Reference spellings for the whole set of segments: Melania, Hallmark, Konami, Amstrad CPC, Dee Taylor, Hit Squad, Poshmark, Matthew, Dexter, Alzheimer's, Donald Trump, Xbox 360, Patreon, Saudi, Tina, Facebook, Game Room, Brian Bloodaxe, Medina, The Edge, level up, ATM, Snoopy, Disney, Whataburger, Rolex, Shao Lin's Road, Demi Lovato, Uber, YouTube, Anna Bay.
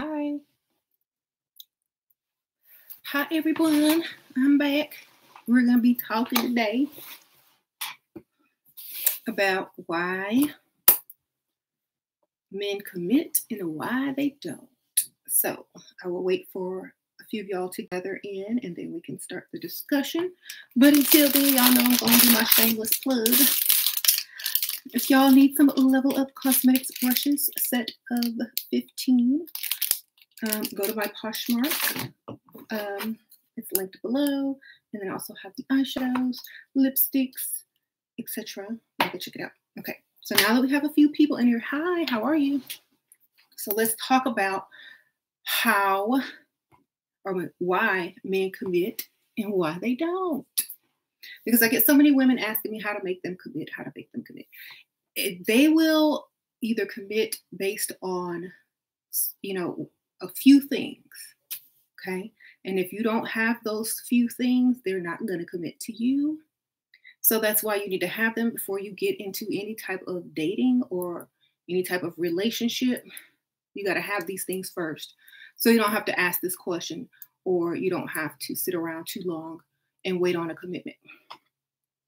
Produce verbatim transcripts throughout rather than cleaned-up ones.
Hi. Hi, everyone. I'm back. We're going to be talking today about why men commit and why they don't. So I will wait for a few of y'all to gather in and then we can start the discussion. But until then, y'all know I'm going to do my shameless plug. If y'all need some Level Up cosmetics brushes, a set of fifteen, um, go to my Poshmark. Um, it's linked below. And then I also have the eyeshadows, lipsticks, et cetera. Y'all can check it out. Okay, so now that we have a few people in here, hi, how are you? So let's talk about how or why men commit and why they don't. Because I get so many women asking me how to make them commit, how to make them commit. They will either commit based on, you know, a few things, okay? And if you don't have those few things, they're not going to commit to you. So that's why you need to have them before you get into any type of dating or any type of relationship. You got to have these things first. So you don't have to ask this question, or you don't have to sit around too long and wait on a commitment.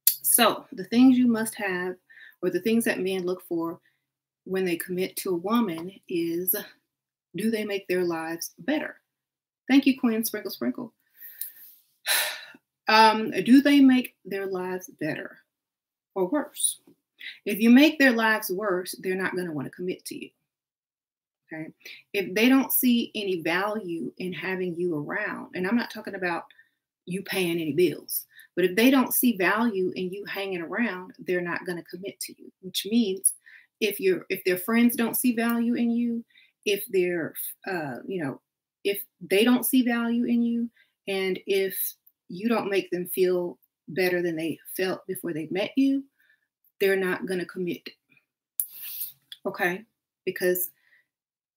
So the things you must have, or the things that men look for when they commit to a woman, is, do they make their lives better? Thank you, Quinn. Sprinkle, sprinkle. Um, do they make their lives better or worse? If you make their lives worse, they're not going to want to commit to you. Okay. If they don't see any value in having you around, and I'm not talking about you paying any bills, but if they don't see value in you hanging around, they're not going to commit to you, which means if you're, if their friends don't see value in you, if they're, uh, you know, if they don't see value in you, and if you don't make them feel better than they felt before they met you, they're not going to commit. Okay. Because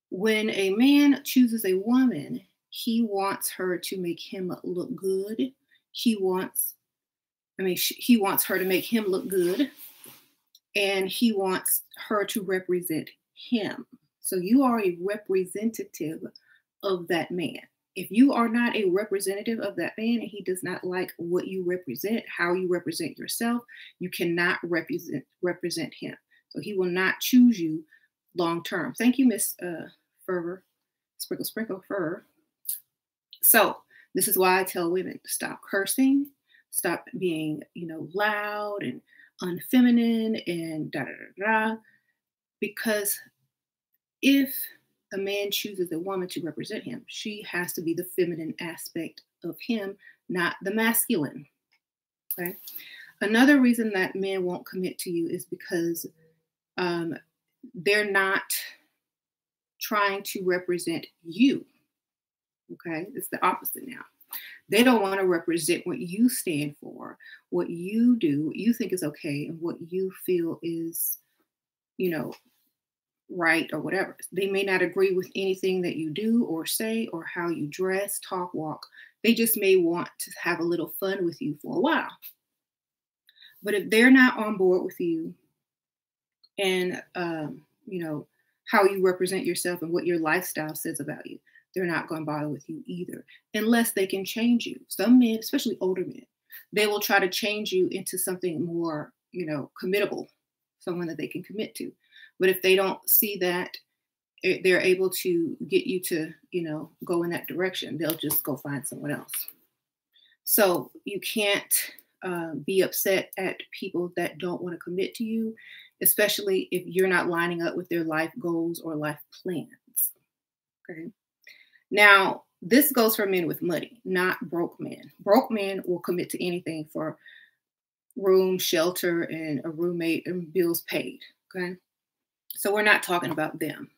when a man chooses a woman, he wants her to make him look good. He wants, I mean, she, he wants her to make him look good, and he wants her to represent him. So you are a representative of that man. If you are not a representative of that man and he does not like what you represent, how you represent yourself, you cannot represent represent him. So he will not choose you long term. Thank you, Miss uh, Fervor. Sprinkle, sprinkle, Fervor. So this is why I tell women to stop cursing, stop being, you know, loud and unfeminine and da da da da. Because if a man chooses a woman to represent him, she has to be the feminine aspect of him, not the masculine. Okay. Another reason that men won't commit to you is because um, they're not trying to represent you. Okay, it's the opposite now. They don't want to represent what you stand for, what you do, what you think is okay, and what you feel is, you know, right or whatever. They may not agree with anything that you do or say or how you dress, talk, walk. They just may want to have a little fun with you for a while. But if they're not on board with you and, um, you know, how you represent yourself and what your lifestyle says about you, they're not going to bother with you either, unless they can change you. Some men, especially older men, they will try to change you into something more, you know, committable, someone that they can commit to. But if they don't see that, they're able to get you to, you know, go in that direction. They'll just go find someone else. So you can't uh, be upset at people that don't want to commit to you, especially if you're not lining up with their life goals or life plans. Okay. Now, this goes for men with money, not broke men. Broke men will commit to anything for room, shelter, and a roommate and bills paid, okay? So we're not talking about them.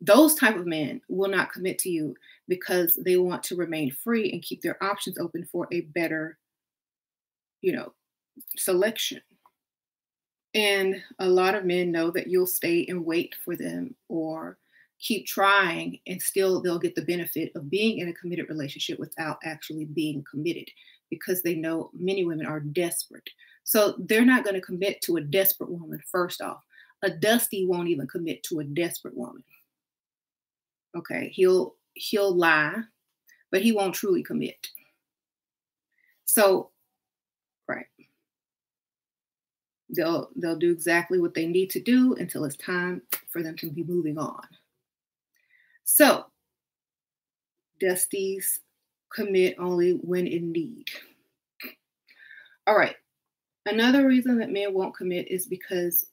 Those type of men will not commit to you because they want to remain free and keep their options open for a better, you know, selection. And a lot of men know that you'll stay and wait for them or keep trying, and still they'll get the benefit of being in a committed relationship without actually being committed, because they know many women are desperate. So they're not going to commit to a desperate woman, first off. A dusty won't even commit to a desperate woman. Okay, he'll he'll lie, but he won't truly commit. So, right. They'll they'll do exactly what they need to do until it's time for them to be moving on. So, Dusties commit only when in need. All right. Another reason that men won't commit is because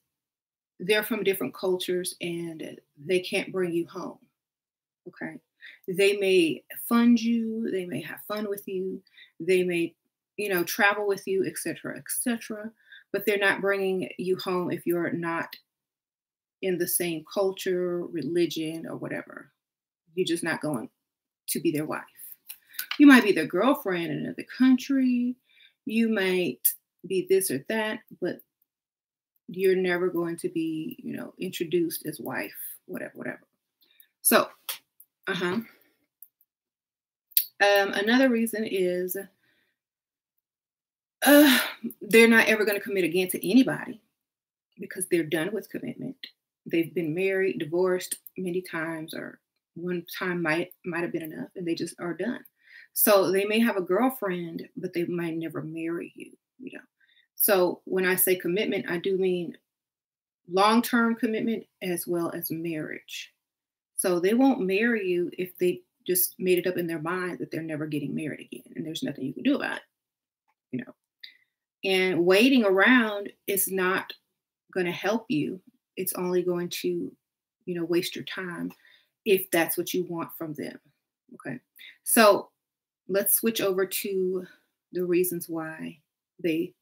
they're from different cultures and they can't bring you home. Okay. They may fund you. They may have fun with you. They may, you know, travel with you, et cetera, et cetera. But they're not bringing you home if you're not in the same culture, religion, or whatever. You're just not going to be their wife. You might be their girlfriend in another country. You might be this or that, but you're never going to be, you know, introduced as wife, whatever, whatever. So, uh-huh. Um, another reason is uh, they're not ever going to commit again to anybody because they're done with commitment. They've been married, divorced many times, or one time might might have been enough, and they just are done. So they may have a girlfriend, but they might never marry you, you know. So when I say commitment, I do mean long-term commitment as well as marriage. So they won't marry you if they just made it up in their mind that they're never getting married again, and there's nothing you can do about it, you know. And waiting around is not going to help you. It's only going to, you know, waste your time if that's what you want from them. Okay. So let's switch over to the reasons why they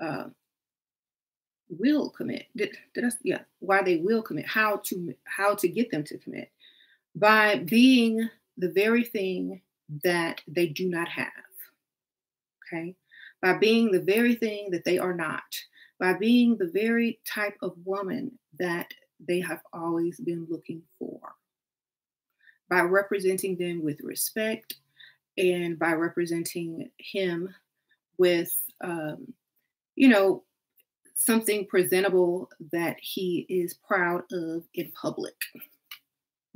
uh, will commit. Did, did I, yeah, why they will commit, how to, how to get them to commit by being the very thing that they do not have. Okay. By being the very thing that they are not, by being the very type of woman that they have always been looking for, by representing them with respect, and by representing him with, um, you know, something presentable that he is proud of in public.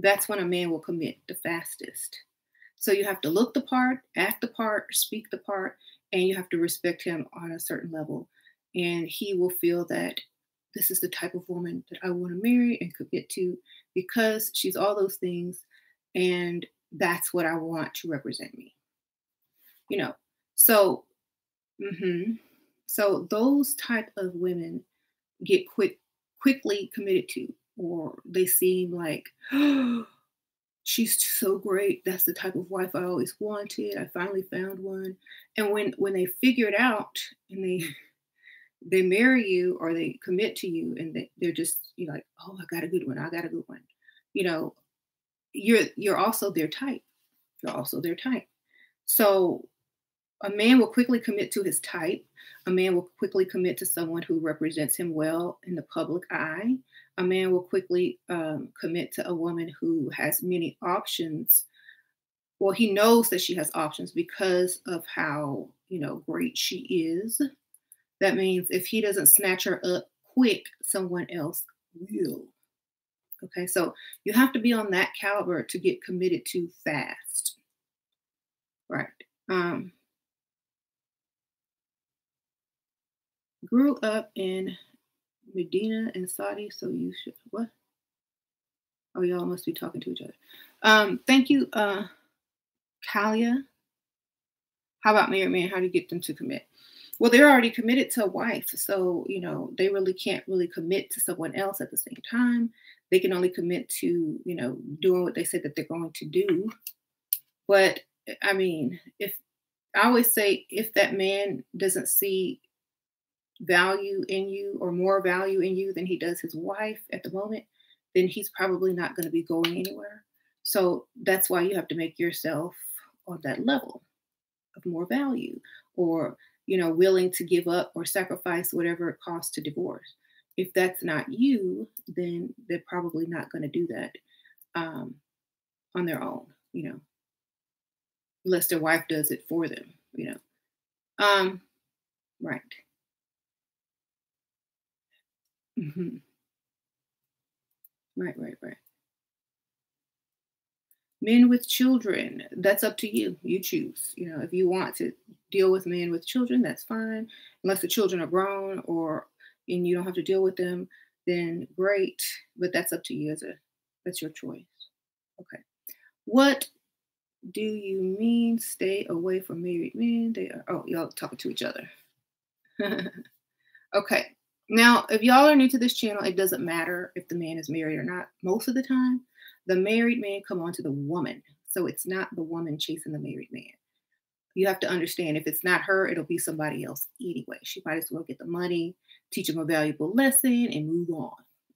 That's when a man will commit the fastest. So you have to look the part, act the part, speak the part, and you have to respect him on a certain level. And he will feel that this is the type of woman that I want to marry and commit to because she's all those things. And that's what I want to represent me, you know. So, mm-hmm. So those type of women get quick, quickly committed to, or they seem like, oh, she's so great. That's the type of wife I always wanted. I finally found one. And when when they figure it out and they they marry you or they commit to you, and they, they're just, you're like, oh, I got a good one. I got a good one, you know. You're you're also their type. You're also their type. So a man will quickly commit to his type. A man will quickly commit to someone who represents him well in the public eye. A man will quickly um, commit to a woman who has many options. Well, he knows that she has options because of how, you know, great she is. That means if he doesn't snatch her up quick, someone else will. Okay, so you have to be on that caliber to get committed to fast, right? Um, grew up in Medina and Saudi, so you should, what? Oh, y'all must be talking to each other. Um, thank you, uh, Kalia. How about married men? How do you get them to commit? Well, they're already committed to a wife, so, you know, they really can't really commit to someone else at the same time. They can only commit to, you know, doing what they said that they're going to do. But, I mean, if I always say, if that man doesn't see value in you or more value in you than he does his wife at the moment, then he's probably not going to be going anywhere. So that's why you have to make yourself on that level of more value, or, you know, willing to give up or sacrifice whatever it costs to divorce. If that's not you, then they're probably not going to do that um, on their own, you know, unless their wife does it for them, you know. Um, right. Mm-hmm. Right, right, right. Men with children, that's up to you. You choose. You know, if you want to deal with men with children, that's fine. Unless the children are grown or and you don't have to deal with them, then great. But that's up to you. As a, that's your choice. Okay. What do you mean stay away from married men? They are, oh, y'all talking to each other. Okay. Now, if y'all are new to this channel, it doesn't matter if the man is married or not. Most of the time, the married man come on to the woman. So it's not the woman chasing the married man. You have to understand, if it's not her, it'll be somebody else anyway. She might as well get the money, teach him a valuable lesson, and move on.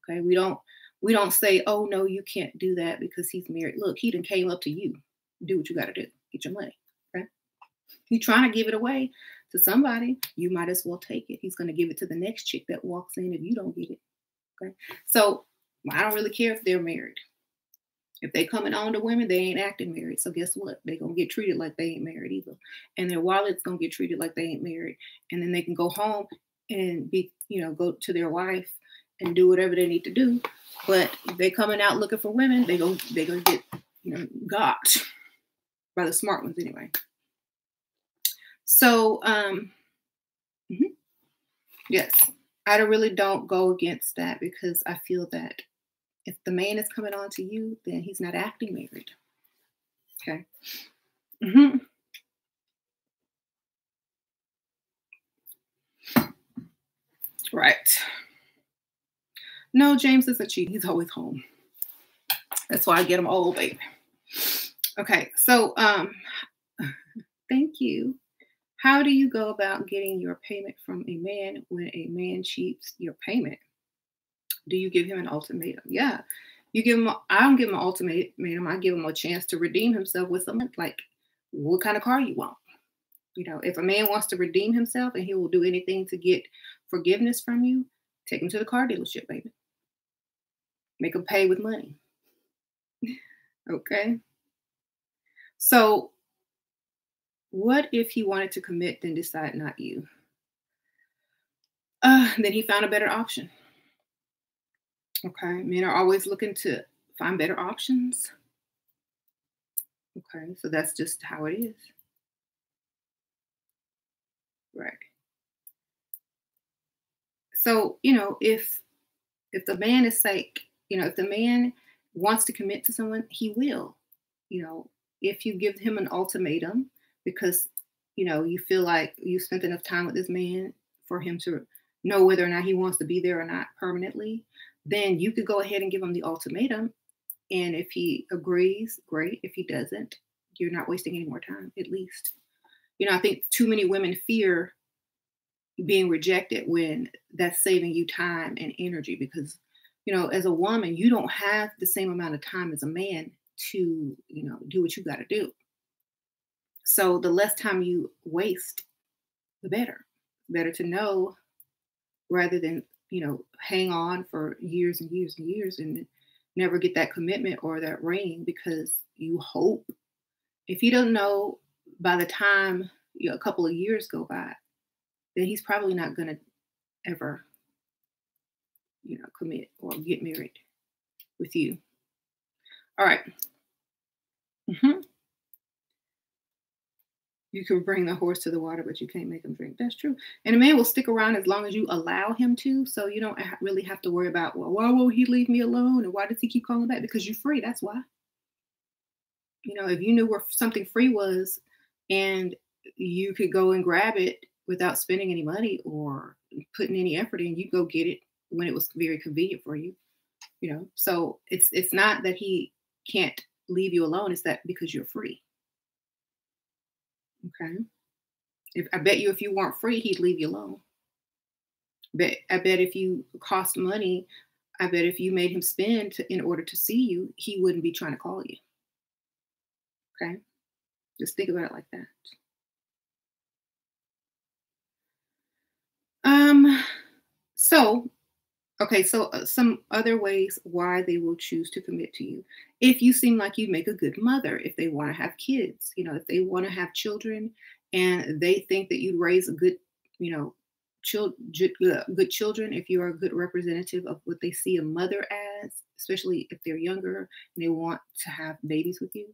Okay. We don't we don't say, oh no, you can't do that because he's married. Look, he done came up to you. Do what you gotta do. Get your money. Okay. He's trying to give it away to somebody, you might as well take it. He's going to give it to the next chick that walks in if you don't get it. Okay. So I don't really care if they're married. If they coming on to women, they ain't acting married. So guess what? They're going to get treated like they ain't married either. And their wallet's going to get treated like they ain't married. And then they can go home and be, you know, go to their wife and do whatever they need to do. But if they coming out looking for women, they go, they going to get, you know, got by the smart ones anyway. So, um, mm-hmm. Yes, I really don't go against that because I feel that if the man is coming on to you, then he's not acting married. Okay. Mm-hmm. Right. No, James isn't cheating. He's always home. That's why I get him old, baby. Okay. So, um, thank you. How do you go about getting your payment from a man when a man cheats your payment? Do you give him an ultimatum? Yeah, you give him. A, I don't give him an ultimatum. I give him a chance to redeem himself with something like, "What kind of car you want?" You know, if a man wants to redeem himself and he will do anything to get forgiveness from you, take him to the car dealership, baby. Make him pay with money. Okay. So. What if he wanted to commit, then decide not you? Uh, then he found a better option. Okay, men are always looking to find better options. Okay, so that's just how it is. Right. So, you know, if if the man is like, you know, if the man wants to commit to someone, he will. You know, if you give him an ultimatum, because, you know, you feel like you spent enough time with this man for him to know whether or not he wants to be there or not permanently, then you could go ahead and give him the ultimatum. And if he agrees, great. If he doesn't, you're not wasting any more time, at least. You know, I think too many women fear being rejected when that's saving you time and energy because, you know, as a woman, you don't have the same amount of time as a man to, you know, do what you got to do. So the less time you waste, the better. Better to know rather than, you know, hang on for years and years and years and never get that commitment or that ring because you hope. If you don't know by the time, you know, a couple of years go by, then he's probably not going to ever, you know, commit or get married with you. All right. Mm-hmm. You can bring the horse to the water, but you can't make him drink. That's true. And a man will stick around as long as you allow him to. So you don't really have to worry about, well, why will he leave me alone? And why does he keep calling back? Because you're free. That's why. You know, if you knew where something free was and you could go and grab it without spending any money or putting any effort in, you go get it when it was very convenient for you. You know, so it's it's not that he can't leave you alone. It's that because you're free. Okay. If, I bet you if you weren't free, he'd leave you alone. But I bet if you cost money, I bet if you made him spend to, in order to see you, he wouldn't be trying to call you. Okay. Just think about it like that. Um. So, okay. So uh, some other ways why they will choose to commit to you. If you seem like you make a good mother, if they want to have kids, you know, if they want to have children and they think that you'd raise a good, you know, chil- good children, if you are a good representative of what they see a mother as, especially if they're younger and they want to have babies with you.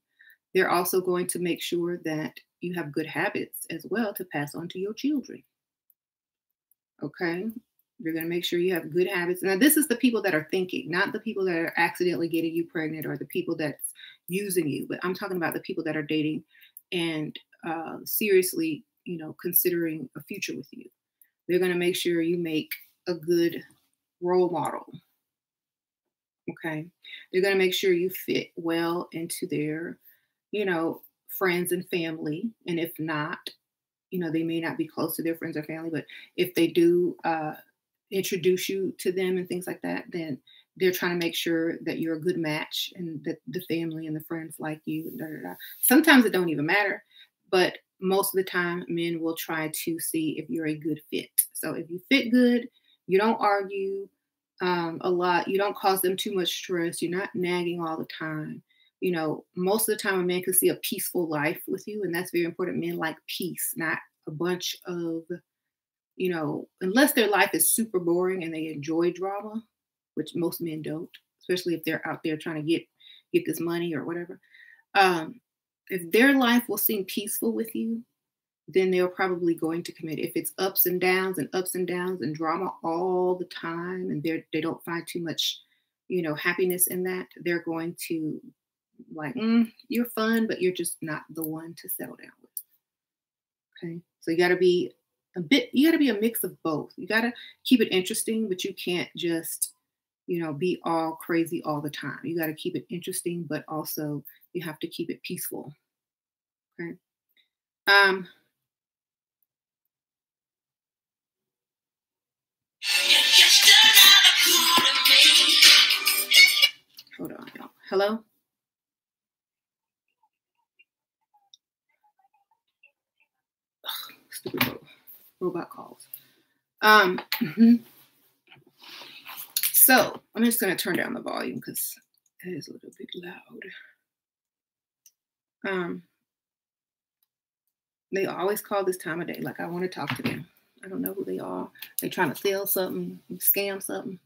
They're also going to make sure that you have good habits as well to pass on to your children. Okay? You're going to make sure you have good habits. Now, this is the people that are thinking, not the people that are accidentally getting you pregnant or the people that's using you. But I'm talking about the people that are dating and uh, seriously, you know, considering a future with you. They're going to make sure you make a good role model. Okay? They're going to make sure you fit well into their, you know, friends and family. And if not, you know, they may not be close to their friends or family, but if they do uh, introduce you to them and things like that, then they're trying to make sure that you're a good match and that the family and the friends like you. Da, da, da. Sometimes it don't even matter, but most of the time men will try to see if you're a good fit. So if you fit good, you don't argue um, a lot, you don't cause them too much stress, you're not nagging all the time. You know, most of the time a man can see a peaceful life with you. And that's very important. Men like peace, not a bunch of, you know, unless their life is super boring and they enjoy drama, which most men don't, especially if they're out there trying to get, get this money or whatever. Um, if their life will seem peaceful with you, then they're probably going to commit. If it's ups and downs and ups and downs and drama all the time, and they're, they don't find too much, you know, happiness in that, they're going to like, mm, you're fun, but you're just not the one to settle down with. Okay. So you got to be a bit, you got to be a mix of both. You got to keep it interesting, but you can't just, you know, be all crazy all the time. You got to keep it interesting, but also you have to keep it peaceful. Okay. Um, hold on, y'all. Hello? Robot calls. Um, mm-hmm. So I'm just going to turn down the volume because it is a little bit loud. Um, they always call this time of day. Like, I want to talk to them. I don't know who they are. They're trying to sell something, scam something.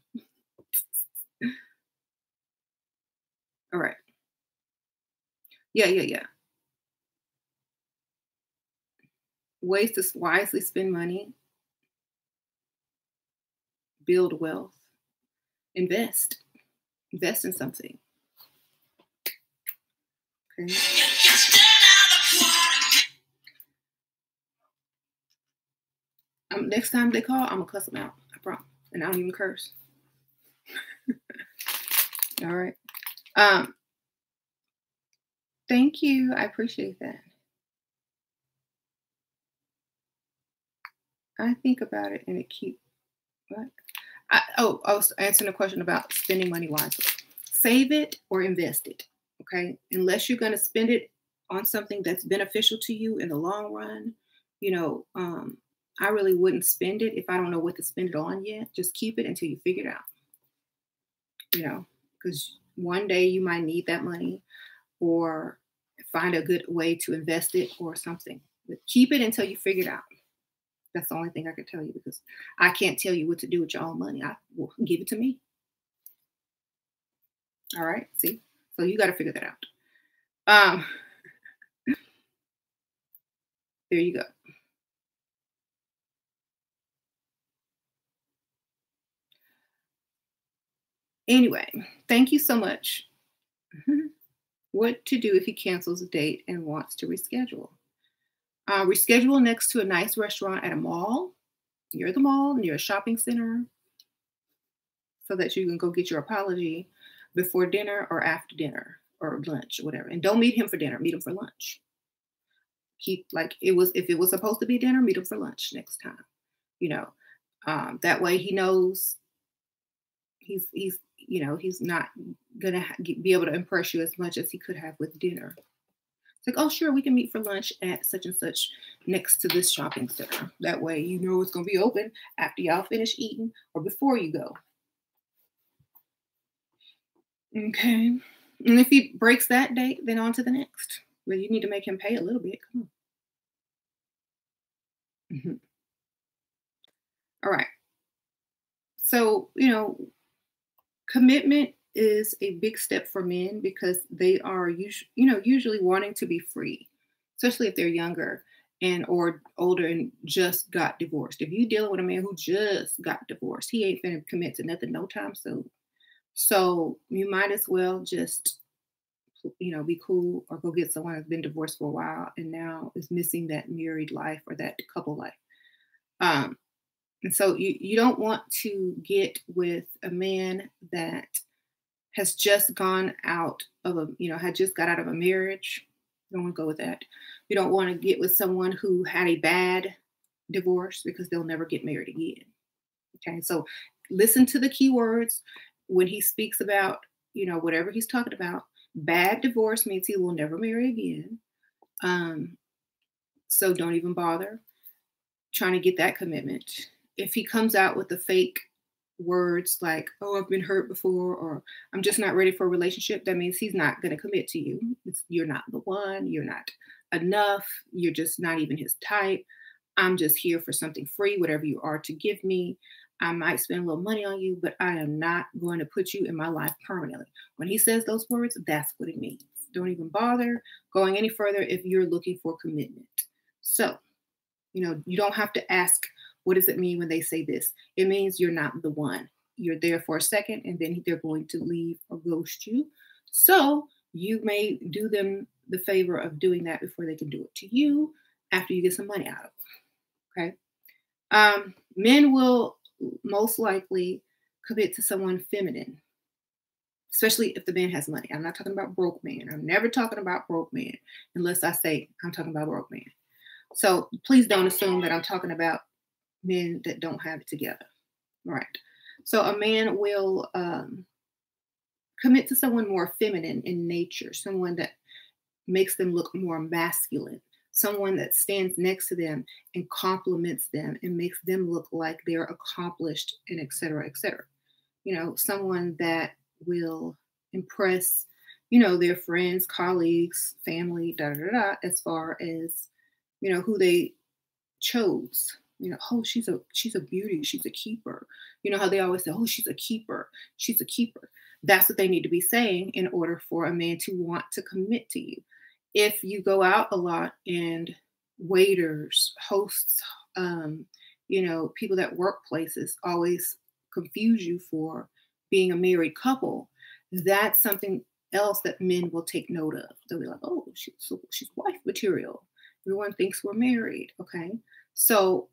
All right. Yeah, yeah, yeah. Ways to wisely spend money, build wealth, invest, invest in something. Okay. Um, next time they call, I'm gonna cuss them out. I promise, and I don't even curse. All right. Um. Thank you. I appreciate that. I think about it and it keeps, what? I, oh, I was answering a question about spending money wisely. Save it or invest it, okay? Unless you're going to spend it on something that's beneficial to you in the long run, you know, um, I really wouldn't spend it if I don't know what to spend it on yet. Just keep it until you figure it out, you know, because one day you might need that money or find a good way to invest it or something. But keep it until you figure it out. That's the only thing I can tell you because I can't tell you what to do with your own money. I will give it to me. All right. See, so you got to figure that out. Um, there you go. Anyway, thank you so much. What to do if he cancels a date and wants to reschedule? Uh, reschedule next to a nice restaurant at a mall, near the mall, near a shopping center, so that you can go get your apology before dinner or after dinner or lunch or whatever. And don't meet him for dinner. Meet him for lunch. Keep like it was if it was supposed to be dinner, meet him for lunch next time. You know, um, that way he knows he's he's you know he's not gonna be able to impress you as much as he could have with dinner. Like, oh, sure, we can meet for lunch at such and such next to this shopping center. That way, you know it's going to be open after y'all finish eating or before you go. Okay. And if he breaks that date, then on to the next. Well, you need to make him pay a little bit. Come on. Mm-hmm. All right. So, you know, commitment is a big step for men because they are, us- you know, usually wanting to be free, especially if they're younger and or older and just got divorced. If you're dealing with a man who just got divorced, he ain't finna commit to nothing no time soon. So you might as well just, you know, be cool or go get someone that's been divorced for a while and now is missing that married life or that couple life. Um, and so you, you don't want to get with a man that has just gone out of a, you know, had just got out of a marriage. You don't want to go with that. You don't want to get with someone who had a bad divorce because they'll never get married again. Okay. So listen to the key words when he speaks about, you know, whatever he's talking about. Bad divorce means he will never marry again. Um, so don't even bother trying to get that commitment. If he comes out with the fake words like, oh, I've been hurt before, or I'm just not ready for a relationship, that means he's not going to commit to you. It's, you're not the one. You're not enough. You're just not even his type. I'm just here for something free, whatever you are to give me. I might spend a little money on you, but I am not going to put you in my life permanently. When he says those words, that's what it means. Don't even bother going any further if you're looking for commitment. So, you know, you don't have to ask, what does it mean when they say this? It means you're not the one. You're there for a second, and then they're going to leave or ghost you. So you may do them the favor of doing that before they can do it to you after you get some money out of them. Okay. Um, men will most likely commit to someone feminine, especially if the man has money. I'm not talking about broke man. I'm never talking about broke man unless I say I'm talking about broke man. So please don't assume that I'm talking about men that don't have it together. All right. So a man will um, commit to someone more feminine in nature, someone that makes them look more masculine, someone that stands next to them and compliments them and makes them look like they're accomplished and et cetera, et cetera. You know, someone that will impress, you know, their friends, colleagues, family, da, da, da, as far as, you know, who they chose. You know, oh, she's a, she's a beauty. She's a keeper. You know how they always say, oh, she's a keeper. She's a keeper. That's what they need to be saying in order for a man to want to commit to you. If you go out a lot and waiters, hosts, um, you know, people at workplaces always confuse you for being a married couple, that's something else that men will take note of. They'll be like, oh, she's, she's wife material. Everyone thinks we're married. Okay. So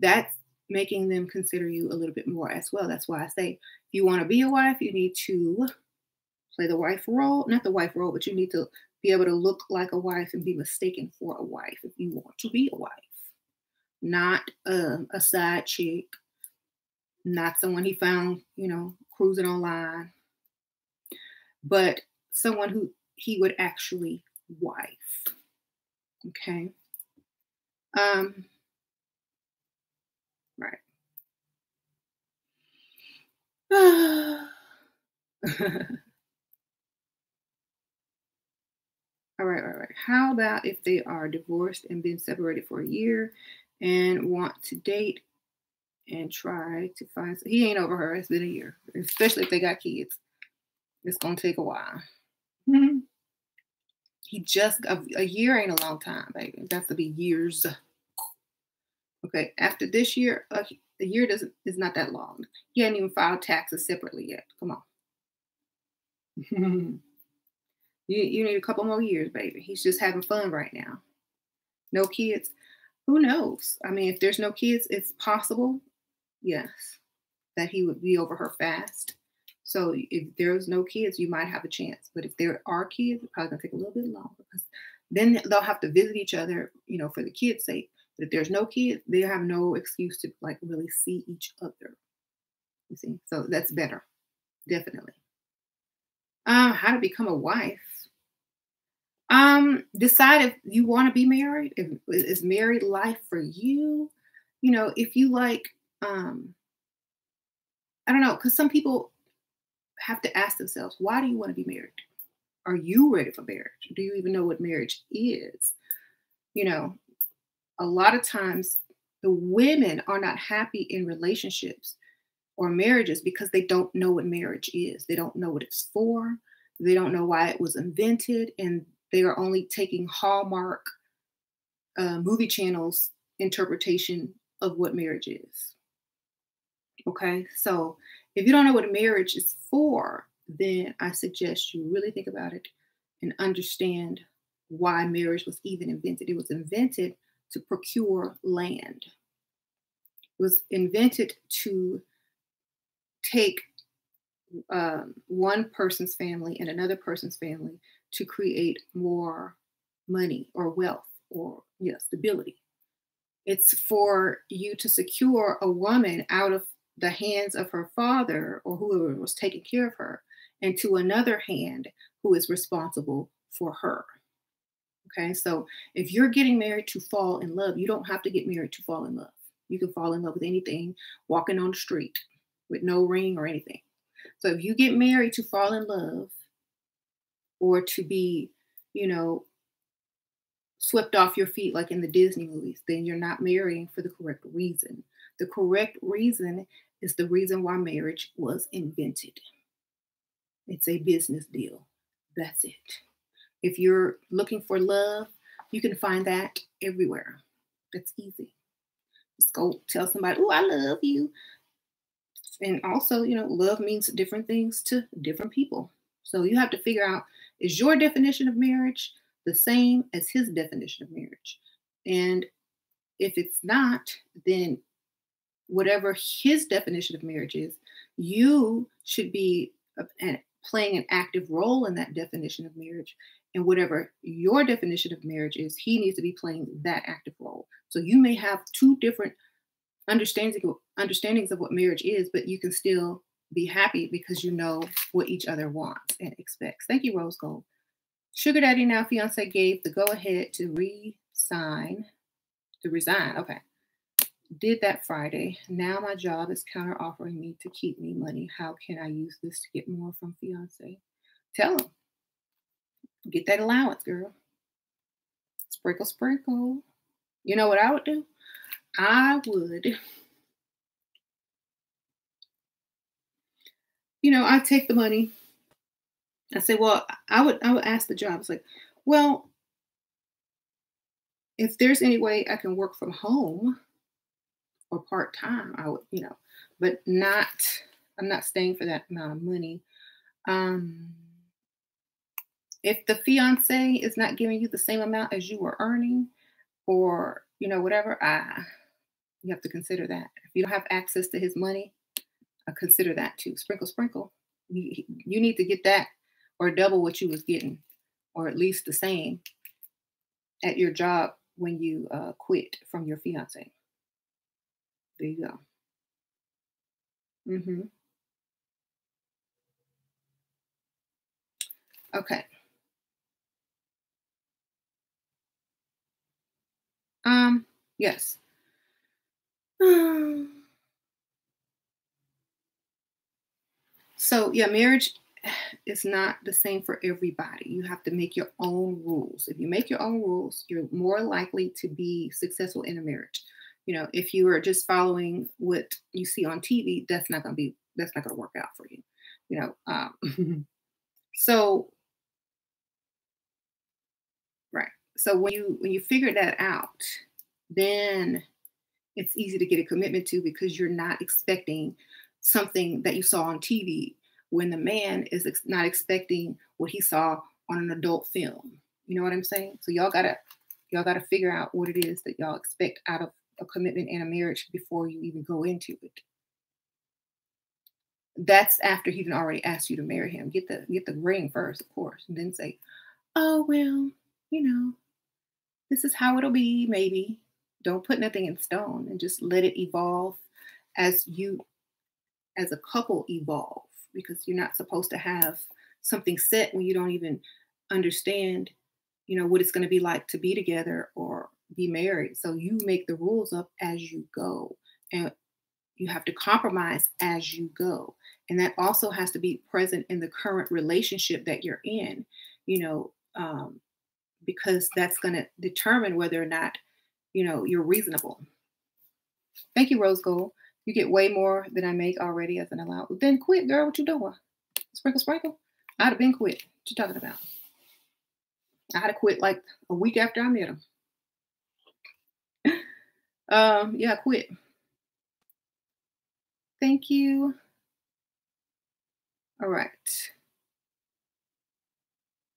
that's making them consider you a little bit more as well. That's why I say, if you want to be a wife, you need to play the wife role, not the wife role, but you need to be able to look like a wife and be mistaken for a wife if you want to be a wife. Not um, a side chick, not someone he found, you know, cruising online, but someone who he would actually wife. Okay. Um, right. All right, all right, all right. How about if they are divorced and been separated for a year and want to date and try to find, he ain't over her, it's been a year, especially if they got kids. It's going to take a while. Mm-hmm. He just, a, a year ain't a long time, baby. It has to be years. Okay, after this year, a, a year doesn't is not that long. He hadn't even filed taxes separately yet. Come on. You, you need a couple more years, baby. He's just having fun right now. No kids. Who knows? I mean, if there's no kids, it's possible, yes, that he would be over her fast. So if there's no kids, you might have a chance. But if there are kids, it's probably going to take a little bit longer. Because then they'll have to visit each other, you know, for the kids' sake. But if there's no kids, they have no excuse to, like, really see each other. You see? So that's better. Definitely. Uh, how to become a wife. Um, decide if you want to be married. If, is married life for you? You know, if you like, um, I don't know, because some people have to ask themselves, why do you want to be married? Are you ready for marriage? Do you even know what marriage is? You know, a lot of times The women are not happy in relationships or marriages because they don't know what marriage is. They don't know what it's for. They don't know why it was invented. And they are only taking Hallmark uh, movie channels interpretation of what marriage is. Okay, so if you don't know what marriage is for, then I suggest you really think about it and understand why marriage was even invented. It was invented to procure land. It was invented to take um, one person's family and another person's family to create more money or wealth or you know, stability. It's for you to secure a woman out of the hands of her father or whoever was taking care of her and to another hand who is responsible for her. Okay, so if you're getting married to fall in love, you don't have to get married to fall in love. You can fall in love with anything, walking on the street with no ring or anything. So if you get married to fall in love or to be, you know, swept off your feet like in the Disney movies, then you're not marrying for the correct reason. The correct reason is the reason why marriage was invented. It's a business deal. That's it. If you're looking for love, you can find that everywhere. That's easy. Just go tell somebody, oh, I love you. And also, you know, love means different things to different people. So you have to figure out, is your definition of marriage the same as his definition of marriage? And if it's not, then whatever his definition of marriage is, you should be playing an active role in that definition of marriage. And whatever your definition of marriage is, he needs to be playing that active role. So you may have two different understandings of what marriage is, but you can still be happy because you know what each other wants and expects. Thank you, Rose Gold. Sugar Daddy Now Fiance gave the go-ahead to resign, to resign, okay. Did that Friday. Now my job is counter offering me to keep me money. How can I use this to get more from fiance? Tell him. Get that allowance, girl. Sprinkle, sprinkle. You know what I would do? I would, you know, I take the money. I say, well, I would, I would ask the job. It's like, well, if there's any way I can work from home or part time, I would, you know, but not, I'm not staying for that amount of money. Um, if the fiance is not giving you the same amount as you were earning or, you know, whatever, I, you have to consider that. If you don't have access to his money, I consider that too. Sprinkle, sprinkle. You, you need to get that or double what you was getting, or at least the same at your job when you uh, quit from your fiance. There you go. Mm-hmm. Okay. Um, yes. So yeah, marriage is not the same for everybody. You have to make your own rules. If you make your own rules, you're more likely to be successful in a marriage. You know, if you are just following what you see on T V, that's not going to be, that's not going to work out for you. You know, um, so, right. So when you, when you figure that out, then it's easy to get a commitment to because you're not expecting something that you saw on T V when the man is ex not expecting what he saw on an adult film. You know what I'm saying? So y'all gotta, y'all gotta figure out what it is that y'all expect out of a commitment and a marriage before you even go into it. That's after he's already asked you to marry him. Get the get the ring first, of course, and then say, "Oh well, you know, this is how it'll be." Maybe don't put nothing in stone and just let it evolve as you, as a couple, evolve. Because you're not supposed to have something set when you don't even understand, you know, what it's going to be like to be together or be married. So you make the rules up as you go, and you have to compromise as you go. And that also has to be present in the current relationship that you're in, you know, um, because that's going to determine whether or not, you know, you're reasonable. Thank you, Rose Gold. You get way more than I make already as an allowance. Then quit, girl. What you doing? Sprinkle, sprinkle. I'd have been quit. What you talking about? I had to quit like a week after I met him. um, yeah, I quit. Thank you. All right.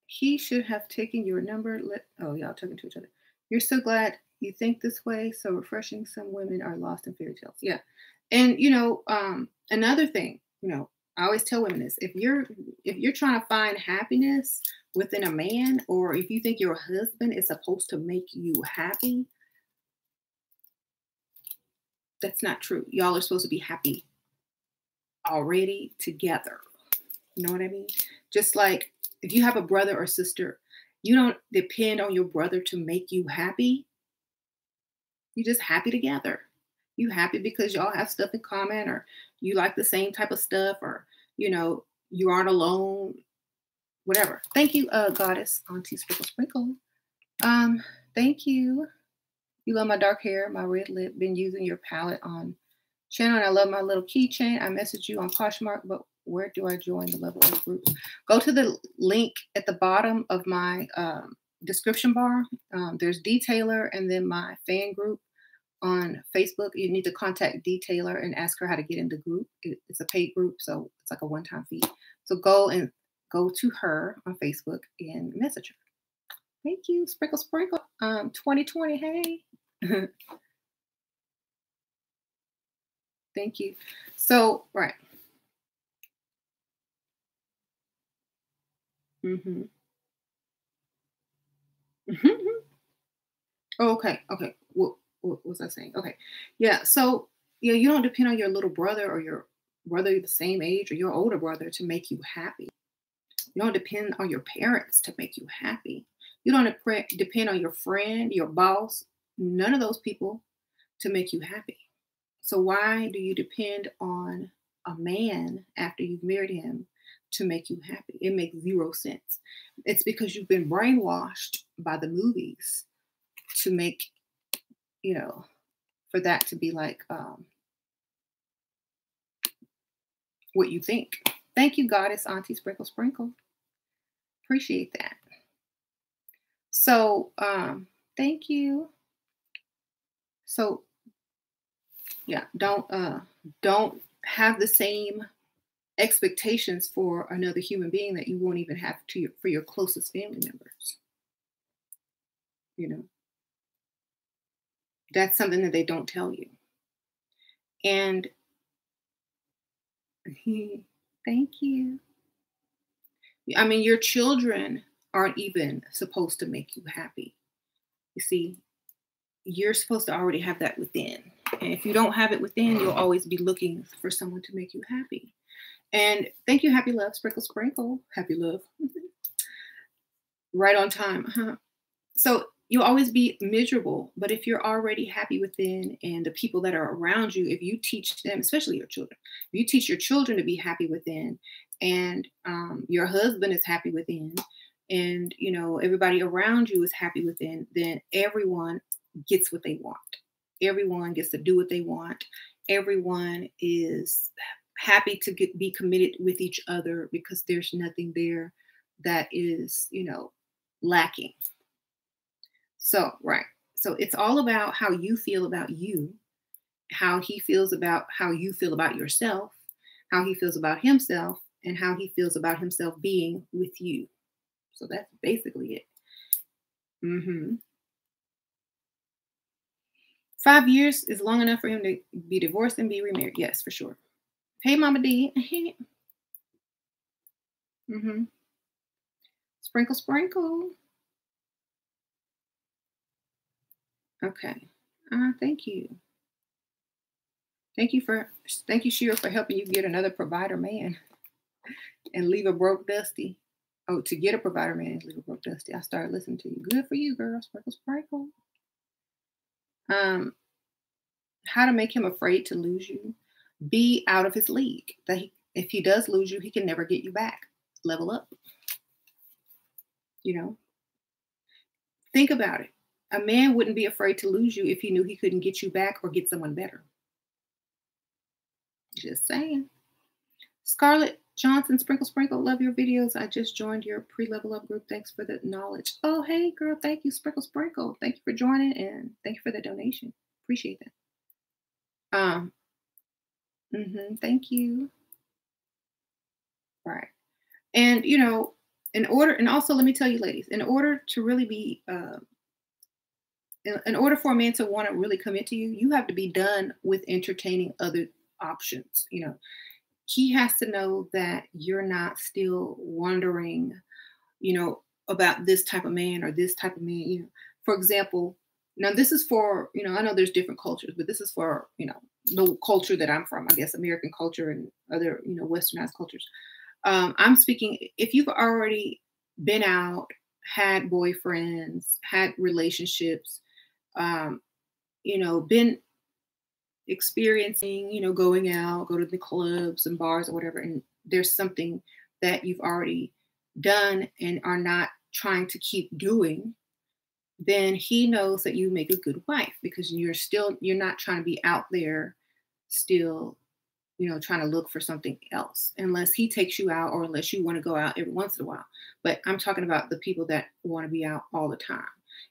He should have taken your number. Let, oh, y'all talking to each other. You're so glad you think this way. So refreshing. Some women are lost in fairy tales. Yeah. And, you know, um, another thing, you know, I always tell women this. If you're if you're trying to find happiness within a man, or if you think your husband is supposed to make you happy, that's not true. Y'all are supposed to be happy already together. You know what I mean? Just like if you have a brother or sister, you don't depend on your brother to make you happy. You're just happy together. You happy because y'all have stuff in common, or you like the same type of stuff, or, you know, you aren't alone, whatever. Thank you, uh, Goddess, Auntie Sprinkle Sprinkle. Um, thank you. You love my dark hair, my red lip, been using your palette on channel, and I love my little keychain. I messaged you on Poshmark, but where do I join the Level Up group? Go to the link at the bottom of my um, description bar. Um, there's Dee Taylor and then my fan group on Facebook. You need to contact Dee Taylor and ask her how to get in the group. It's a paid group, so it's like a one-time fee. So go and go to her on Facebook and message her. Thank you, Sprinkle Sprinkle. Um, twenty twenty, hey. Thank you. So, right. Mm-hmm. Oh, okay, okay. Well, what was I saying? Okay. Yeah. So, you know, you don't depend on your little brother or your brother the same age or your older brother to make you happy. You don't depend on your parents to make you happy. You don't depend on your friend, your boss, none of those people to make you happy. So why do you depend on a man after you've married him to make you happy? It makes zero sense. It's because you've been brainwashed by the movies to make, you know, for that to be like um, what you think. Thank you, Goddess, Auntie Sprinkle Sprinkle. Appreciate that. So, um, thank you. So, yeah, don't uh, don't have the same expectations for another human being that you won't even have to your, for your closest family members. You know. That's something that they don't tell you. And thank you. I mean, your children aren't even supposed to make you happy. You see, you're supposed to already have that within. And if you don't have it within, you'll always be looking for someone to make you happy. And thank you, Happy Love, Sprinkle Sprinkle. Happy Love. Right on time. Huh? So, you'll always be miserable, but if you're already happy within and the people that are around you, if you teach them, especially your children, if you teach your children to be happy within and um, your husband is happy within and, you know, everybody around you is happy within, then everyone gets what they want. Everyone gets to do what they want. Everyone is happy to get, be committed with each other because there's nothing there that is, you know, lacking. So, right. So it's all about how you feel about you, how he feels about how you feel about yourself, how he feels about himself, and how he feels about himself being with you. So that's basically it. Mm-hmm. Five years is long enough for him to be divorced and be remarried. Yes, for sure. Hey, Mama D. Mm-hmm. Sprinkle, sprinkle. Okay. Uh, thank you. Thank you for, thank you, Shira, for helping you get another provider man and leave a broke Dusty. Oh, to get a provider man and leave a broke Dusty. I started listening to you. Good for you, girl. Sprinkle, sprinkle. Um, how to make him afraid to lose you. Be out of his league. That he, if he does lose you, he can never get you back. Level up. You know? Think about it. A man wouldn't be afraid to lose you if he knew he couldn't get you back or get someone better. Just saying. Scarlett Johnson, Sprinkle Sprinkle, love your videos. I just joined your pre-level up group. Thanks for the knowledge. Oh, hey, girl, thank you, Sprinkle Sprinkle. Thank you for joining and thank you for the donation. Appreciate that. Um, mm-hmm, thank you. All right. And, you know, in order, and also let me tell you, ladies, in order to really be, uh, in, in order for a man to want to really commit to you, you have to be done with entertaining other options. You know, he has to know that you're not still wondering, you know, about this type of man or this type of man. You know, for example, now this is for, you know, I know there's different cultures, but this is for, you know, the culture that I'm from, I guess, American culture and other, you know, westernized cultures. Um, I'm speaking, if you've already been out, had boyfriends, had relationships, um, you know, been experiencing, you know, going out, go to the clubs and bars or whatever, and there's something that you've already done and are not trying to keep doing, then he knows that you make a good wife because you're still, you're not trying to be out there still, you know, trying to look for something else, unless he takes you out or unless you want to go out every once in a while. But I'm talking about the people that want to be out all the time,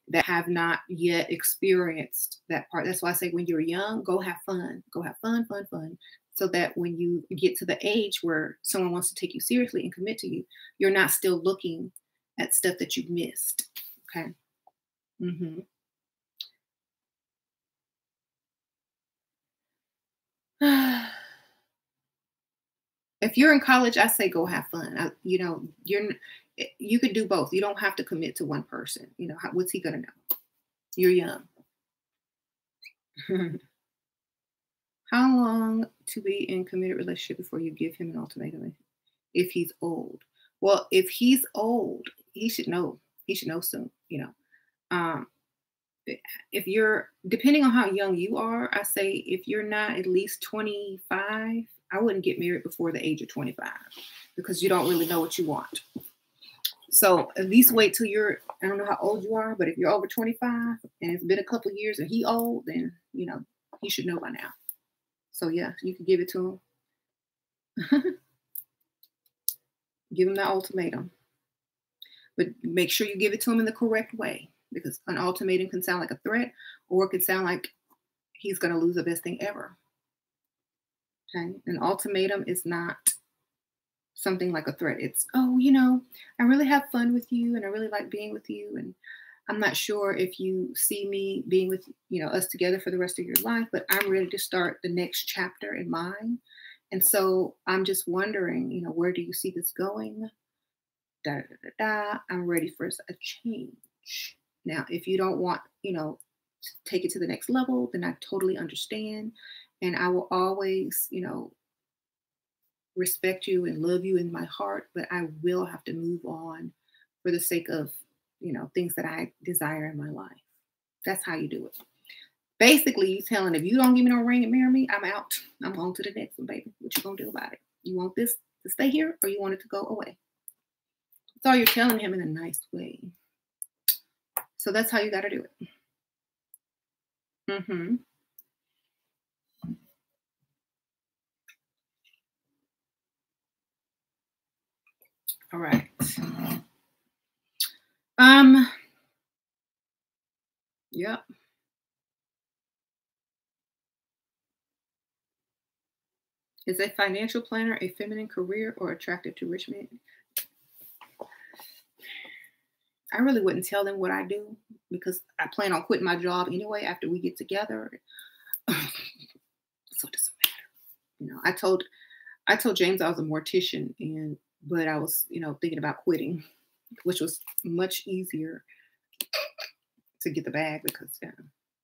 that have not yet experienced that part. That's why I say when you're young, go have fun, go have fun, fun, fun. So that when you get to the age where someone wants to take you seriously and commit to you, you're not still looking at stuff that you missed. Okay. Mm-hmm. If you're in college, I say go have fun. I, you know, you're you could do both. You don't have to commit to one person. You know, how, what's he gonna know? You're young. How long to be in committed relationship before you give him an ultimatum? If he's old, well, if he's old, he should know. He should know soon. You know, um, if you're depending on how young you are, I say if you're not at least twenty-five. I wouldn't get married before the age of twenty-five because you don't really know what you want. So at least wait till you're, I don't know how old you are, but if you're over twenty-five and it's been a couple of years and he old, then, you know, he should know by now. So yeah, you can give it to him. Give him that ultimatum. But make sure you give it to him in the correct way, because an ultimatum can sound like a threat, or it can sound like he's going to lose the best thing ever. Okay. An ultimatum is not something like a threat. It's, oh, you know, I really have fun with you and I really like being with you. And I'm not sure if you see me being with, you know, us together for the rest of your life, but I'm ready to start the next chapter in mine. And so I'm just wondering, you know, where do you see this going? Da, da, da, da. I'm ready for a change. Now, if you don't want, you know, to take it to the next level, then I totally understand. And I will always, you know, respect you and love you in my heart, but I will have to move on for the sake of, you know, things that I desire in my life. That's how you do it. Basically, you telling, if you don't give me no ring and marry me, I'm out. I'm on to the next one, baby. What you gonna do about it? You want this to stay here or you want it to go away? That's all you're telling him in a nice way. So that's how you got to do it. Mm-hmm. All right. Um, yep. Is a financial planner a feminine career or attractive to rich men? I really wouldn't tell them what I do because I plan on quitting my job anyway after we get together. So it doesn't matter. You know, I told I told James I was a mortician, and but I was, you know, thinking about quitting, which was much easier to get the bag because uh,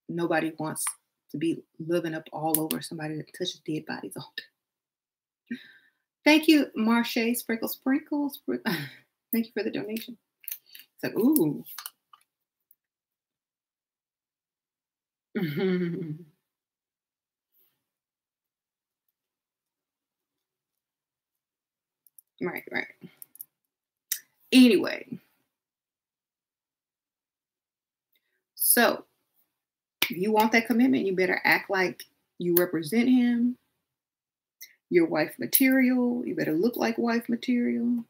nobody wants to be living up all over somebody that touches dead bodies all day. Thank you, Marche. Sprinkle, sprinkle, sprinkle. Thank you for the donation. It's like, ooh. Right, right. Anyway, So if you want that commitment, you better act like you represent him. Your wife material. You better look like wife material.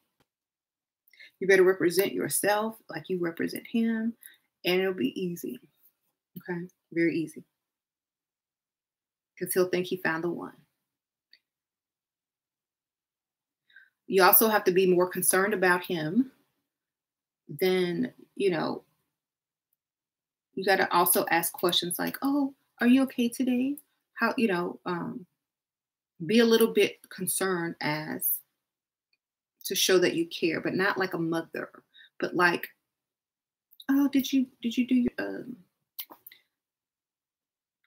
You better represent yourself like you represent him. And it'll be easy. Okay? Very easy. Because he'll think he found the one. You also have to be more concerned about him than, you know, you got to also ask questions like, oh, are you okay today? How, you know, um, be a little bit concerned as to show that you care, but not like a mother, but like, oh, did you, did you do your, um,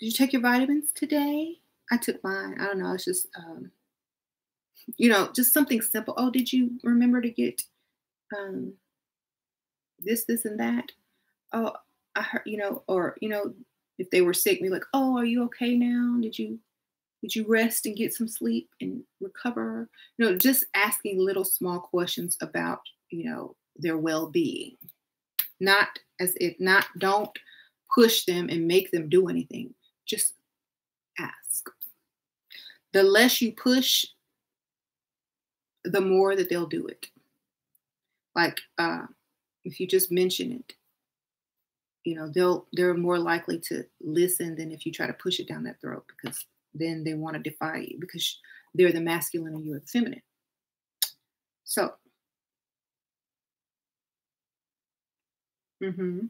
did you take your vitamins today? I took mine. I don't know. It's just, um, you know, just something simple. Oh, did you remember to get um, this, this, and that? Oh, I heard, you know, or, you know, if they were sick, be like, oh, are you okay now? Did you, did you rest and get some sleep and recover? You know, just asking little small questions about, you know, their well-being. Not as if, not, don't push them and make them do anything. Just ask. The less you push, the more that they'll do it. Like uh, if you just mention it, you know, they'll they're more likely to listen than if you try to push it down their throat, because then they want to defy you because they're the masculine and you're the feminine. So, mm-hmm.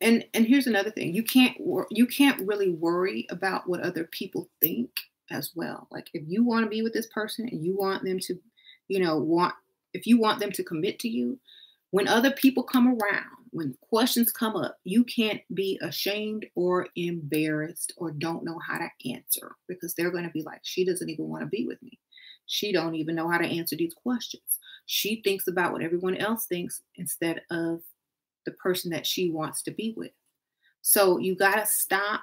And and here's another thing. You can't you can't really worry about what other people think as well. Like if you want to be with this person and you want them to, you know, want if you want them to commit to you, when other people come around, when questions come up, you can't be ashamed or embarrassed or don't know how to answer, because they're going to be like, she doesn't even want to be with me. She don't even know how to answer these questions. She thinks about what everyone else thinks instead of the person that she wants to be with. So you got to stop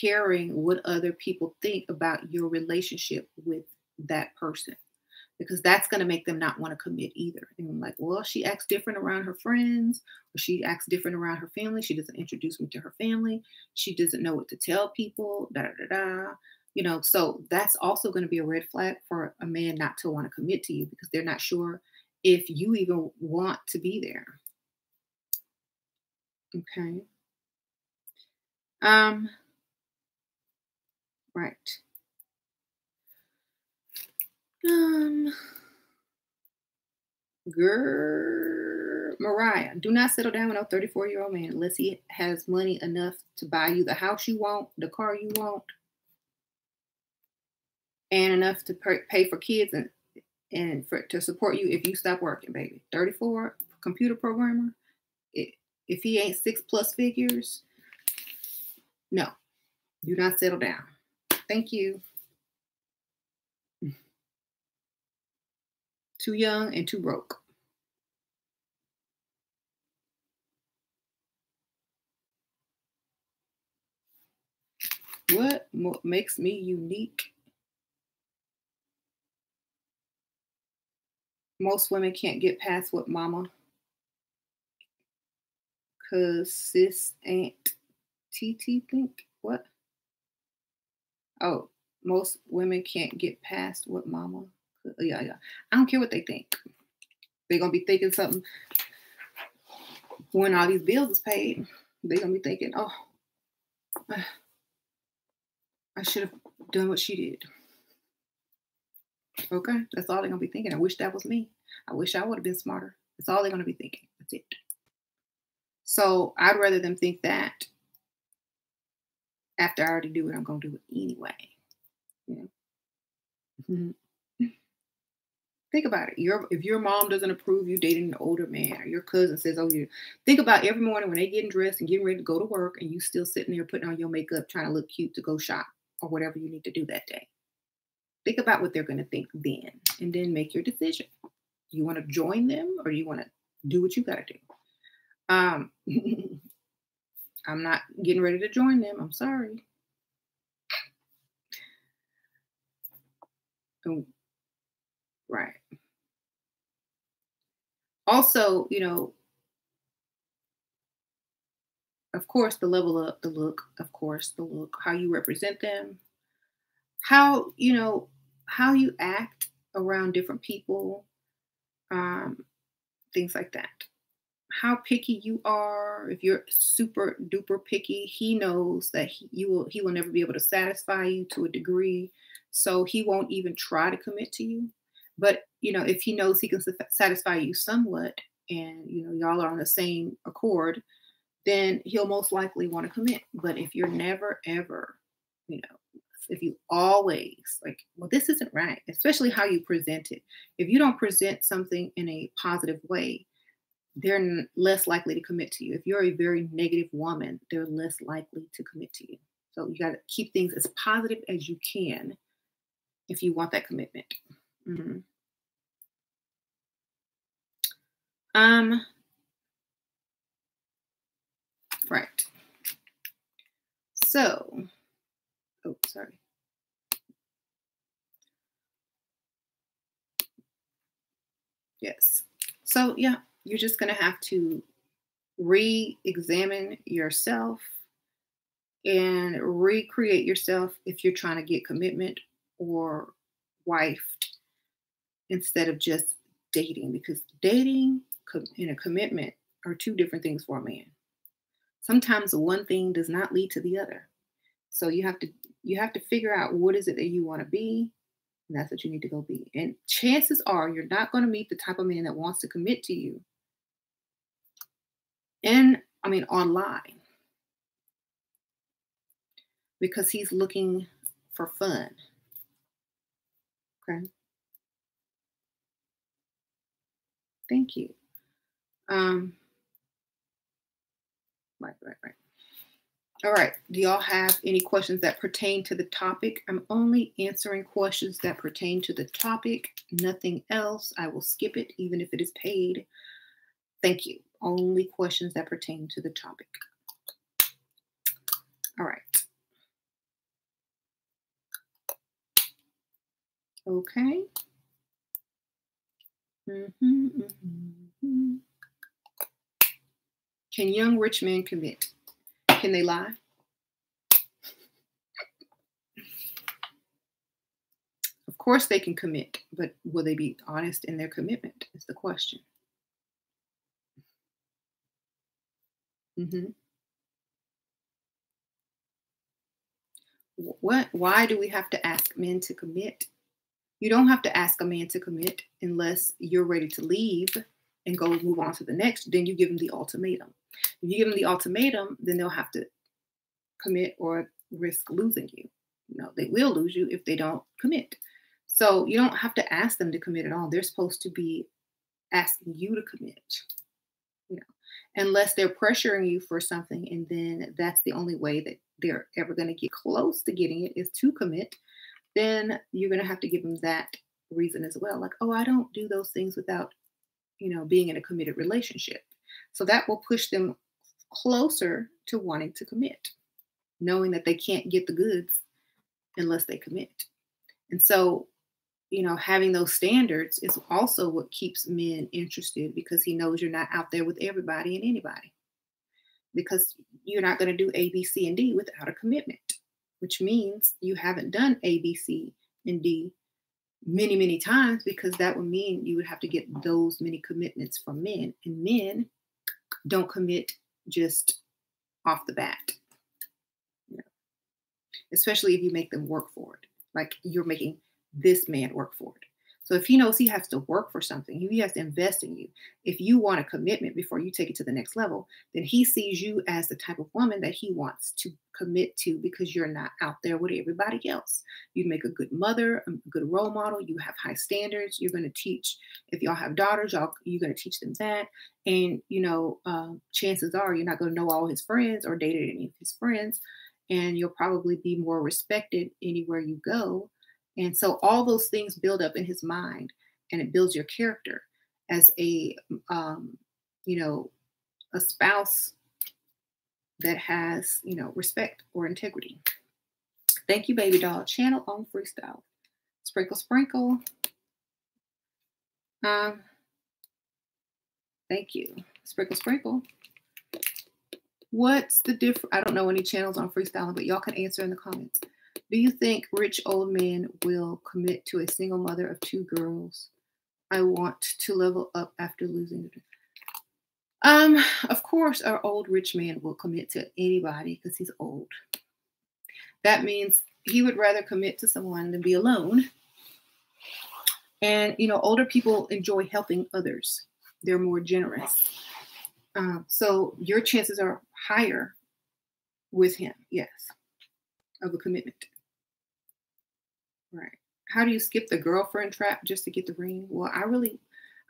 caring what other people think about your relationship with that person, because that's going to make them not want to commit either. And like, well, she acts different around her friends, or she acts different around her family. She doesn't introduce me to her family. She doesn't know what to tell people, da, da, da, da. You know, so that's also going to be a red flag for a man not to want to commit to you, because they're not sure if you even want to be there. Okay. Um, right. Um, girl, Mariah, do not settle down with no thirty-four-year-old man unless he has money enough to buy you the house you want, the car you want, and enough to pay for kids and And for to support you if you stop working, baby. thirty-four, computer programmer. It, if he ain't six plus figures, no, do not settle down. Thank you. Too young and too broke. What makes me unique? Most women can't get past what mama, cause sis ain't T T think what? Oh, most women can't get past what mama. Yeah, yeah. I don't care what they think. They're gonna be thinking something when all these bills is paid. They're gonna be thinking, oh, I should have done what she did. Okay, that's all they're going to be thinking. I wish that was me. I wish I would have been smarter. That's all they're going to be thinking. That's it. So I'd rather them think that after I already do it, I'm going to do it anyway. You know? Mm-hmm. Think about it. Your, if your mom doesn't approve you dating an older man, or your cousin says, oh, you think about every morning when they're getting dressed and getting ready to go to work and you still sitting there putting on your makeup, trying to look cute to go shop or whatever you need to do that day. Think about what they're going to think then, and then make your decision. Do you want to join them, or do you want to do what you got to do? Um, I'm not getting ready to join them. I'm sorry. Right. Also, you know, of course, the level up, the look, of course, the look, how you represent them, how, you know, how you act around different people, um, things like that. How picky you are. If you're super duper picky, he knows that he, you will, he will never be able to satisfy you to a degree. So he won't even try to commit to you. But, you know, if he knows he can satisfy you somewhat and, you know, y'all are on the same accord, then he'll most likely want to commit. But if you're never, ever, you know, if you always like, well, this isn't right, especially how you present it. If you don't present something in a positive way, they're less likely to commit to you. If you're a very negative woman, they're less likely to commit to you. So you got to keep things as positive as you can if you want that commitment. Mm-hmm. Um. Right. So, oh, sorry. Yes. So, yeah. You're just going to have to re-examine yourself and recreate yourself if you're trying to get commitment or wifed instead of just dating. Because dating and a commitment are two different things for a man. Sometimes one thing does not lead to the other. So you have to you have to figure out what is it that you want to be. And that's what you need to go be. And chances are you're not going to meet the type of man that wants to commit to you. And I mean, online. Because he's looking for fun. Okay. Thank you. Um, right, right, right. All right. Do y'all have any questions that pertain to the topic? I'm only answering questions that pertain to the topic. Nothing else. I will skip it, even if it is paid. Thank you. Only questions that pertain to the topic. All right. Okay. Mm-hmm, mm-hmm, mm-hmm. Can young rich men commit? Can they lie? Of course they can commit, but will they be honest in their commitment is the question. Mm-hmm. What? Why do we have to ask men to commit? You don't have to ask a man to commit unless you're ready to leave and go move on to the next. Then you give them the ultimatum. If you give them the ultimatum, then they'll have to commit or risk losing you. You know, they will lose you if they don't commit. So you don't have to ask them to commit at all. They're supposed to be asking you to commit, you know, unless they're pressuring you for something. And then that's the only way that they're ever going to get close to getting it is to commit. Then you're going to have to give them that reason as well. Like, oh, I don't do those things without, you know, being in a committed relationship. So that will push them closer to wanting to commit, knowing that they can't get the goods unless they commit. And so, you know, having those standards is also what keeps men interested because he knows you're not out there with everybody and anybody. Because you're not going to do A, B, C, and D without a commitment, which means you haven't done A, B, C, and D many, many times because that would mean you would have to get those many commitments from men. And men don't commit just off the bat, you know, especially if you make them work for it, like you're making this man work for it. So if he knows he has to work for something, he has to invest in you. If you want a commitment before you take it to the next level, then he sees you as the type of woman that he wants to commit to because you're not out there with everybody else. You make a good mother, a good role model. You have high standards. You're going to teach. If y'all have daughters, y'all you're going to teach them that. And, you know, uh, chances are you're not going to know all his friends or dated any of his friends. And you'll probably be more respected anywhere you go. And so all those things build up in his mind and it builds your character as a, um, you know, a spouse that has, you know, respect or integrity. Thank you, baby doll. Channel on freestyle. Sprinkle, sprinkle. Um, thank you. Sprinkle, sprinkle. What's the difference? I don't know any channels on freestyling, but y'all can answer in the comments. Do you think rich old men will commit to a single mother of two girls? I want to level up after losing. Um, of course, our old rich man will commit to anybody because he's old. That means he would rather commit to someone than be alone. And, you know, older people enjoy helping others. They're more generous. Um, so your chances are higher with him, yes, of a commitment. Right. How do you skip the girlfriend trap just to get the ring? Well, I really,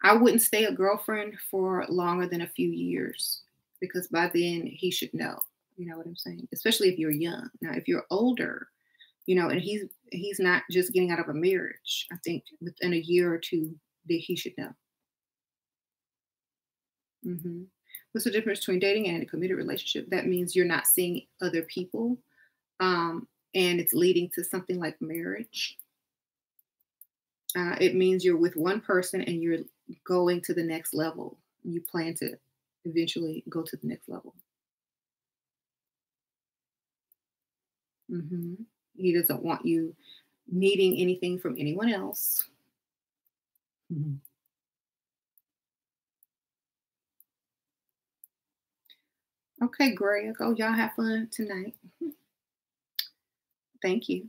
I wouldn't stay a girlfriend for longer than a few years because by then he should know. You know what I'm saying? Especially if you're young. Now, if you're older, you know, and he's he's not just getting out of a marriage. I think within a year or two that he should know. Mm-hmm. What's the difference between dating and a committed relationship? That means you're not seeing other people, um, and it's leading to something like marriage. Uh, it means you're with one person and you're going to the next level. You plan to eventually go to the next level. Mm-hmm. He doesn't want you needing anything from anyone else. Mm-hmm. Okay, Greg. Oh, y'all have fun tonight. Thank you.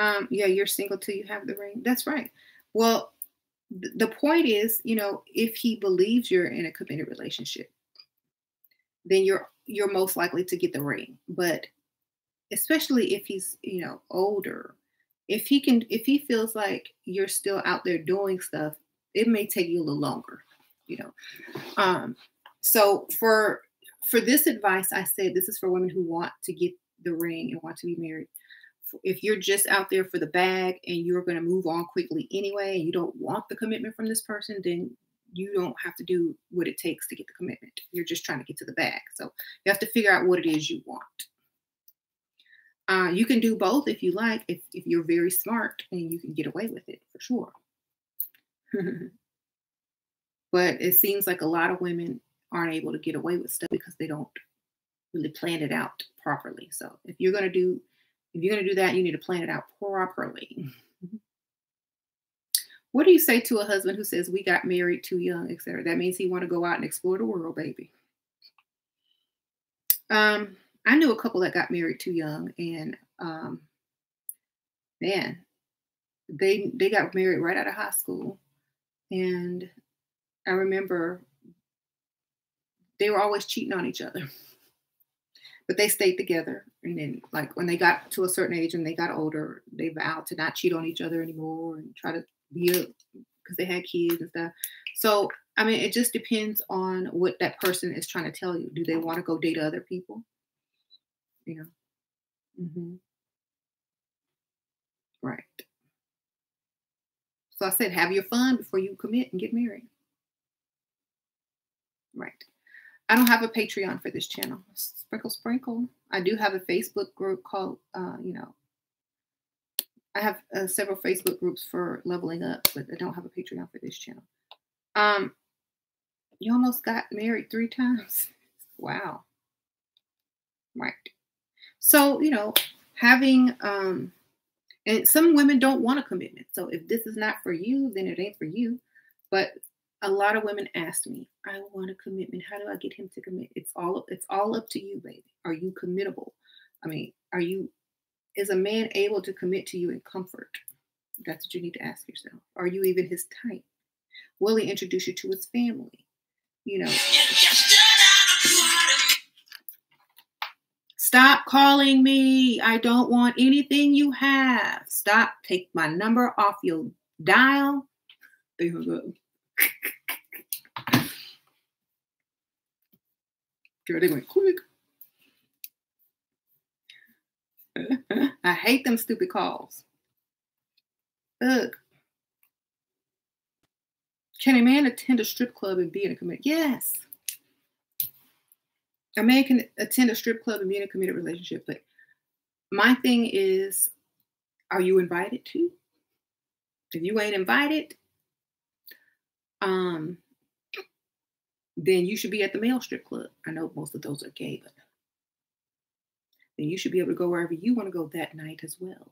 Um, yeah, you're single till you have the ring. That's right. Well, th the point is, you know, if he believes you're in a committed relationship, then you're you're most likely to get the ring. But especially if he's, you know, older, if he can, if he feels like you're still out there doing stuff, it may take you a little longer, you know. Um, so for for this advice, I said this is for women who want to get the ring and want to be married. If you're just out there for the bag and you're going to move on quickly anyway, and you don't want the commitment from this person, then you don't have to do what it takes to get the commitment. You're just trying to get to the bag. So you have to figure out what it is you want. Uh, you can do both if you like, if, if you're very smart and you can get away with it for sure. But it seems like a lot of women aren't able to get away with stuff because they don't really plan it out properly. So if you're going to do If you're going to do that, you need to plan it out properly. What do you say to a husband who says, we got married too young, et cetera? That means he want to go out and explore the world, baby. Um, I knew a couple that got married too young. And, um, man, they, they got married right out of high school. And I remember they were always cheating on each other. But they stayed together. And then like when they got to a certain age and they got older, they vowed to not cheat on each other anymore and try to be up because they had kids and stuff. So, I mean, it just depends on what that person is trying to tell you. Do they want to go date other people? You know? Mm-hmm. Right. So I said, have your fun before you commit and get married. Right. I don't have a Patreon for this channel. Sprinkle, sprinkle. I do have a Facebook group called, uh, you know, I have uh, several Facebook groups for leveling up, but I don't have a Patreon for this channel. Um, you almost got married three times. Wow. Right. So, you know, having, um, and some women don't want a commitment. So if this is not for you, then it ain't for you. But a lot of women ask me, I want a commitment. How do I get him to commit? It's all it's all up to you, baby. Are you committable? I mean, are you is a man able to commit to you in comfort? That's what you need to ask yourself. Are you even his type? Will he introduce you to his family? You know. Stop calling me. I don't want anything you have. Stop. Take my number off your dial. They hung up. Girl, they went quick. I hate them stupid calls. Ugh. Can a man attend a strip club and be in a committed? Yes. A man can attend a strip club and be in a committed relationship, but my thing is, Are you invited to? If you ain't invited, um, then you should be at the male strip club. I know most of those are gay, but then you should be able to go wherever you want to go that night as well.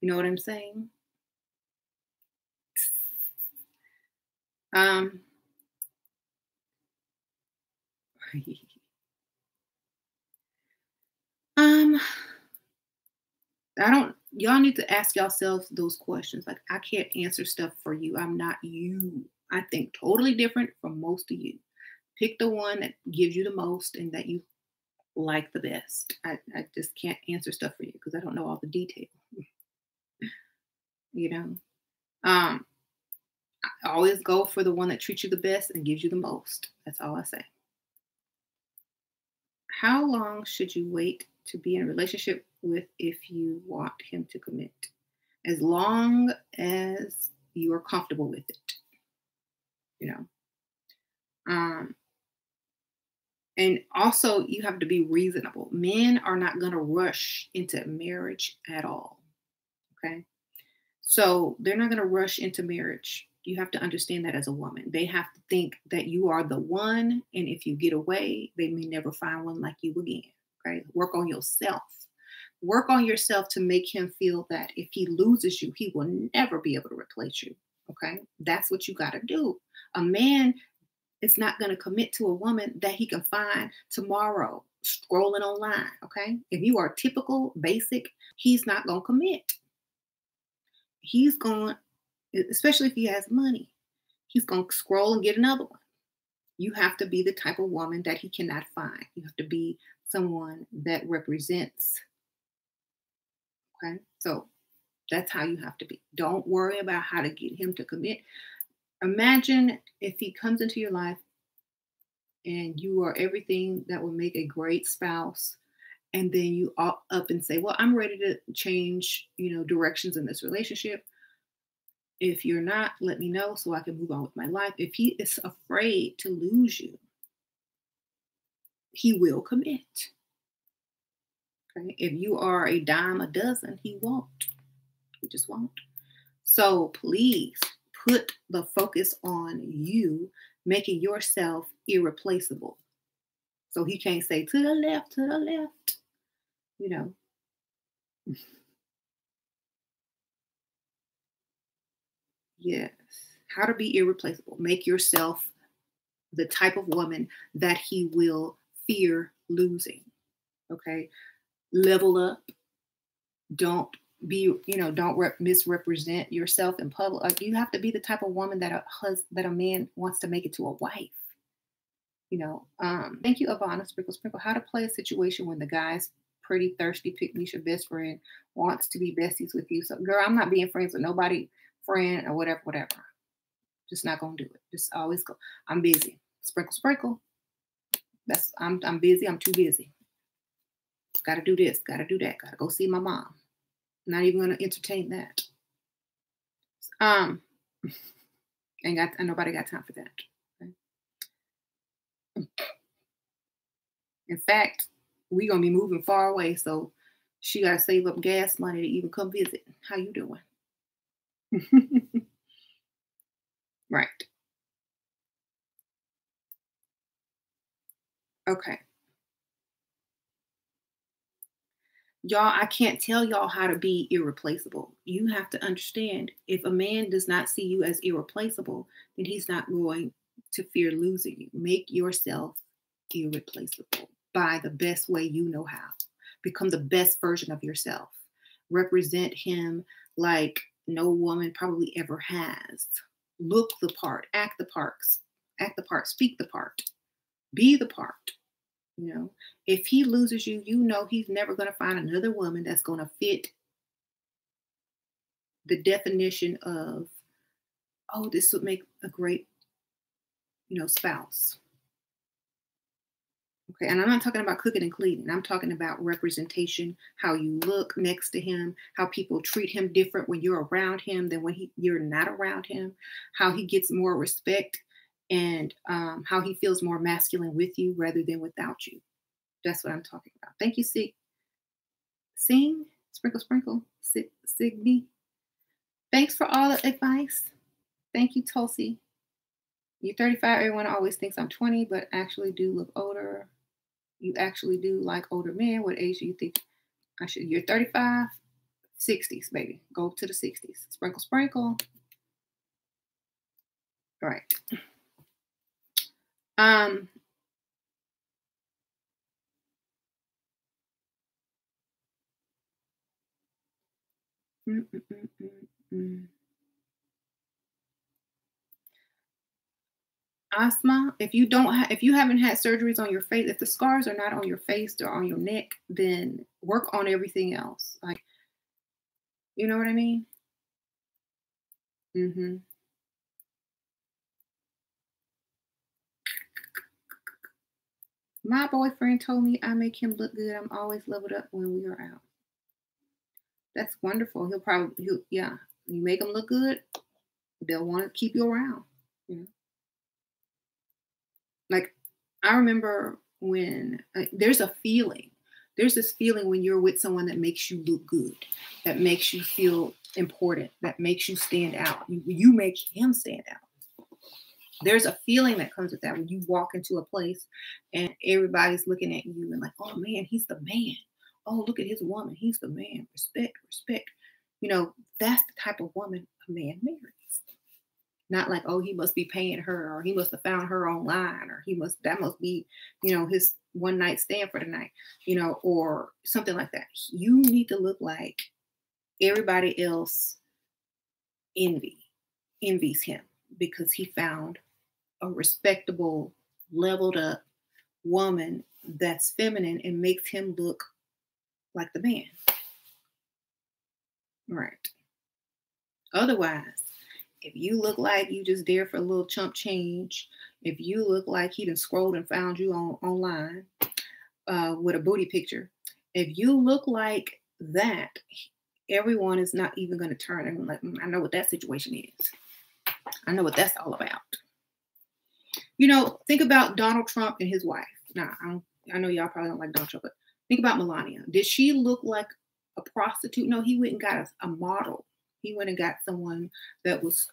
You know what I'm saying? Um, um, I don't, y'all need to ask yourselves those questions. Like, I can't answer stuff for you. I'm not you. I think totally different from most of you. Pick the one that gives you the most and that you like the best. I, I just can't answer stuff for you because I don't know all the detail. You know? Um, I always go for the one that treats you the best and gives you the most. That's all I say. How long should you wait to be in a relationship with if you want him to commit? As long as you are comfortable with it. You know? Um, and also, you have to be reasonable. Men are not going to rush into marriage at all. Okay? So they're not going to rush into marriage. You have to understand that as a woman. They have to think that you are the one. And if you get away, they may never find one like you again. Right? Work on yourself. Work on yourself to make him feel that if he loses you, he will never be able to replace you. Okay? That's what you got to do. A man is not going to commit to a woman that he can find tomorrow scrolling online. Okay? If you are typical, basic, he's not going to commit. He's going, especially if he has money, he's going to scroll and get another one. You have to be the type of woman that he cannot find. You have to be someone that represents. Okay? So that's how you have to be. Don't worry about how to get him to commit. Imagine if he comes into your life and you are everything that would make a great spouse. And then you all up and say, well, I'm ready to change, you know, directions in this relationship. If you're not, let me know so I can move on with my life. If he is afraid to lose you, he will commit. Okay? If you are a dime a dozen, he won't. He just won't. So please put the focus on you, making yourself irreplaceable. So he can't say to the left, to the left, you know. Yes. How to be irreplaceable. Make yourself the type of woman that he will fear losing. Okay. Level up. Don't be, you know, don't rep- misrepresent yourself in public. You have to be the type of woman that a hus- that a man wants to make it to a wife. You know, um, thank you, Ivana Sprinkle Sprinkle. How to play a situation when the guy's pretty thirsty, pick me, your best friend, wants to be besties with you. So, girl, I'm not being friends with nobody, friend, or whatever, whatever. Just not going to do it. Just always go, I'm busy. Sprinkle, sprinkle. That's, I'm, I'm busy. I'm too busy. Got to do this. Got to do that. Got to go see my mom. Not even going to entertain that. Um, ain't got, and nobody got time for that. In fact, we're going to be moving far away, so she got to save up gas money to even come visit. How you doing? Right. Okay. Y'all, I can't tell y'all how to be irreplaceable. You have to understand, if a man does not see you as irreplaceable, then he's not going to fear losing you. Make yourself irreplaceable by the best way you know how. Become the best version of yourself. Represent him like no woman probably ever has. Look the part, act the parts, act the part, speak the part, be the part. You know, if he loses you, you know he's never going to find another woman that's going to fit the definition of, oh, this would make a great, you know, spouse. Okay, and I'm not talking about cooking and cleaning. I'm talking about representation, how you look next to him, how people treat him different when you're around him than when he, you're not around him, how he gets more respect, and um, how he feels more masculine with you rather than without you. That's what I'm talking about. Thank you, Sig. Sing. Sprinkle, sprinkle, Signy. Thanks for all the advice. Thank you, Tulsi. You're thirty-five. Everyone always thinks I'm twenty, but actually do look older. You actually do like older men. What age do you think I should? You're thirty-five. sixties, baby. Go to the sixties. Sprinkle, sprinkle. All right. Um. Mm, mm, mm, mm, mm. Asma, if you don't ha if you haven't had surgeries on your face, if the scars are not on your face or on your neck, then work on everything else. Like, you know what I mean? Mm-hmm. My boyfriend told me I make him look good. I'm always leveled up when we are out. That's wonderful. He'll probably, he'll, yeah. You make them look good, they'll want to keep you around. You know? Like, I remember when, like, there's a feeling. There's this feeling when you're with someone that makes you look good, that makes you feel important, that makes you stand out. You, you make him stand out. There's a feeling that comes with that when you walk into a place and everybody's looking at you and like, oh, man, he's the man. Oh, look at his woman. He's the man. Respect, respect. You know, that's the type of woman a man marries. Not like, oh, he must be paying her, or he must have found her online, or he must, that must be, you know, his one night stand for the night, you know, or something like that. You need to look like everybody else envy, envies him because he found a respectable, leveled up woman that's feminine and makes him look like the man. Right. Otherwise, if you look like you just there for a little chump change, if you look like he done scrolled and found you on online uh, with a booty picture, if you look like that, everyone is not even going to turn and like, mm, I know what that situation is. I know what that's all about. You know, think about Donald Trump and his wife. Now, I, don't, I know y'all probably don't like Donald Trump, but think about Melania. Did she look like a prostitute? No, he went and got a, a model. He went and got someone that was,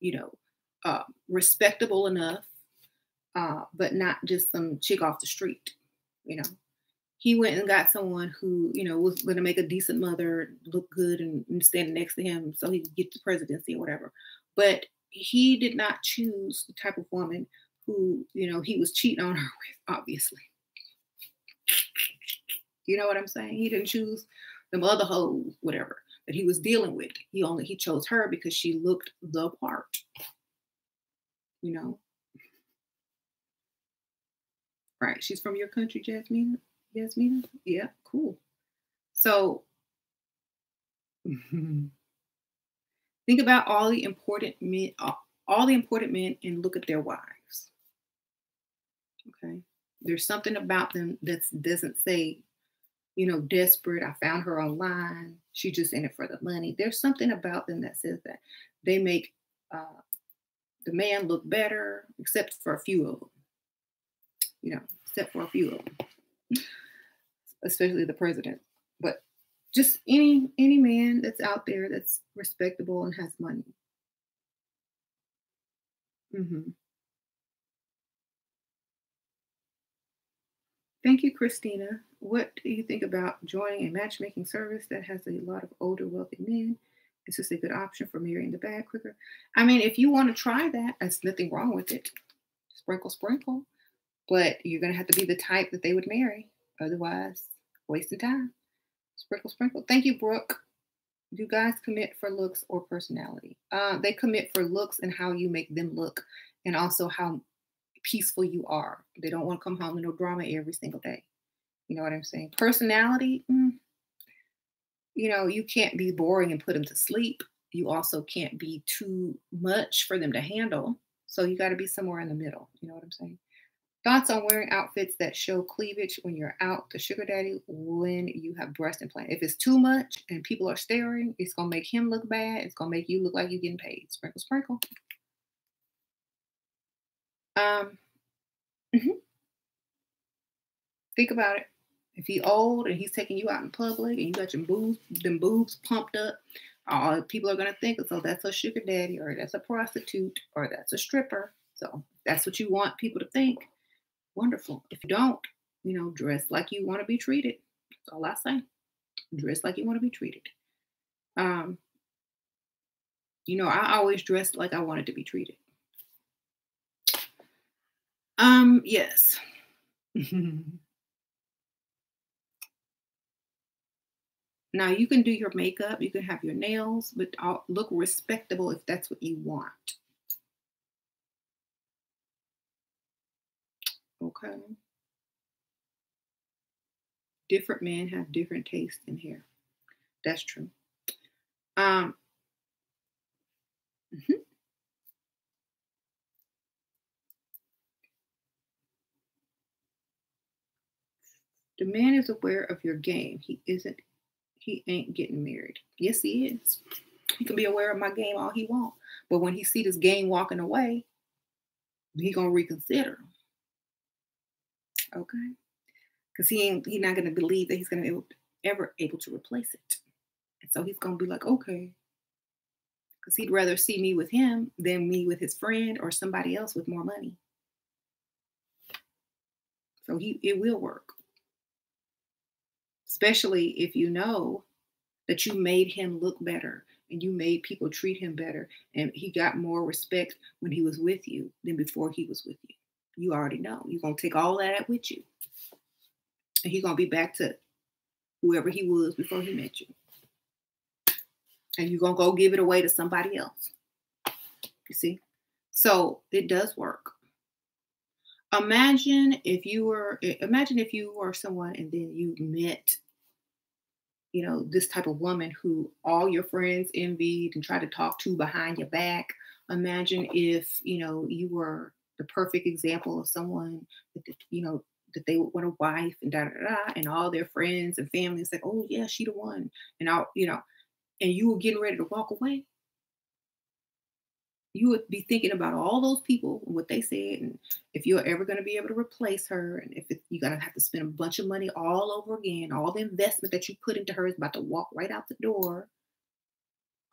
you know, uh, respectable enough, uh, but not just some chick off the street, you know. He went and got someone who, you know, was going to make a decent mother look good and, and stand next to him so he could get the presidency or whatever. But he did not choose the type of woman who, you know, he was cheating on her with, obviously. You know what I'm saying? He didn't choose them other hoes, whatever, that he was dealing with. He only, he chose her because she looked the part, you know? Right, she's from your country, Jasmina? Jasmina? Yeah, cool. So, think about all the important men, all the important men and look at their wives, okay? There's something about them that doesn't say, you know, desperate. I found her online. She just in it for the money. There's something about them that says that they make uh, the man look better, except for a few of them. You know, except for a few of them, especially the president. But just any any man that's out there that's respectable and has money. Mm-hmm. Thank you, Christina. What do you think about joining a matchmaking service that has a lot of older, wealthy men? Is this a good option for marrying the bag quicker? I mean, if you want to try that, there's nothing wrong with it. Sprinkle, sprinkle. But you're going to have to be the type that they would marry. Otherwise, wasting time. Sprinkle, sprinkle. Thank you, Brooke. Do guys commit for looks or personality? Uh, they commit for looks and how you make them look, and also how peaceful you are. They don't want to come home with no drama every single day. You know what I'm saying? Personality, mm, you know, you can't be boring and put them to sleep. You also can't be too much for them to handle. So you got to be somewhere in the middle. You know what I'm saying? Thoughts on wearing outfits that show cleavage when you're out, the sugar daddy, when you have breast implant. If it's too much and people are staring, it's going to make him look bad. It's going to make you look like you're getting paid. Sprinkle, sprinkle. Um, mm-hmm. Think about it. If he old and he's taking you out in public and you got your boobs, them boobs pumped up, all people are going to think, so that's a sugar daddy, or that's a prostitute, or that's a stripper. So that's what you want people to think. Wonderful. If you don't, you know, dress like you want to be treated. That's all I say. Dress like you want to be treated. Um, you know, I always dressed like I wanted to be treated. Um, yes. Now, you can do your makeup, you can have your nails, but look respectable if that's what you want. Okay. Different men have different tastes in hair. That's true. Um, mm-hmm. The man is aware of your game. He isn't, he ain't getting married. Yes, he is. He can be aware of my game all he wants. But when he see this game walking away, he gonna reconsider. Okay? Because he ain't, he not gonna believe that he's gonna be able, ever able to replace it. And so he's gonna be like, okay. Because he'd rather see me with him than me with his friend or somebody else with more money. So he, it will work. Especially if you know that you made him look better and you made people treat him better and he got more respect when he was with you than before he was with you. You already know. You're going to take all that with you. And he's going to be back to whoever he was before he met you. And you're going to go give it away to somebody else. You see? So it does work. Imagine if you were, imagine if you were someone and then you met, you know, this type of woman who all your friends envied and tried to talk to behind your back. Imagine if, you know, you were the perfect example of someone that, you know, that they would want a wife and da da da, and all their friends and family said, oh yeah, she the one, and all, you know, and you were getting ready to walk away. You would be thinking about all those people and what they said, and if you're ever going to be able to replace her, and if it, you're going to have to spend a bunch of money all over again, all the investment that you put into her is about to walk right out the door.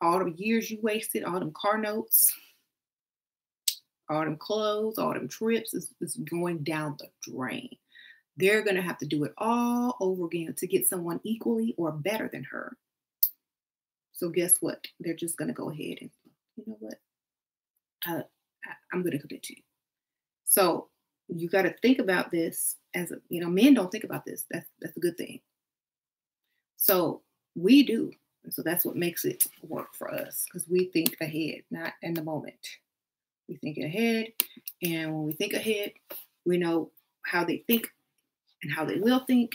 All the years you wasted, all them car notes, all them clothes, all them trips is, is going down the drain. They're going to have to do it all over again to get someone equally or better than her. So guess what? They're just going to go ahead and, you know what? Uh, I'm going to commit to you. So you got to think about this as a, you know, men don't think about this. That's, that's a good thing. So we do. And so that's what makes it work for us, because we think ahead, not in the moment. We think ahead. And when we think ahead, we know how they think and how they will think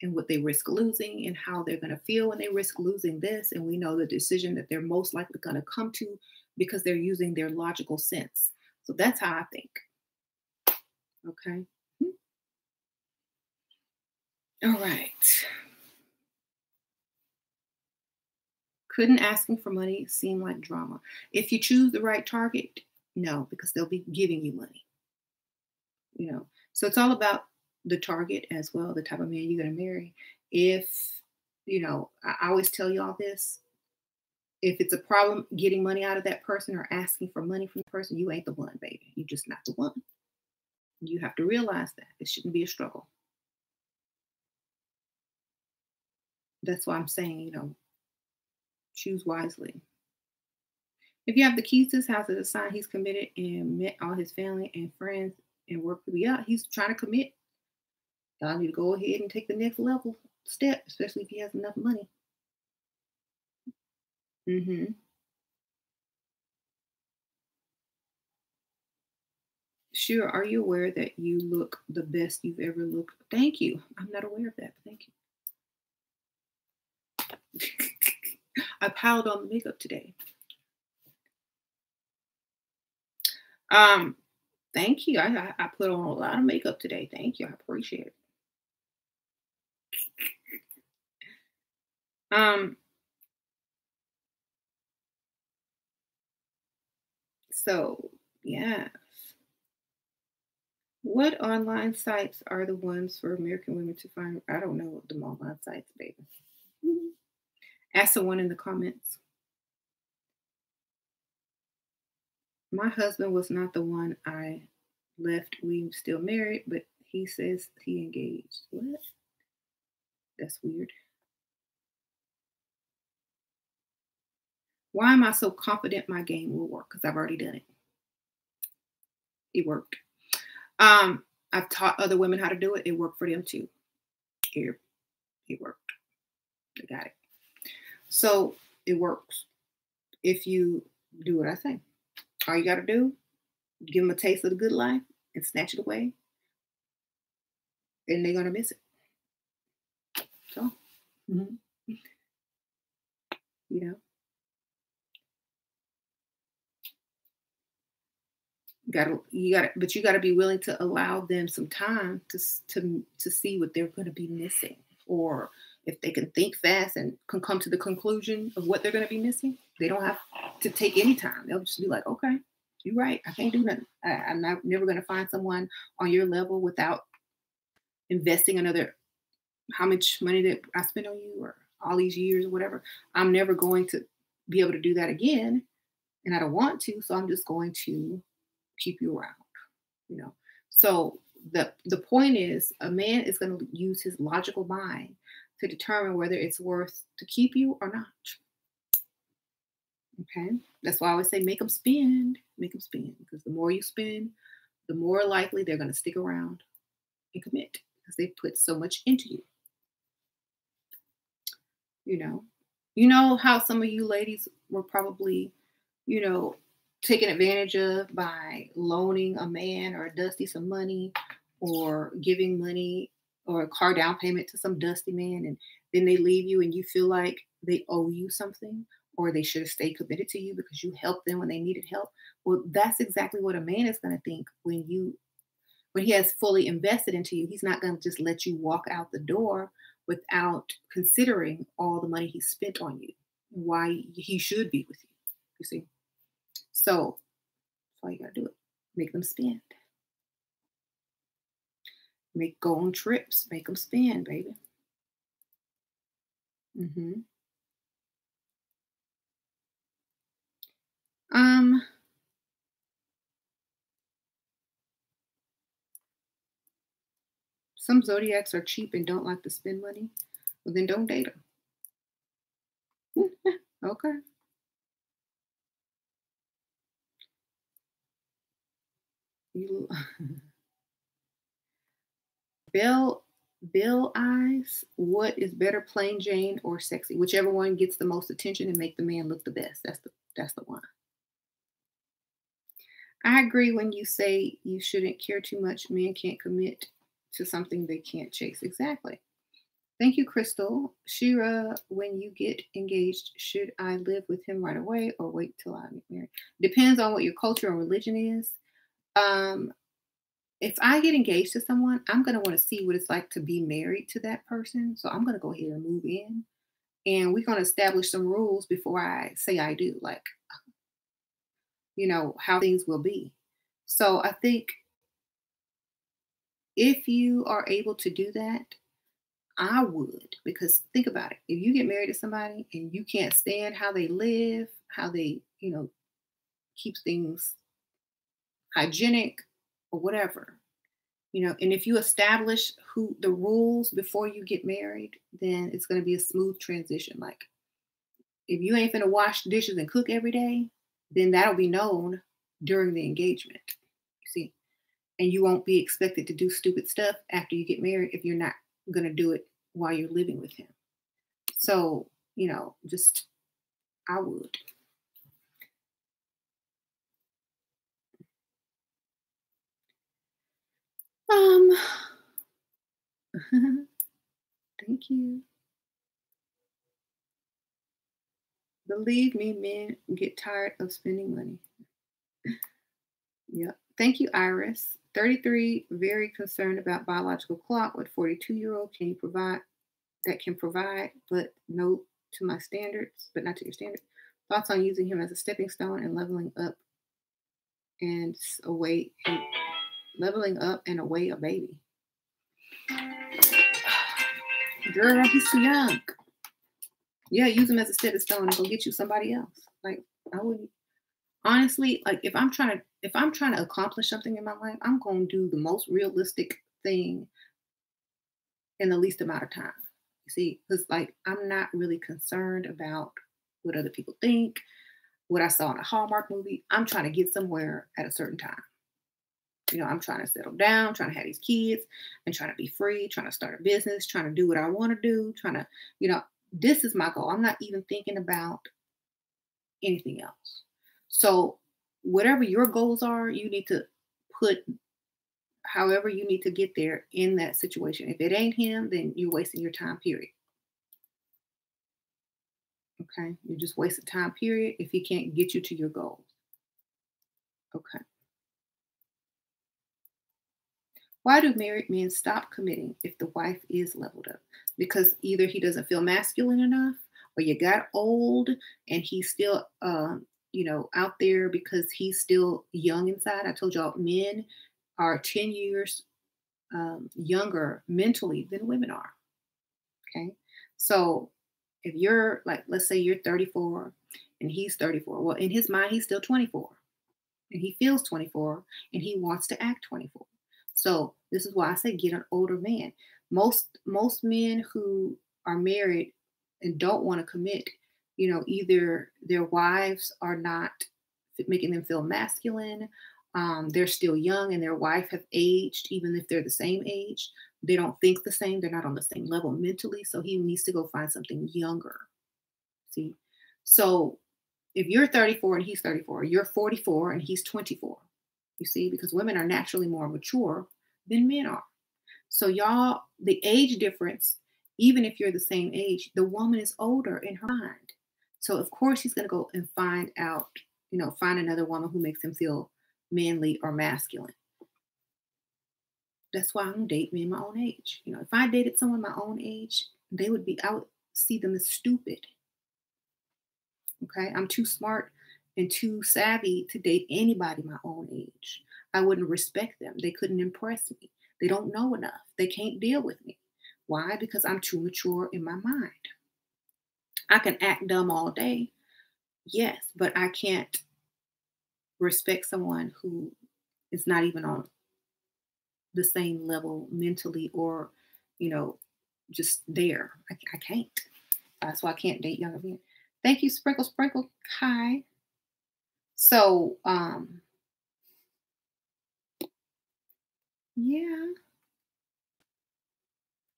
and what they risk losing and how they're going to feel when they risk losing this. And we know the decision that they're most likely going to come to, because they're using their logical sense. So that's how I think. Okay. All right. Couldn't asking for money seem like drama? If you choose the right target, no, because they'll be giving you money. You know, so it's all about the target as well, the type of man you're going to marry. If, you know, I always tell you all this. If it's a problem getting money out of that person or asking for money from the person, you ain't the one, baby. You're just not the one. You have to realize that. It shouldn't be a struggle. That's why I'm saying, you know, choose wisely. If you have the keys to his house, it's a sign he's committed and met all his family and friends and worked with you out. He's trying to commit. Y'all need to go ahead and take the next level step, especially if he has enough money. Mm-hmm. Sure, are you aware that you look the best you've ever looked? Thank you. I'm not aware of that, but thank you. I piled on the makeup today. Um, thank you. I, I put on a lot of makeup today. Thank you. I appreciate it. Um. So, yeah. What online sites are the ones for American women to find? I don't know the online sites, baby. Mm-hmm. Ask someone in the comments. My husband was not the one I left. We were still married, but he says he engaged. What? That's weird. Why am I so confident my game will work? Because I've already done it. It worked. Um, I've taught other women how to do it. It worked for them too. Here, it worked. I got it. So it works if you do what I say. All you got to do, give them a taste of the good life and snatch it away. And they're going to miss it. So, mm-hmm. You know. Gotta, you gotta, but you gotta be willing to allow them some time to to to see what they're gonna be missing, or if they can think fast and can come to the conclusion of what they're gonna be missing, they don't have to take any time. They'll just be like, okay, you're right. I can't do nothing. I, I'm not never gonna find someone on your level without investing another how much money that I spent on you, or all these years, or whatever. I'm never going to be able to do that again, and I don't want to. So I'm just going to keep you around, you know. So the the point is, a man is going to use his logical mind to determine whether it's worth to keep you or not. Okay, that's why I always say make them spend, make them spend, because the more you spend, the more likely they're going to stick around and commit, because they put so much into you. You know, you know how some of you ladies were probably, you know, taken advantage of by loaning a man or a dusty some money, or giving money or a car down payment to some dusty man, and then they leave you and you feel like they owe you something, or they should have stayed committed to you because you helped them when they needed help. Well, that's exactly what a man is going to think when you, when he has fully invested into you. He's not going to just let you walk out the door without considering all the money he spent on you, why he should be with you. You see? So that's all you gotta do it. Make them spend. Make go on trips. Make them spend, baby. Mm-hmm. Um. Some Zodiacs are cheap and don't like to spend money. Well, then don't date them. Okay. You, Bell, Bell eyes. What is better, plain Jane or sexy? Whichever one gets the most attention and make the man look the best. That's the that's the one. I agree when you say you shouldn't care too much. Men can't commit to something they can't chase. Exactly. Thank you, Crystal. Shira, when you get engaged, should I live with him right away or wait till I get married? Depends on what your culture and religion is. Um, if I get engaged to someone, I'm going to want to see what it's like to be married to that person. So I'm going to go ahead and move in, and we're going to establish some rules before I say I do, like, you know, how things will be. So I think if you are able to do that, I would, because think about it. If you get married to somebody and you can't stand how they live, how they, you know, keep things hygienic or whatever, you know, and if you establish who the rules before you get married, then it's going to be a smooth transition. Like, if you ain't finna wash dishes and cook every day, then that'll be known during the engagement, you see, and you won't be expected to do stupid stuff after you get married if you're not going to do it while you're living with him. So, you know, just, I would. Um, thank you. Believe me, men get tired of spending money. Yep. Thank you, Iris. thirty-three, very concerned about biological clock. What forty-two-year-old can you provide that can provide, but no to my standards, but not to your standards. Thoughts on using him as a stepping stone and leveling up and away. leveling up and away a baby. Girl, he's young. Yeah, use him as a stepping stone and go get you somebody else. Like, I wouldn't. Honestly, like if I'm trying to if I'm trying to accomplish something in my life, I'm gonna do the most realistic thing in the least amount of time. You see, because like I'm not really concerned about what other people think, what I saw in a Hallmark movie. I'm trying to get somewhere at a certain time. You know, I'm trying to settle down, trying to have these kids, and trying to be free, trying to start a business, trying to do what I want to do, trying to, you know, this is my goal. I'm not even thinking about anything else. So whatever your goals are, you need to put however you need to get there in that situation. If it ain't him, then you're wasting your time, period. Okay? You're just wasting time, period, if he can't get you to your goals. Okay. Why do married men stop committing if the wife is leveled up? Because either he doesn't feel masculine enough, or you got old and he's still... Uh, you know, out there because he's still young inside. I told y'all men are ten years um, younger mentally than women are. Okay. So if you're like, let's say you're thirty-four and he's thirty-four. Well, in his mind, he's still twenty-four and he feels twenty-four and he wants to act twenty-four. So this is why I say get an older man. Most, most men who are married and don't want to commit, you know, either their wives are not making them feel masculine, um, they're still young and their wife have aged, even if they're the same age, they don't think the same, they're not on the same level mentally, so he needs to go find something younger, see? So if you're thirty-four and he's thirty-four, you're forty-four and he's twenty-four, you see, because women are naturally more mature than men are. So y'all, the age difference, even if you're the same age, the woman is older in her mind. So, of course, he's going to go and find out, you know, find another woman who makes him feel manly or masculine. That's why I don't date men my own age. You know, if I dated someone my own age, they would be, I would see them as stupid. Okay? I'm too smart and too savvy to date anybody my own age. I wouldn't respect them. They couldn't impress me. They don't know enough. They can't deal with me. Why? Because I'm too mature in my mind. I can act dumb all day, yes, but I can't respect someone who is not even on the same level mentally or, you know, just there. I, I can't. That's why I can't date younger men. Thank you, Sprinkle Sprinkle Kai. So, um, yeah.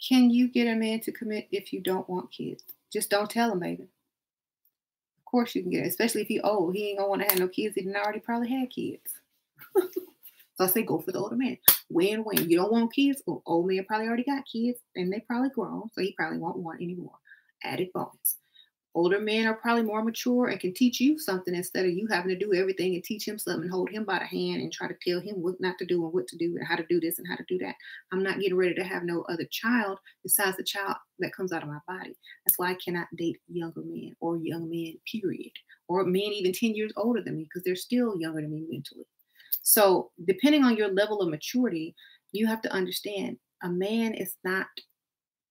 Can you get a man to commit if you don't want kids? Just don't tell him, baby. Of course you can get it, especially if he old. He ain't gonna want to have no kids. He done already probably had kids. So I say go for the older man. Win, win. You don't want kids? Well, old man probably already got kids, and they probably grown, so he probably won't want any more. Added bonus. Older men are probably more mature and can teach you something instead of you having to do everything and teach him something and hold him by the hand and try to tell him what not to do and what to do and how to do this and how to do that. I'm not getting ready to have no other child besides the child that comes out of my body. That's why I cannot date younger men or young men, period. Or men even ten years older than me because they're still younger than me mentally. So depending on your level of maturity, you have to understand a man is not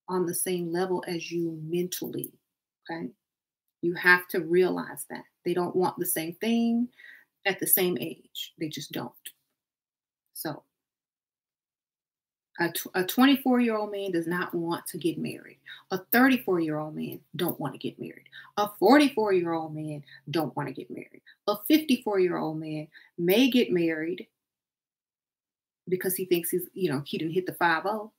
on the same level as you mentally, okay? You have to realize that. They don't want the same thing at the same age. They just don't. So a twenty-four-year-old man does not want to get married. A thirty-four-year-old man don't want to get married. A forty-four-year-old man don't want to get married. A fifty-four-year-old man may get married because he thinks he's, you know, he didn't hit the five oh.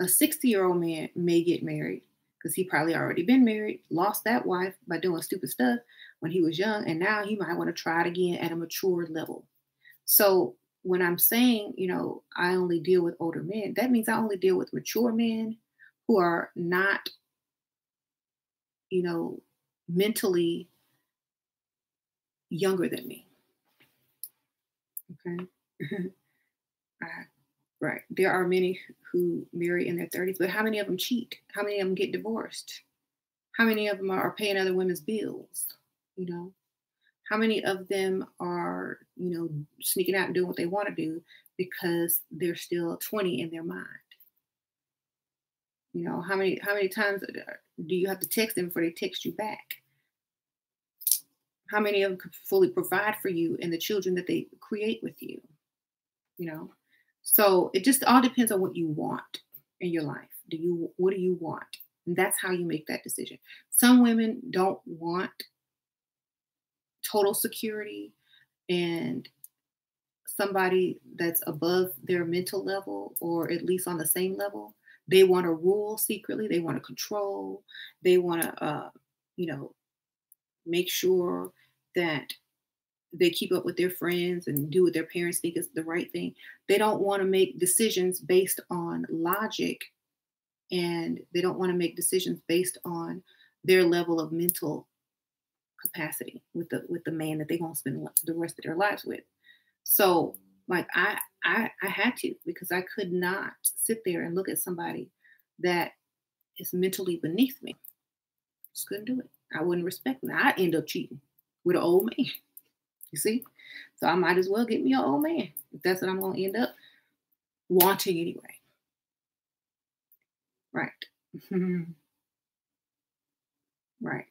A sixty-year-old man may get married because he probably already been married, lost that wife by doing stupid stuff when he was young, and now he might want to try it again at a mature level. So when I'm saying, you know, I only deal with older men, that means I only deal with mature men who are not, you know, mentally younger than me. Okay? I Right. There are many who marry in their thirties, but how many of them cheat? How many of them get divorced? How many of them are paying other women's bills? You know, How many of them are, you know, sneaking out and doing what they want to do because they're still twenty in their mind? You know, how many how many times do you have to text them before they text you back? How many of them could fully provide for you and the children that they create with you? You know, so it just all depends on what you want in your life. Do you, what do you want? And that's how you make that decision. Some women don't want total security and somebody that's above their mental level, or at least on the same level. They want to rule secretly. They want to control. They want to, uh, you know, make sure that they keep up with their friends and do what their parents think is the right thing. They don't want to make decisions based on logic, and they don't want to make decisions based on their level of mental capacity with the with the man that they won't spend the rest of their lives with. So, like, I, I, I had to, because I could not sit there and look at somebody that is mentally beneath me. Just couldn't do it. I wouldn't respect them. I end up cheating with an old man. You see? So I might as well get me an old man, if that's what I'm going to end up wanting anyway. Right. right. Right.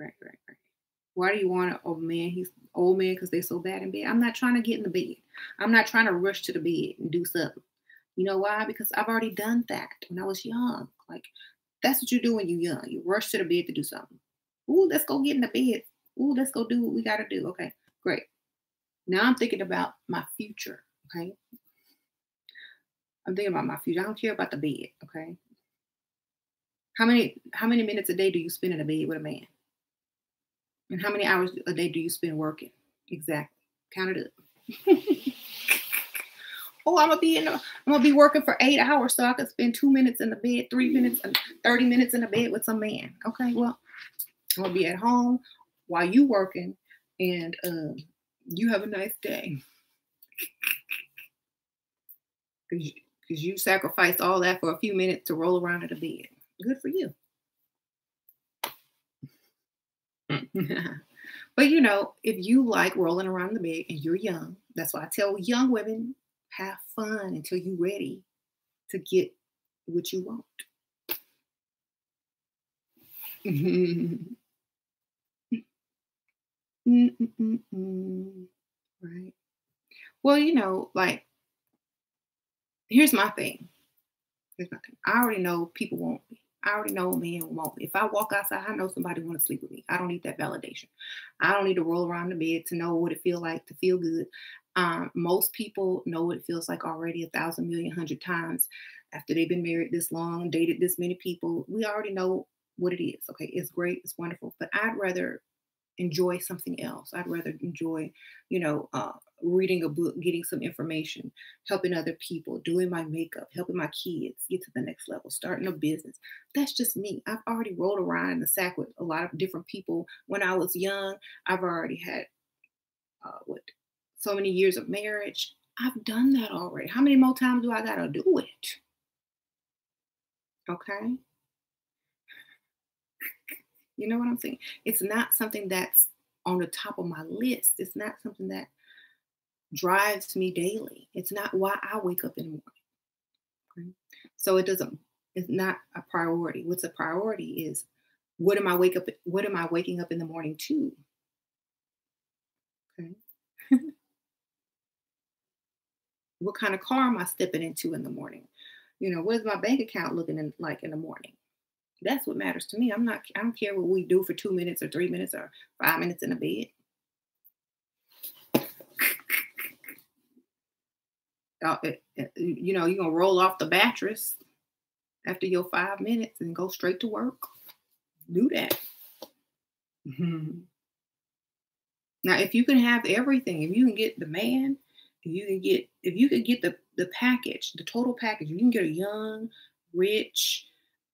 Right. Right. Why do you want an old man? He's old man because they're so bad in bed. I'm not trying to get in the bed. I'm not trying to rush to the bed and do something. You know why? Because I've already done that when I was young. Like, that's what you do when you're young. You rush to the bed to do something. Ooh, let's go get in the bed. Ooh, let's go do what we got to do. Okay, great. Now I'm thinking about my future, okay? I'm thinking about my future. I don't care about the bed, okay? How many how many minutes a day do you spend in a bed with a man? And how many hours a day do you spend working? Exactly. Count it up. Oh, I'm gonna be in. A, I'm gonna be working for eight hours so I can spend two minutes in the bed, three minutes, and thirty minutes in the bed with some man. Okay, well, I'm gonna be at home while you working, and um, you have a nice day. Because you, you sacrificed all that for a few minutes to roll around in the bed. Good for you. But, you know, if you like rolling around the bed and you're young, that's why I tell young women, have fun until you're ready to get what you want. Mm-mm-mm-mm. Right. Well, you know, like, here's my thing. Here's my thing. I already know people want me. I already know a man won't. If I walk outside, I know somebody want to sleep with me. I don't need that validation. I don't need to roll around the bed to know what it feels like to feel good. Um, most people know what it feels like already a thousand million hundred times after they've been married this long, dated this many people. We already know what it is. Okay, it's great, it's wonderful, but I'd rather enjoy something else. I'd rather enjoy, you know, uh, reading a book, getting some information, helping other people, doing my makeup, helping my kids get to the next level, starting a business. That's just me. I've already rolled around in the sack with a lot of different people. When I was young, I've already had uh, what, so many years of marriage. I've done that already. How many more times do I gotta do it? Okay. You know what I'm saying? It's not something that's on the top of my list. It's not something that drives me daily. It's not why I wake up in the morning. Okay? So it doesn't, it's not a priority. What's a priority is, what am I wake up, what am I waking up in the morning to? Okay. What kind of car am I stepping into in the morning? You know, what is my bank account looking in, like in the morning? That's what matters to me. I'm not, I don't care what we do for two minutes or three minutes or five minutes in a bed. uh, it, it, you know, you're going to roll off the mattress after your five minutes and go straight to work. Do that. Mm-hmm. Now, if you can have everything, if you can get the man, if you can get, if you can get the, the package, the total package, you can get a young, rich,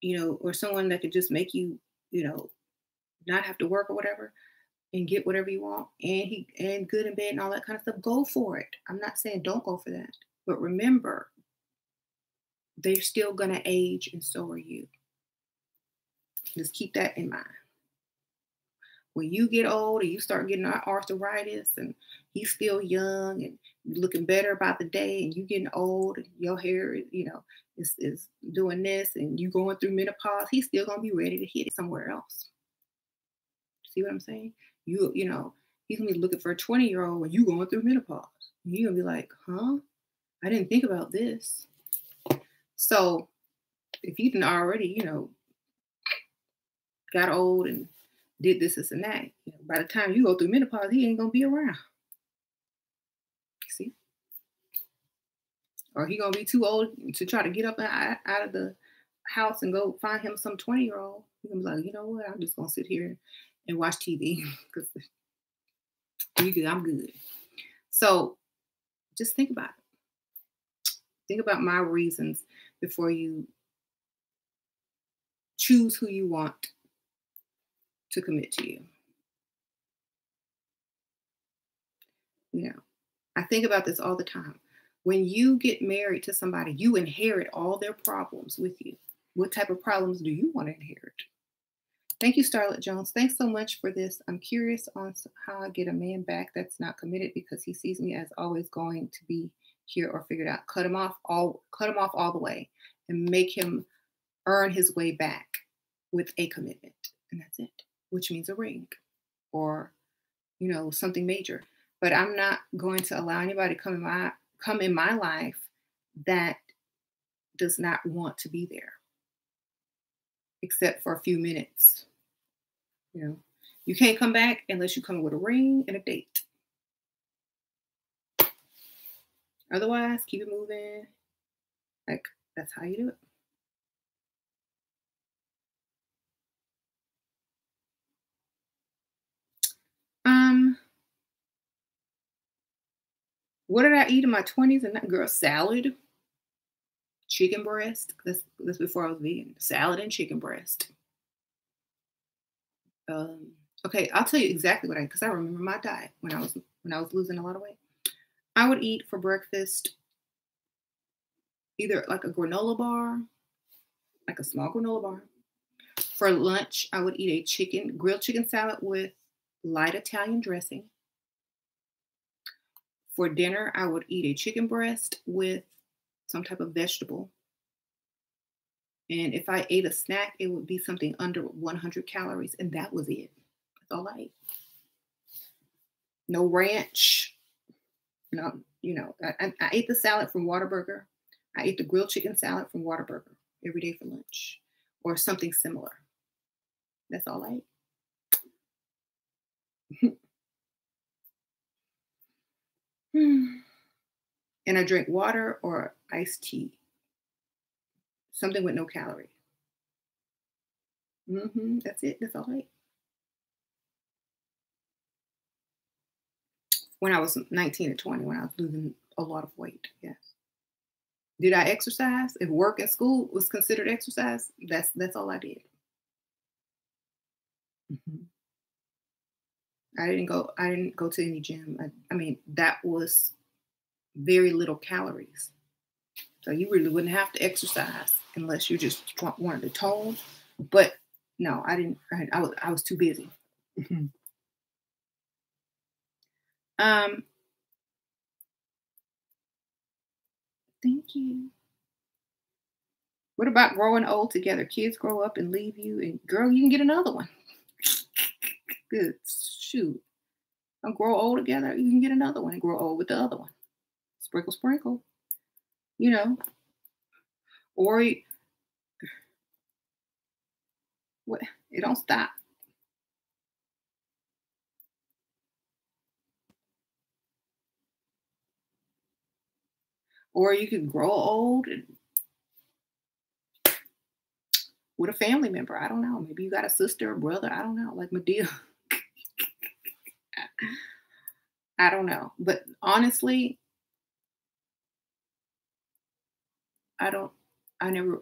you know, or someone that could just make you, you know, not have to work or whatever, and get whatever you want, and he and good in bed and all that kind of stuff, go for it. I'm not saying don't go for that. But remember, they're still going to age, and so are you. Just keep that in mind. when you get old and you start getting arthritis and you still young and looking better about the day and you getting old and your hair, you know, is, is doing this and you going through menopause, he's still going to be ready to hit it somewhere else. See what I'm saying? You, you know, he's going to be looking for a twenty year old when you going through menopause. You're going to be like, huh? I didn't think about this. So if you didn't already, you know, got old and did this, this, and that, you know, by the time you go through menopause, he ain't going to be around. See? Or he going to be too old to try to get up and out of the house and go find him some twenty year old. He's going to be like, you know what? I'm just going to sit here and watch T V because you good, I'm good. So just think about it. Think about my reasons before you choose who you want to commit to you. You know, I think about this all the time. When you get married to somebody, you inherit all their problems with you. What type of problems do you want to inherit? Thank you, Starlet Jones. Thanks so much for this. I'm curious on how I get a man back that's not committed because he sees me as always going to be here or figured out. Cut him off all, cut him off all the way and make him earn his way back with a commitment. And that's it, which means a ring or, you know, something major. But I'm not going to allow anybody to come in my, come in my life that does not want to be there, except for a few minutes. You know, you can't come back unless you come with a ring and a date. Otherwise, keep it moving. Like, that's how you do it. Um, what did I eat in my twenties? And that girl, salad, chicken breast. That's, that's before I was vegan. Salad and chicken breast. Um, okay, I'll tell you exactly what I, because I remember my diet when I was when I was losing a lot of weight. I would eat for breakfast either like a granola bar, like a small granola bar. For lunch, I would eat a chicken, grilled chicken salad with light Italian dressing. For dinner, I would eat a chicken breast with some type of vegetable. And if I ate a snack, it would be something under one hundred calories. And that was it. That's all I ate. No ranch. No, you know, I, I ate the salad from Whataburger. I ate the grilled chicken salad from Whataburger every day for lunch or something similar. That's all I ate. And I drink water or iced tea, something with no calorie. Mm-hmm, that's it. That's all right. When I was nineteen and twenty, when I was losing a lot of weight, yes. Did I exercise? If work and school was considered exercise, that's that's all I did. Mm-hmm. I didn't go, I didn't go to any gym. I, I mean, that was very little calories. So you really wouldn't have to exercise unless you just wanted to tone. But no, I didn't, I, I, was, I was too busy. Mm-hmm. um, thank you. What about growing old together? Kids grow up and leave you and girl, you can get another one. Good. Shoot. Don't grow old together. You can get another one and grow old with the other one. Sprinkle, sprinkle. You know. Or it, what, it don't stop. Or you can grow old and with a family member. I don't know. Maybe you got a sister or brother. I don't know. Like Medina. I don't know, but honestly, I don't, I never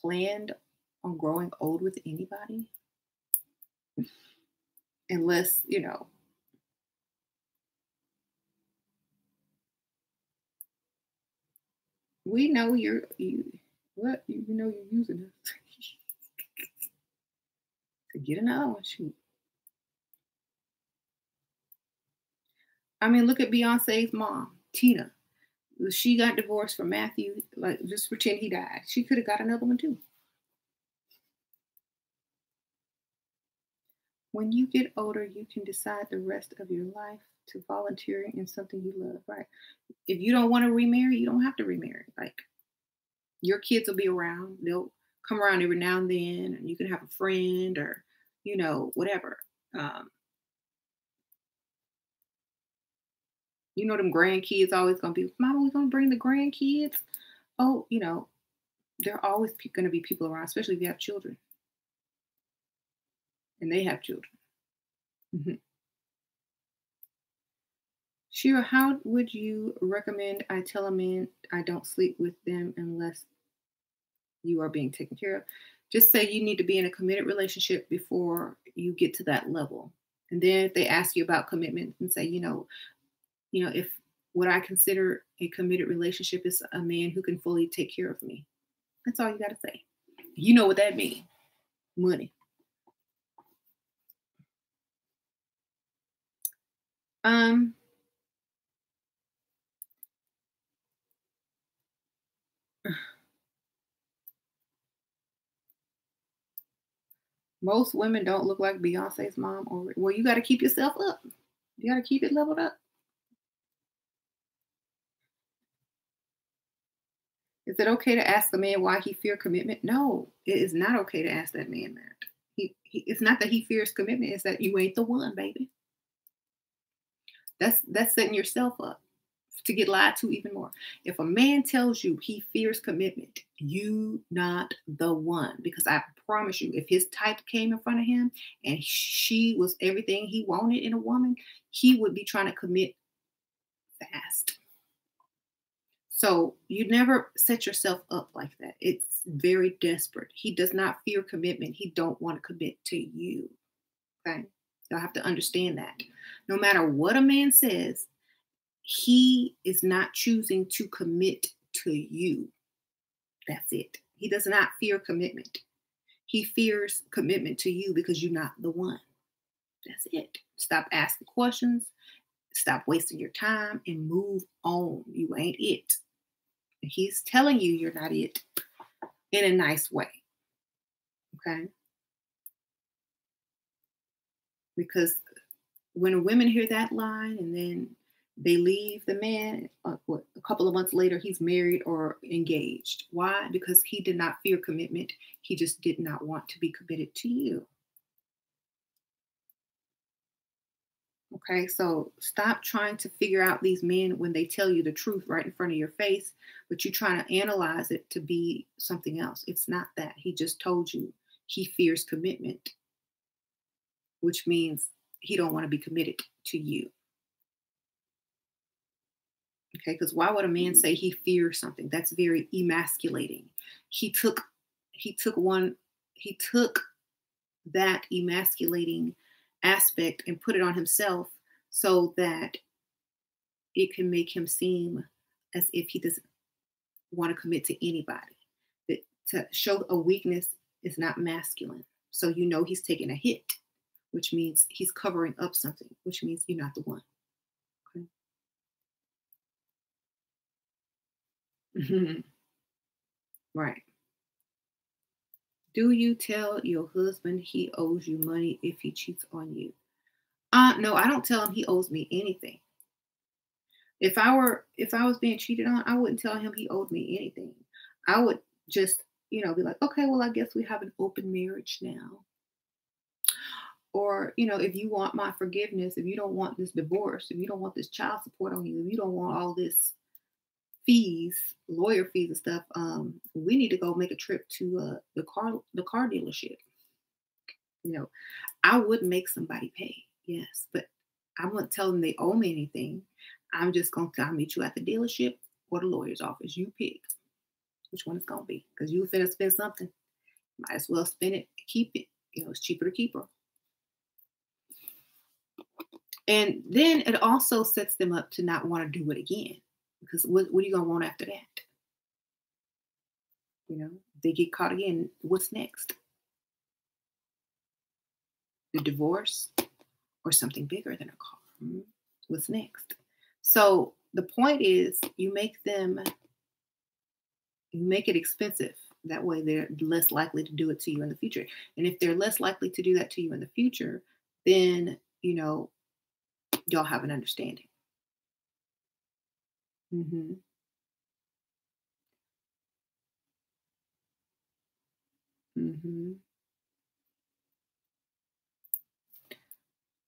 planned on growing old with anybody unless, you know, we know you're, you, what, you know, you're using us to get another one, shoot. I mean, look at Beyonce's mom, Tina. She got divorced from Matthew, like just pretend he died. She could have got another one too. When you get older, you can decide the rest of your life to volunteering in something you love, right? If you don't want to remarry, you don't have to remarry. Like, your kids will be around. They'll come around every now and then, and you can have a friend or, you know, whatever. Um, you know, them grandkids always going to be, Mama, we going to bring the grandkids? Oh, you know, there are always going to be people around, especially if you have children. And they have children. Mm-hmm. Shira, how would you recommend I tell a man I don't sleep with them unless you are being taken care of? Just say you need to be in a committed relationship before you get to that level. And then if they ask you about commitment, and say, you know, you know, if what I consider a committed relationship is a man who can fully take care of me. That's all you got to say. You know what that means. Money. Um. Most women don't look like Beyonce's mom. Or, well, you got to keep yourself up. You got to keep it leveled up. Is it okay to ask the man why he fears commitment? No, it is not okay to ask that man that. He, he, it's not that he fears commitment. It's that you ain't the one, baby. That's, that's setting yourself up to get lied to even more. If a man tells you he fears commitment, you not the one. Because I promise you, if his type came in front of him and she was everything he wanted in a woman, he would be trying to commit fast. So you never set yourself up like that. It's very desperate. He does not fear commitment. He don't want to commit to you. Okay? Y'all have to understand that. No matter what a man says, he is not choosing to commit to you. That's it. He does not fear commitment. He fears commitment to you because you're not the one. That's it. Stop asking questions. Stop wasting your time and move on. You ain't it. He's telling you you're not it in a nice way. Okay? Because when women hear that line and then they leave the man, uh, what, a couple of months later, he's married or engaged. Why? Because he did not fear commitment. He just did not want to be committed to you. Okay, so stop trying to figure out these men when they tell you the truth right in front of your face, but you're trying to analyze it to be something else. It's not that. He just told you he fears commitment, which means he don't want to be committed to you. Okay, because why would a man say he fears something? That's very emasculating. He took, he took one, he took that emasculating aspect and put it on himself so that it can make him seem as if he doesn't want to commit to anybody. That to show a weakness is not masculine. So you know he's taking a hit, which means he's covering up something, which means you're not the one. Right. Do you tell your husband he owes you money if he cheats on you? Uh, no, I don't tell him he owes me anything. If I were, if I was being cheated on, I wouldn't tell him he owed me anything. I would just, you know, be like, okay, well, I guess we have an open marriage now. Or, you know, if you want my forgiveness, if you don't want this divorce, if you don't want this child support on you, if you don't want all this fees, lawyer fees and stuff, um, we need to go make a trip to uh, the car the car dealership. You know, I would make somebody pay, yes, but I wouldn't tell them they owe me anything. I'm just going to meet you at the dealership or the lawyer's office. You pick which one it's going to be, because you're finna spend something. Might as well spend it, keep it. You know, it's cheaper to keep her. And then it also sets them up to not want to do it again. Because what, what are you going to want after that? You know, they get caught again. What's next? The divorce or something bigger than a car? what's next. So the point is, you make them, you make it expensive. That way they're less likely to do it to you in the future. And if they're less likely to do that to you in the future, then, you know, y'all have an understanding. Mm-hmm. Mm-hmm.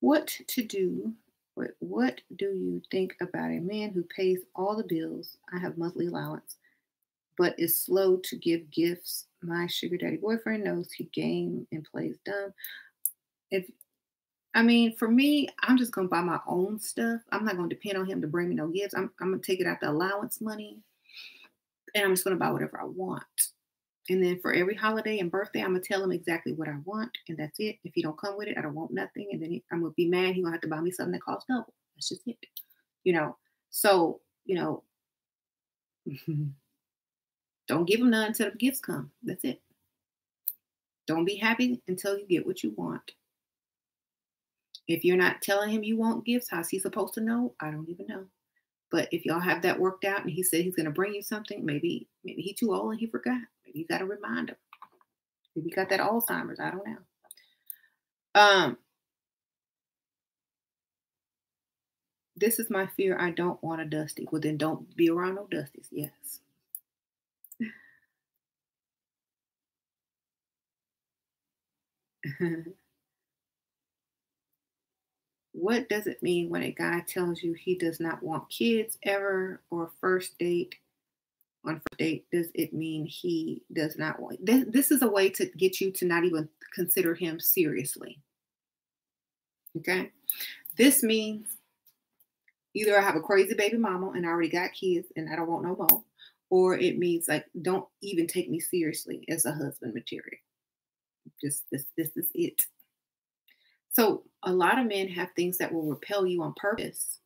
What to do? What, what do you think about a man who pays all the bills? I have monthly allowance, but is slow to give gifts. My sugar daddy boyfriend knows he game and plays dumb. If, I mean, for me, I'm just going to buy my own stuff. I'm not going to depend on him to bring me no gifts. I'm, I'm going to take it out the allowance money, and I'm just going to buy whatever I want. And then for every holiday and birthday, I'm going to tell him exactly what I want, and that's it. If he don't come with it, I don't want nothing. And then he, I'm going to be mad. He's going to have to buy me something that costs double. That's just it. You know, so, you know, don't give him none until the gifts come. That's it. Don't be happy until you get what you want. If you're not telling him you want gifts, how's he supposed to know? I don't even know. But if y'all have that worked out and he said he's going to bring you something, maybe maybe he too old and he forgot. Maybe you got to remind him. Maybe you got that Alzheimer's. I don't know. Um, this is my fear. I don't want a dusty. Well, then don't be around no dusties. Yes. What does it mean when a guy tells you he does not want kids ever, or first date? On first date, does it mean he does not want? This, this is a way to get you to not even consider him seriously. Okay? This means either I have a crazy baby mama and I already got kids and I don't want no more, or it means like, don't even take me seriously as a husband material. Just this, this is it. So a lot of men have things that will repel you on purpose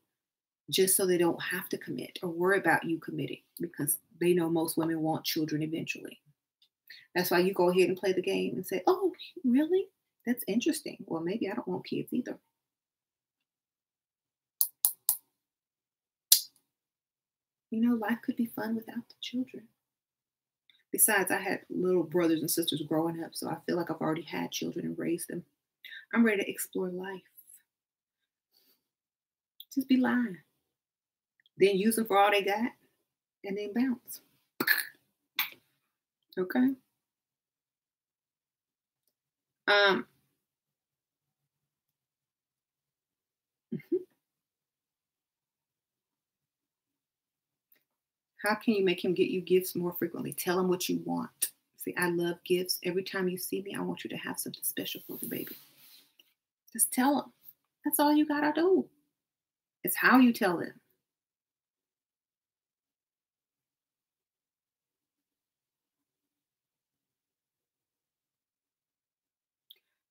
just so they don't have to commit or worry about you committing, because they know most women want children eventually. That's why you go ahead and play the game and say, oh, really? That's interesting. Well, maybe I don't want kids either. You know, life could be fun without the children. Besides, I had little brothers and sisters growing up, so I feel like I've already had children and raised them. I'm ready to explore life. Just be lying. Then use them for all they got and then bounce. Okay. Um. Mm-hmm. How can you make him get you gifts more frequently? Tell him what you want. See, I love gifts. Every time you see me, I want you to have something special for the baby. Just tell them. That's all you gotta do. It's how you tell them.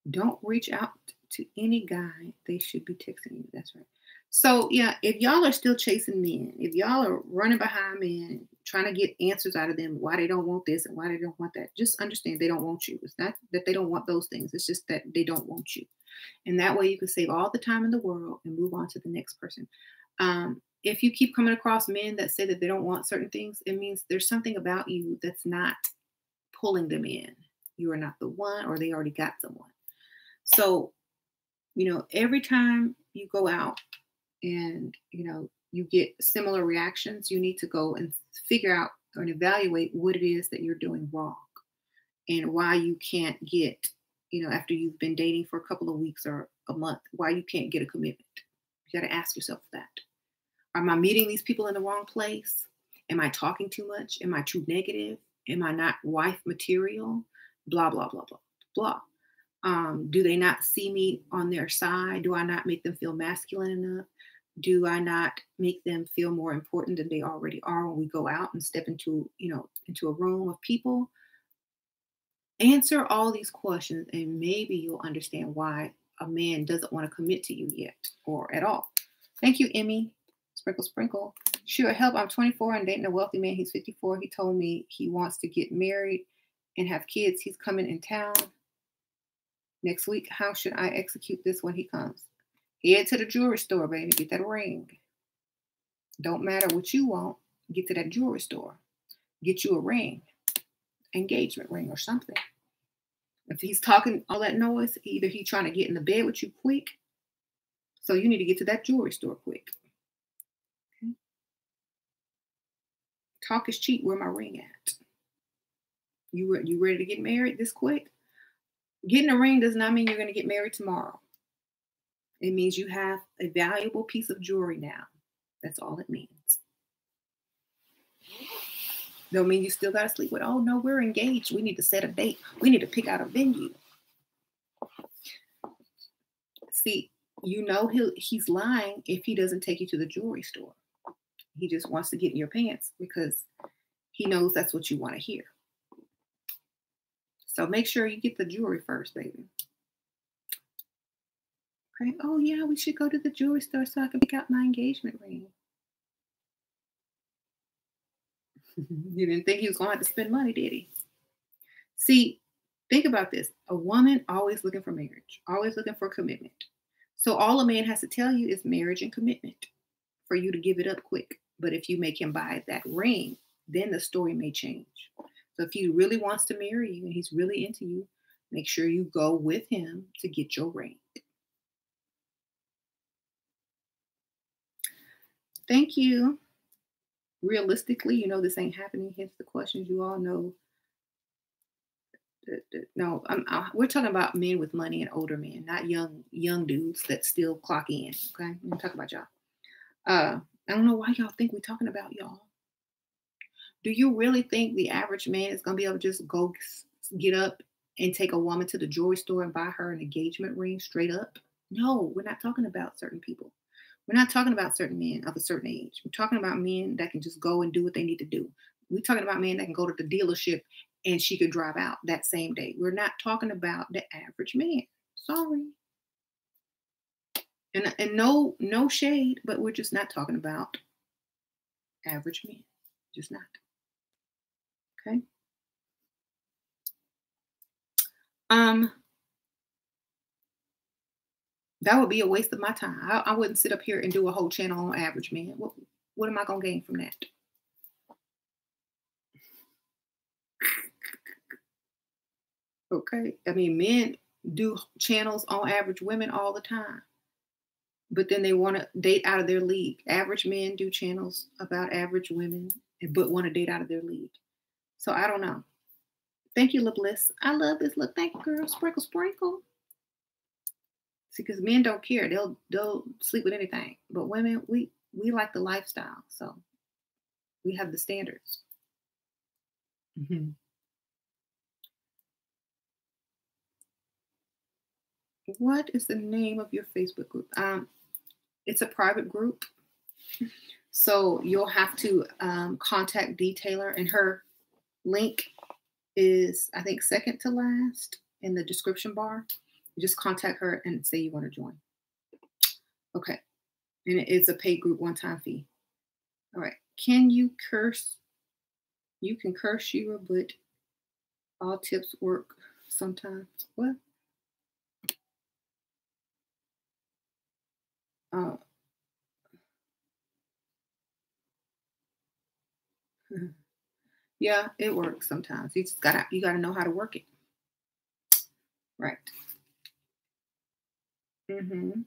Don't reach out to any guy. They should be texting you. That's right. So, yeah, if y'all are still chasing men, if y'all are running behind men, trying to get answers out of them, why they don't want this and why they don't want that, just understand they don't want you. It's not that they don't want those things. It's just that they don't want you. And that way you can save all the time in the world and move on to the next person. Um, if you keep coming across men that say that they don't want certain things, it means there's something about you that's not pulling them in. You are not the one, or they already got someone. So, you know, every time you go out and, you know, you get similar reactions, you need to go and figure out and evaluate what it is that you're doing wrong and why you can't get, you know, after you've been dating for a couple of weeks or a month, why you can't get a commitment. You got to ask yourself that. Am I meeting these people in the wrong place? Am I talking too much? Am I too negative? Am I not wife material? Blah, blah, blah, blah, blah. Um, do they not see me on their side? Do I not make them feel masculine enough? Do I not make them feel more important than they already are when we go out and step into, you know, into a room of people? Answer all these questions, and maybe you'll understand why a man doesn't want to commit to you yet or at all. Thank you, Emmy. Sprinkle, sprinkle. Sure, help. I'm twenty-four and dating a wealthy man. He's fifty-four. He told me he wants to get married and have kids. He's coming in town next week. How should I execute this when he comes? Head to the jewelry store, baby. Get that ring. Don't matter what you want. Get to that jewelry store. Get you a ring. Engagement ring or something. If he's talking all that noise, either he's trying to get in the bed with you quick. So you need to get to that jewelry store quick. Okay. Talk is cheap. Where my ring at? You, re you ready to get married this quick? Getting a ring does not mean you're going to get married tomorrow. It means you have a valuable piece of jewelry now. That's all it means. Don't mean you still got to sleep with, oh, no, we're engaged. We need to set a date. We need to pick out a venue. See, you know he'll, he's lying if he doesn't take you to the jewelry store. He just wants to get in your pants because he knows that's what you want to hear. So make sure you get the jewelry first, baby. Okay. Oh, yeah, we should go to the jewelry store so I can pick out my engagement ring. You didn't think he was going to have to spend money, did he? See, think about this. A woman always looking for marriage, always looking for commitment. So all a man has to tell you is marriage and commitment for you to give it up quick. But if you make him buy that ring, then the story may change. So if he really wants to marry you and he's really into you, make sure you go with him to get your ring. Thank you. Realistically, you know this ain't happening, hence the questions. You all know. No, I'm, I, we're talking about men with money and older men, not young young dudes that still clock in, okay? I'm talking about y'all. Uh, I don't know why y'all think we're talking about y'all. Do you really think the average man is going to be able to just go get up and take a woman to the jewelry store and buy her an engagement ring straight up? No, we're not talking about certain people. We're not talking about certain men of a certain age. We're talking about men that can just go and do what they need to do. We're talking about men that can go to the dealership and she could drive out that same day. We're not talking about the average man. Sorry. And, and no, no shade, but we're just not talking about average men. Just not. Okay. Um. That would be a waste of my time. I, I wouldn't sit up here and do a whole channel on average men. What, what am I going to gain from that? Okay. I mean, men do channels on average women all the time. But then they want to date out of their league. Average men do channels about average women, but want to date out of their league. So I don't know. Thank you, La Bliss. I love this. Look, thank you, girl. Sprinkle, sprinkle. Because men don't care. They'll they'll sleep with anything. But women, we, we like the lifestyle. So we have the standards. Mm-hmm. What is the name of your Facebook group? Um, it's a private group. So you'll have to um, contact Dee Taylor. And her link is, I think, second to last in the description bar. Just contact her and say you want to join. Okay. And it's a paid group, one-time fee. All right. Can you curse? You can curse, Shira, but all tips work sometimes. What? Uh, yeah, it works sometimes. You just gotta, you gotta know how to work it. Right. Mm-hmm.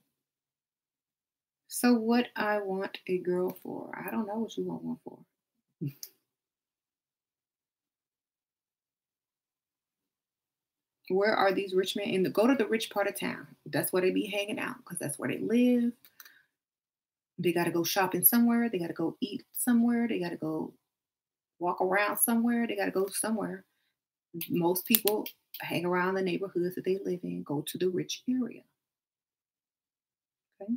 So what I want a girl for? I don't know what you want one for. Where are these rich men? In the, go to the rich part of town. That's where they be hanging out because that's where they live. They got to go shopping somewhere. They got to go eat somewhere. They got to go walk around somewhere. They got to go somewhere. Most people hang around the neighborhoods that they live in, go to the rich area. Okay.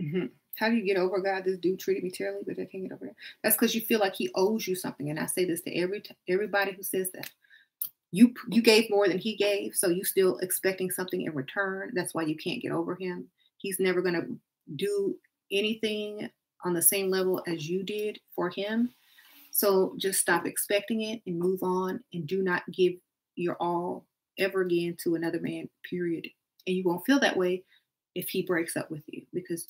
Mm-hmm. How do you get over God? This dude treated me terribly, but I can't get over it. That's because you feel like he owes you something. And I say this to every t everybody who says that. You you gave more than he gave, so you still expecting something in return. That's why you can't get over him. He's never going to do anything on the same level as you did for him. So just stop expecting it and move on and do not give your all ever again to another man, period. And you won't feel that way if he breaks up with you, because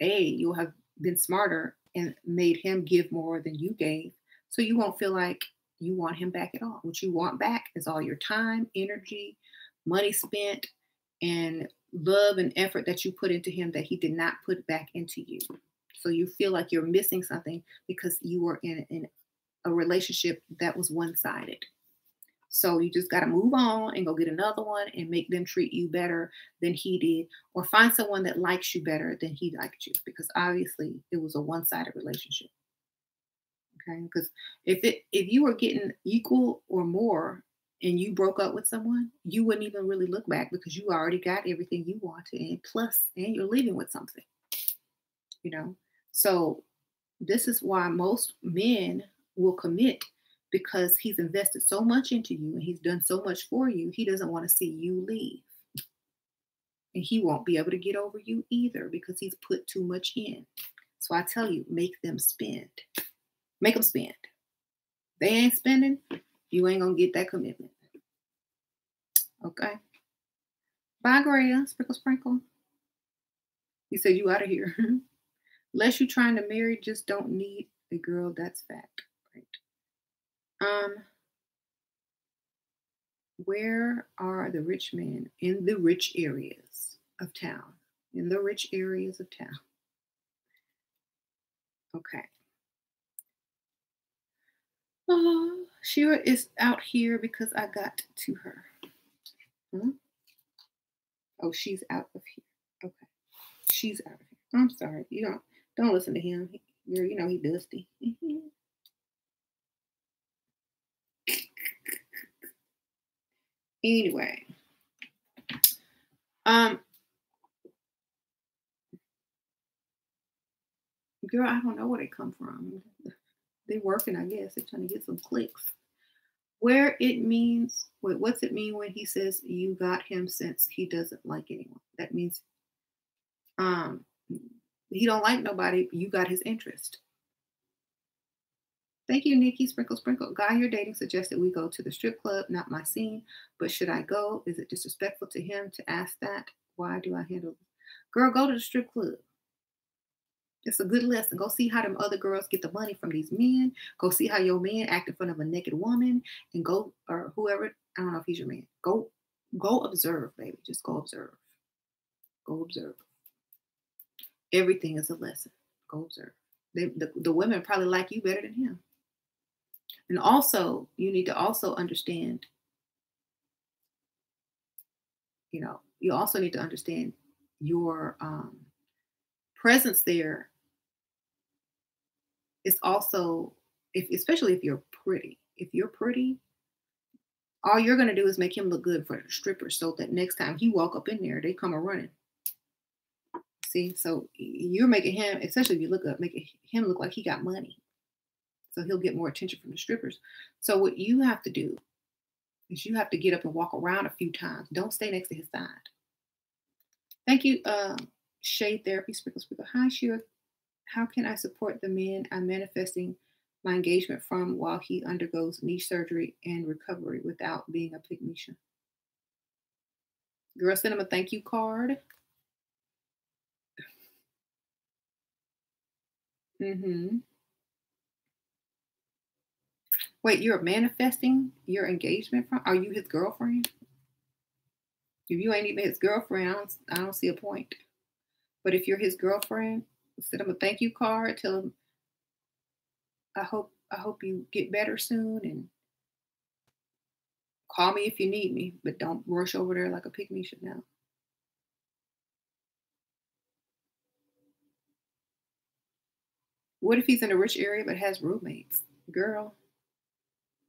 A, you'll have been smarter and made him give more than you gave. So you won't feel like you want him back at all. What you want back is all your time, energy, money spent, and love and effort that you put into him that he did not put back into you. So you feel like you're missing something because you were in, in a relationship that was one-sided. So you just got to move on and go get another one and make them treat you better than he did, or find someone that likes you better than he liked you, because obviously it was a one-sided relationship. Okay, because if it if you were getting equal or more and you broke up with someone, you wouldn't even really look back because you already got everything you wanted, and plus, and you're leaving with something, you know. So this is why most men will commit, because he's invested so much into you and he's done so much for you. He doesn't want to see you leave, and he won't be able to get over you either because he's put too much in. So I tell you, make them spend. Make them spend. They ain't spending, you ain't gonna get that commitment. Okay. Bye, Graya. Sprinkle, sprinkle. He said you out of here. Unless you're trying to marry, just don't need a girl. That's fact. Right. Um. Where are the rich men in the rich areas of town? In the rich areas of town. Okay. Oh, Shira is out here because I got to her. Hmm? Oh, she's out of here. Okay, she's out of here. I'm sorry. You don't don't listen to him. He, you know he dusty. Anyway, um, girl, I don't know where they come from. They're working, I guess. They're trying to get some clicks. Where it means, wait, what's it mean when he says you got him since he doesn't like anyone? That means um, he don't like nobody, but you got his interest. Thank you, Nikki. Sprinkle, sprinkle. Guy you're dating suggested we go to the strip club. Not my scene, but should I go? Is it disrespectful to him to ask that? Why do I handle this? Girl, go to the strip club. It's a good lesson. Go see how them other girls get the money from these men. Go see how your man act in front of a naked woman, and go, or whoever, I don't know if he's your man. Go, go observe, baby. Just go observe. Go observe. Everything is a lesson. Go observe. They, the, the women probably like you better than him. And also, you need to also understand, you know, you also need to understand your um, presence there. It's also, if, especially if you're pretty, if you're pretty, all you're going to do is make him look good for the strippers, so that next time he walk up in there, they come a running. See, so you're making him, especially if you look up, making him look like he got money. So he'll get more attention from the strippers. So what you have to do is you have to get up and walk around a few times. Don't stay next to his side. Thank you, uh, Shade Therapy. Sprinkle, sprinkle. Hi, Shira. How can I support the man I'm manifesting my engagement from while he undergoes knee surgery and recovery without being a pygmation? Girl, send him a thank you card. Mm-hmm. Wait, you're manifesting your engagement from? Are you his girlfriend? If you ain't even his girlfriend, I don't, I don't see a point. But if you're his girlfriend, send him a thank you card. Tell him, I hope I hope you get better soon, and call me if you need me. But don't rush over there like a pygmy should now. What if he's in a rich area but has roommates? Girl,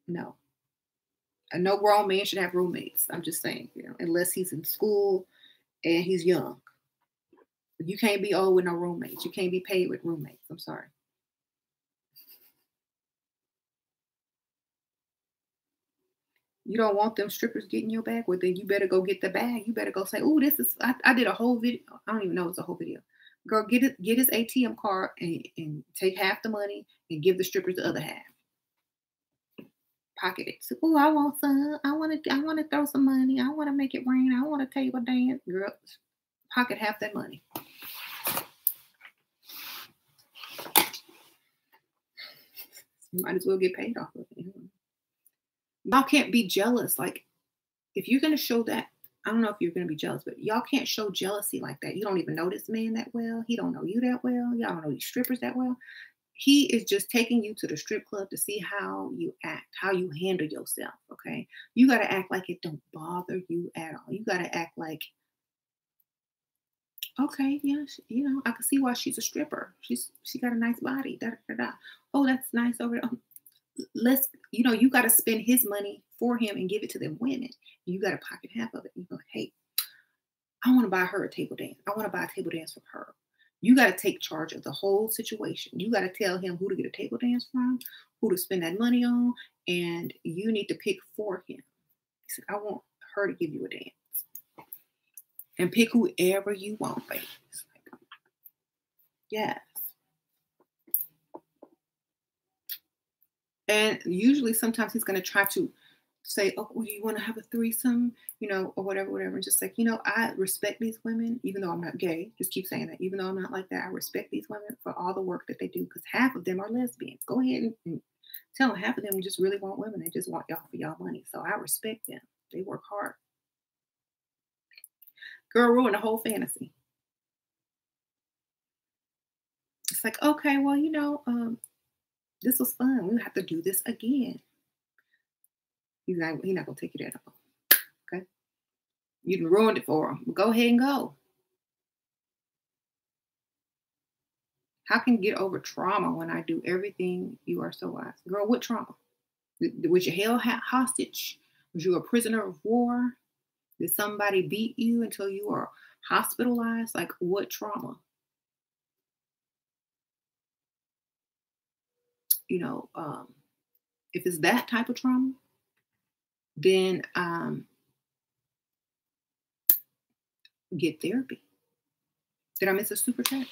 no. A no grown man should have roommates. I'm just saying, you know, unless he's in school and he's young. You can't be old with no roommates. You can't be paid with roommates. I'm sorry. You don't want them strippers getting your bag? Well, then you better go get the bag. You better go say, oh, this is, I, I did a whole video. I don't even know it's a whole video. Girl, get it, get his A T M card and, and take half the money and give the strippers the other half. pocket it. So, oh, I want some. I want to. I want to throw some money. I want to make it rain. I want to table dance, girl. Pocket half that money. Might as well get paid off of it. Y'all can't be jealous. Like, if you're gonna show that, I don't know if you're gonna be jealous, but y'all can't show jealousy like that. You don't even know this man that well. He don't know you that well. Y'all don't know these strippers that well. He is just taking you to the strip club to see how you act, how you handle yourself, okay? You got to act like it don't bother you at all. You got to act like, okay, yeah, she, you know, I can see why she's a stripper. She's she got a nice body, da da da. Oh, that's nice over there. Let's, you know, you got to spend his money for him and give it to them women. You got to pocket half of it. You go, hey, I want to buy her a table dance. I want to buy a table dance from her. You got to take charge of the whole situation. You got to tell him who to get a table dance from, who to spend that money on, and you need to pick for him. He said, I want her to give you a dance. And pick whoever you want, baby. Like, yes. And usually sometimes he's going to try to say, oh, well, you want to have a threesome, you know, or whatever, whatever. And just like, you know, I respect these women, even though I'm not gay. Just keep saying that. Even though I'm not like that, I respect these women for all the work that they do, because half of them are lesbians. Go ahead and, and tell them half of them just really want women. They just want y'all for y'all money. So I respect them. They work hard. Girl, ruin the whole fantasy. It's like, okay, well, you know, um, this was fun. We'll have to do this again. He's not, he's not going to take it at all. Okay? You done ruined it for him. Go ahead and go. How can you get over trauma when I do everything? You are so wise. Girl, what trauma? Was you held hostage? Was you a prisoner of war? Did somebody beat you until you are hospitalized? Like, what trauma? You know, um, if it's that type of trauma, then um, get therapy. Did I miss a super chat?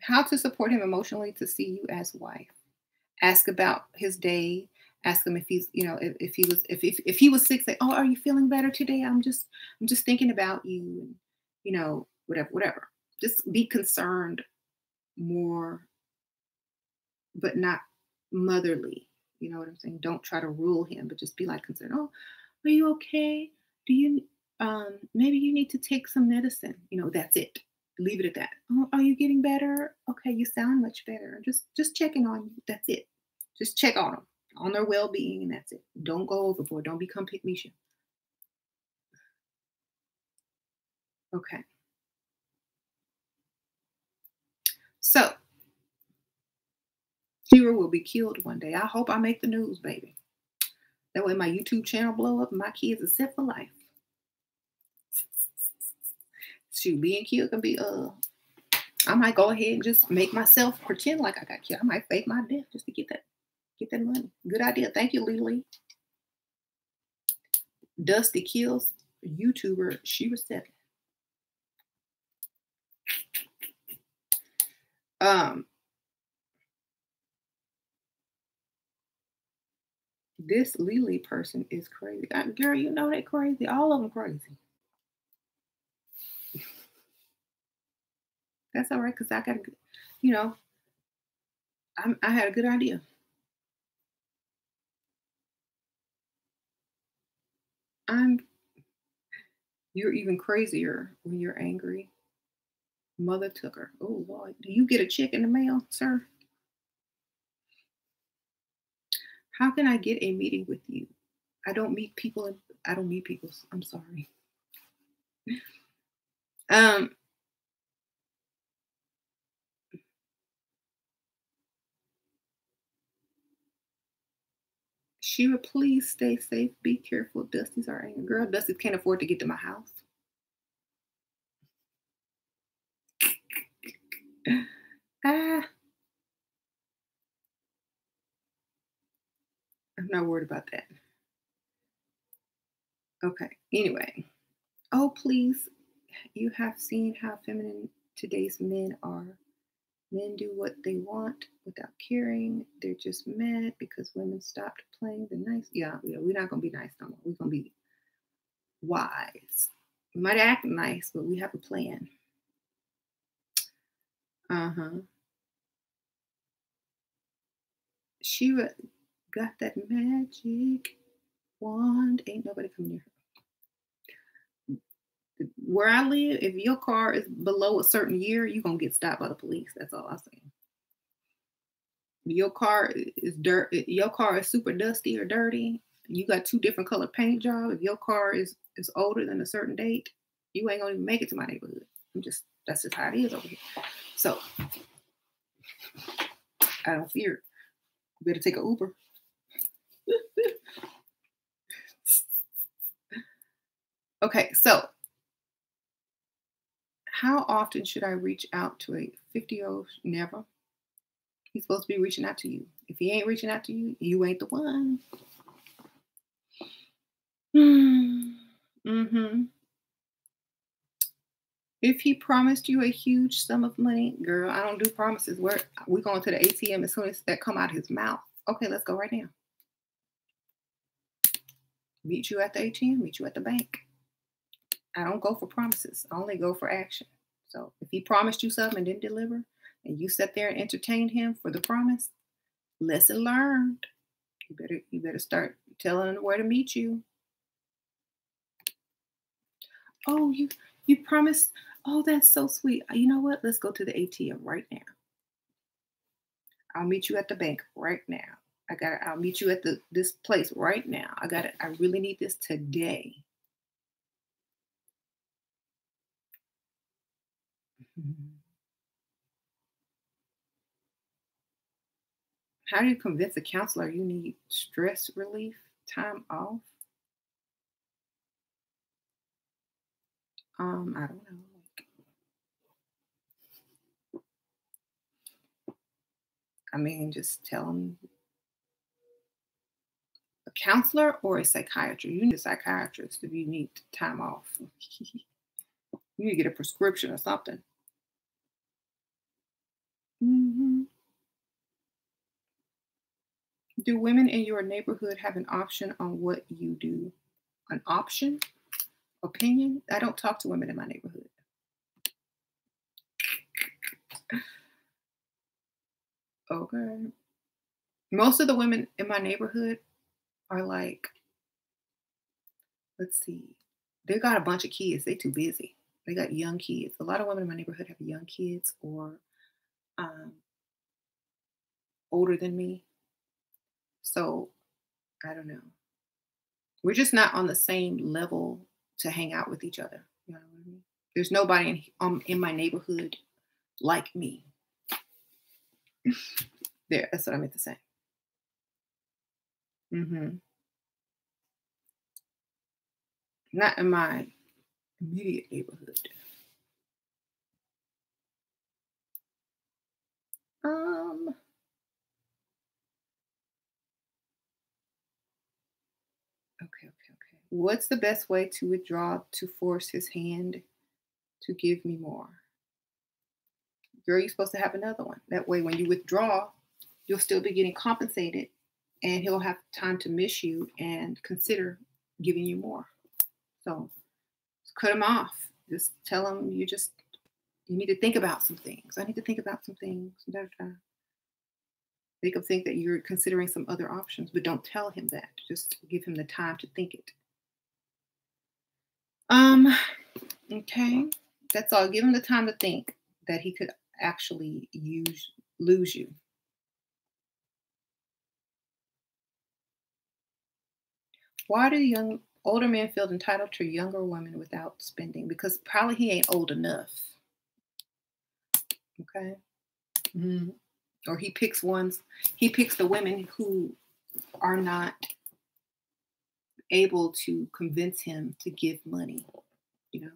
How to support him emotionally to see you as wife. Ask about his day. Ask him if he's, you know, if, if he was, if, if if he was sick, say, oh, are you feeling better today? I'm just, I'm just thinking about you, and, you know, whatever, whatever. Just be concerned more, but not motherly. You know what I'm saying? Don't try to rule him, but just be like concerned. Oh, are you okay? Do you, um, maybe you need to take some medicine. You know, that's it. Leave it at that. Oh, are you getting better? Okay, you sound much better. Just, just checking on you. That's it. Just check on him. On their well-being, and that's it. Don't go overboard. Don't become pick me shit. Okay. So, Kira will be killed one day. I hope I make the news, baby. That way my YouTube channel blow up and my kids are set for life. Shoot, being killed can be, uh, I might go ahead and just make myself pretend like I got killed. I might fake my death just to get that. Get that money. Good idea. Thank you, Lily. Dusty kills YouTuber. She was seven. Um, this Lily person is crazy. I, girl, you know they crazy. All of them crazy. That's all right, because I got, you know, I'm, I had a good idea. I'm, you're even crazier when you're angry. Mother took her. Oh, Lord. Do you get a check in the mail, sir? How can I get a meeting with you? I don't meet people. In, I don't meet people. I'm sorry. Um. Shira, please stay safe. Be careful. Dusty's our angry girl. Dusty can't afford to get to my house. Ah. I'm not worried about that. Okay. Anyway. Oh, please. You have seen how feminine today's men are. Men do what they want without caring. They're just mad because women stopped playing the nice. Yeah, yeah, we're not gonna be nice no more. We're gonna be wise. We might act nice, but we have a plan. Uh-huh. She got that magic wand. Ain't nobody coming near her. Where I live, if your car is below a certain year, you're going to get stopped by the police. That's all I'm saying. Your car is dirt. Your car is super dusty or dirty. You got two different color paint job. If your car is, is older than a certain date, you ain't going to make it to my neighborhood. I'm just, that's just how it is over here. So, I don't fear it. Better take an Uber. Okay, so how often should I reach out to a fifty-year-old? Never. He's supposed to be reaching out to you. If he ain't reaching out to you, you ain't the one. Mm-hmm. If he promised you a huge sum of money, girl, I don't do promises. We're, we're going to the A T M as soon as that come out of his mouth. Okay, let's go right now. Meet you at the A T M. Meet you at the bank. I don't go for promises. I only go for action. So if he promised you something and didn't deliver, and you sat there and entertained him for the promise, lesson learned. You better, you better start telling him where to meet you. Oh, you, you promised... Oh, that's so sweet. You know what? Let's go to the A T M right now. I'll meet you at the bank right now. I got. I'll meet you at the this place right now. I got. I really need this today. How do you convince a counselor you need stress relief, time off? Um, I don't know. I mean, just tell them a counselor or a psychiatrist. You need a psychiatrist if you need time off. You need to get a prescription or something. Mm-hmm. Do women in your neighborhood have an option on what you do? An option? Opinion? I don't talk to women in my neighborhood. Okay. Most of the women in my neighborhood are like, let's see, they got a bunch of kids. They too busy. They got young kids. A lot of women in my neighborhood have young kids or um, older than me. So I don't know. We're just not on the same level to hang out with each other. You know what I mean? There's nobody in, um, in my neighborhood like me. There, that's what I meant to say. Mm-hmm. Not in my immediate neighborhood. Um. Okay, okay, okay. What's the best way to withdraw to force his hand to give me more? Girl, you're supposed to have another one. That way, when you withdraw, you'll still be getting compensated and he'll have time to miss you and consider giving you more. So cut him off. Just tell him you just, you need to think about some things. I need to think about some things. Make him think that you're considering some other options, but don't tell him that. Just give him the time to think it. Um, okay. That's all. Give him the time to think that he could actually use lose you. Why do young older men feel entitled to younger women without spending? Because probably he ain't old enough. Okay. Mm-hmm. Or he picks ones, he picks the women who are not able to convince him to give money, you know.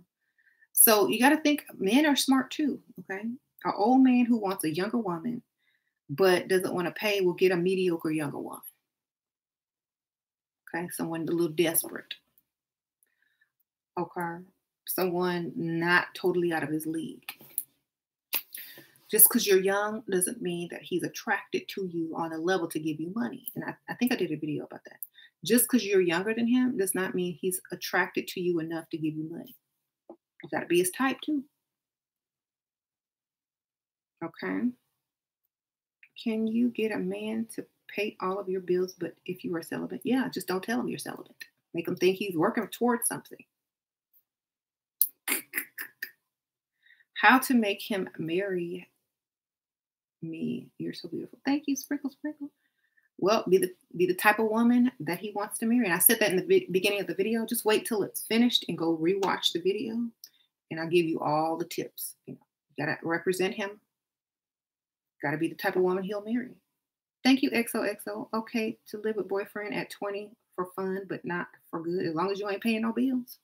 So you got to think men are smart too, okay? An old man who wants a younger woman but doesn't want to pay will get a mediocre younger woman. Okay, someone a little desperate. Okay, someone not totally out of his league. just because you're young doesn't mean that he's attracted to you on a level to give you money. And I, I think I did a video about that. Just because you're younger than him does not mean he's attracted to you enough to give you money. You got to be his type too. Okay. Can you get a man to pay all of your bills, but if you are celibate? Yeah, just don't tell him you're celibate. Make him think he's working towards something. How to make him marry me. You're so beautiful. Thank you, Sprinkle Sprinkle. Well, be the be the type of woman that he wants to marry. And I said that in the beginning of the video. Just wait till it's finished and go rewatch the video. And I'll give you all the tips. You know, you gotta represent him. Gotta be the type of woman he'll marry. Thank you, X O X O. Okay, to live with boyfriend at twenty for fun, but not for good. As long as you ain't paying no bills.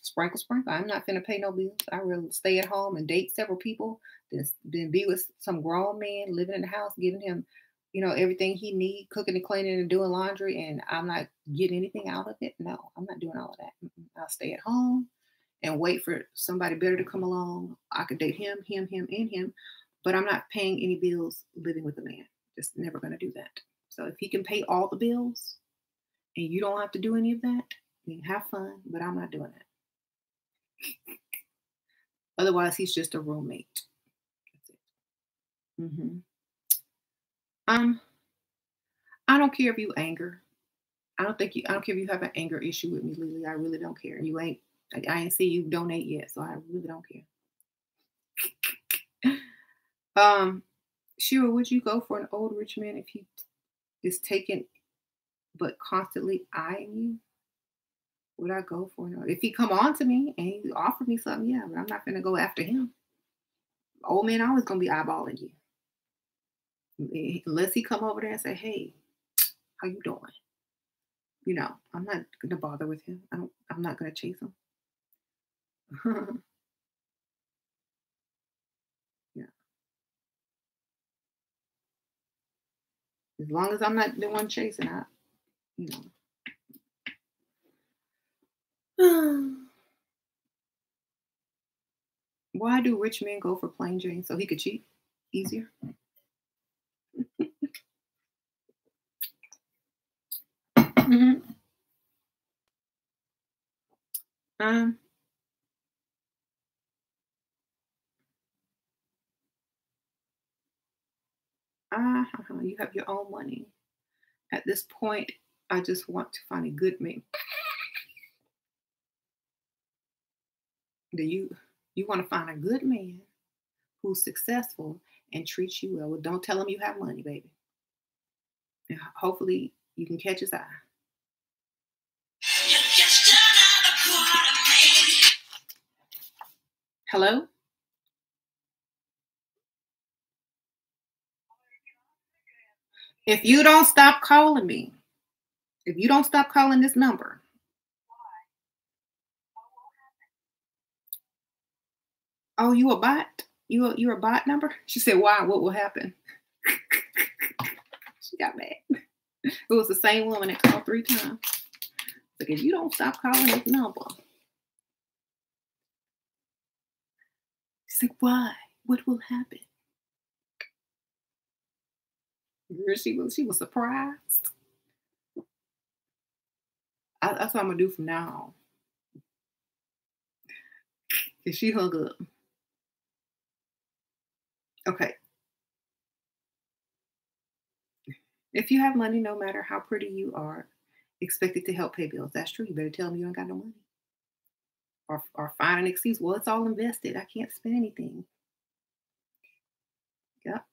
Sprinkle, sprinkle. I'm not finna pay no bills. I will stay at home and date several people than, than be with some grown man living in the house, giving him, you know, everything he needs, cooking and cleaning and doing laundry, and I'm not getting anything out of it. No, I'm not doing all of that. I'll stay at home and wait for somebody better to come along. I could date him, him, him, and him, but I'm not paying any bills living with a man. Just never going to do that. So if he can pay all the bills and you don't have to do any of that, you can have fun, but I'm not doing that. Otherwise, he's just a roommate. That's it. Mm-hmm. Um, I don't care if you anger. I don't think you. I don't care if you have an anger issue with me, Lily. I really don't care. You ain't. I, I ain't see you donate yet, so I really don't care. um, Shira, would you go for an old rich man if he is taken, but constantly eyeing you? Would I go for him? If he come on to me and he offer me something, yeah, but I'm not going to go after him. Old man always going to be eyeballing you. Unless he come over there and say, hey, how you doing? You know, I'm not going to bother with him. I don't, I'm not going to chase him. Yeah. As long as I'm not the one chasing, I, you know. Why do rich men go for plain Jane? So he could cheat easier? Mm-hmm. Um, uh, you have your own money. At this point, I just want to find a good man. Do you you want to find a good man who's successful and treats you well? Well, don't tell him you have money, baby. And hopefully you can catch his eye. Hello? If you don't stop calling me, if you don't stop calling this number, oh, you a bot? You a, you're a bot number? She said, why? What will happen? She got mad. It was the same woman that called three times. Like, if you don't stop calling this number. She said, why? What will happen? She was, she was surprised. I, that's what I'm going to do from now on. Did she hug up? Okay. If you have money, no matter how pretty you are, expected to help pay bills. That's true. You better tell them you ain't got no money. Or, or find an excuse. Well, it's all invested. I can't spend anything. Yep.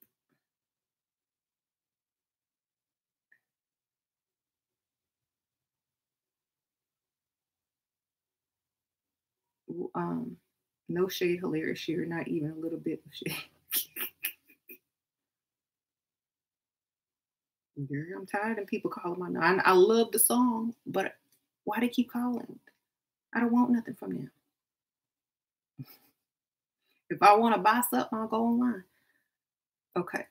Um, no shade, hilarious here. Not even a little bit of shade. Girl, I'm tired of people calling my name. I, I love the song, but why they keep calling? I don't want nothing from them. If I want to buy something, I'll go online. Okay.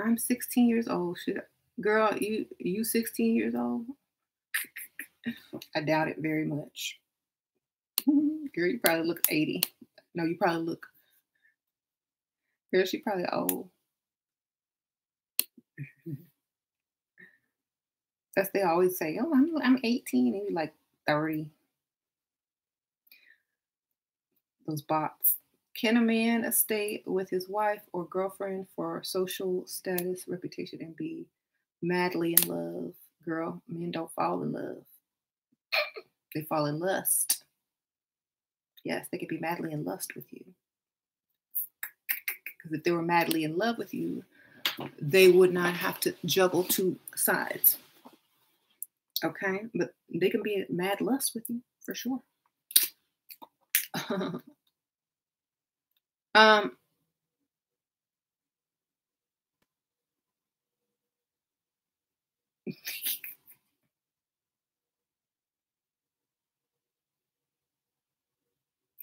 I'm sixteen years old. Should I? Girl, you you sixteen years old? I doubt it very much. Girl, you probably look eighty. No, you probably look Girl, she probably old. That's they always say, oh, I'm, I'm eighteen and you're like thirty. Those bots. Can a man stay with his wife or girlfriend for social status, reputation, and be madly in love? Girl, men don't fall in love. They fall in lust. Yes, they could be madly in lust with you. Because if they were madly in love with you, they would not have to juggle two sides. Okay? But they can be mad lust with you, for sure. um...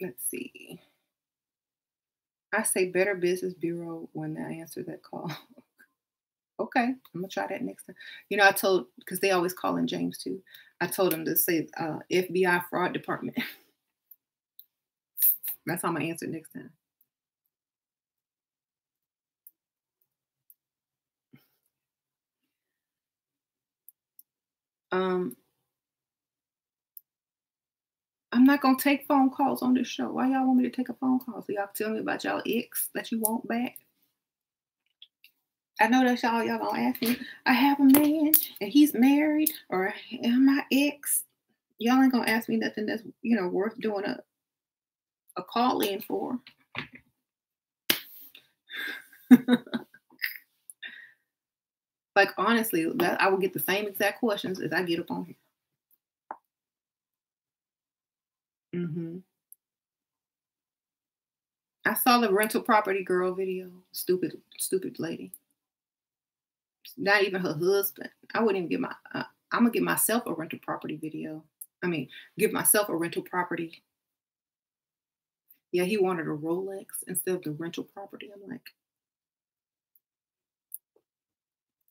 Let's see. I say Better Business Bureau when I answer that call. Okay, I'm going to try that next time. You know, I told, because they always call in James too. I told him to say uh, F B I Fraud Department. That's how I'm going to answer next time. Um. I'm not going to take phone calls on this show. Why y'all want me to take a phone call? So y'all tell me about y'all ex that you want back. I know that's y'all y'all going to ask me. I have a man and he's married or am I ex? Y'all ain't going to ask me nothing that's, you know, worth doing a, a call in for. Like, honestly, that, I will get the same exact questions as I get up on here. Mm-hmm. I saw the rental property girl video. Stupid, stupid lady. Not even her husband. I wouldn't even get my, uh, I'm going to give myself a rental property video. I mean, give myself a rental property. Yeah, he wanted a Rolex instead of the rental property. I'm like,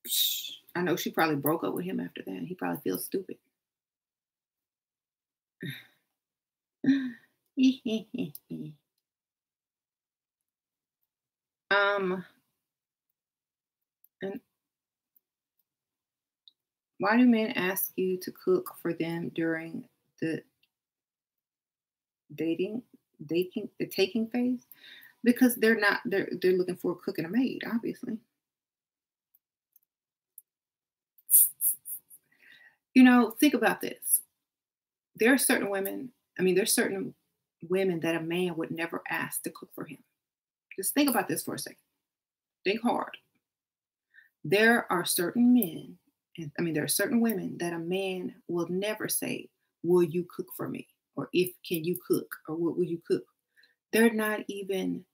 psh. I know she probably broke up with him after that. He probably feels stupid. um, and why do men ask you to cook for them during the dating, dating, the taking phase? Because they're not, they're they're looking for a cook and a maid, obviously. You know, think about this. There are certain women. I mean, there's certain women that a man would never ask to cook for him. Just think about this for a second. Think hard. There are certain men, and, I mean, there are certain women that a man will never say, will you cook for me? Or if, can you cook? Or what will you cook? They're not even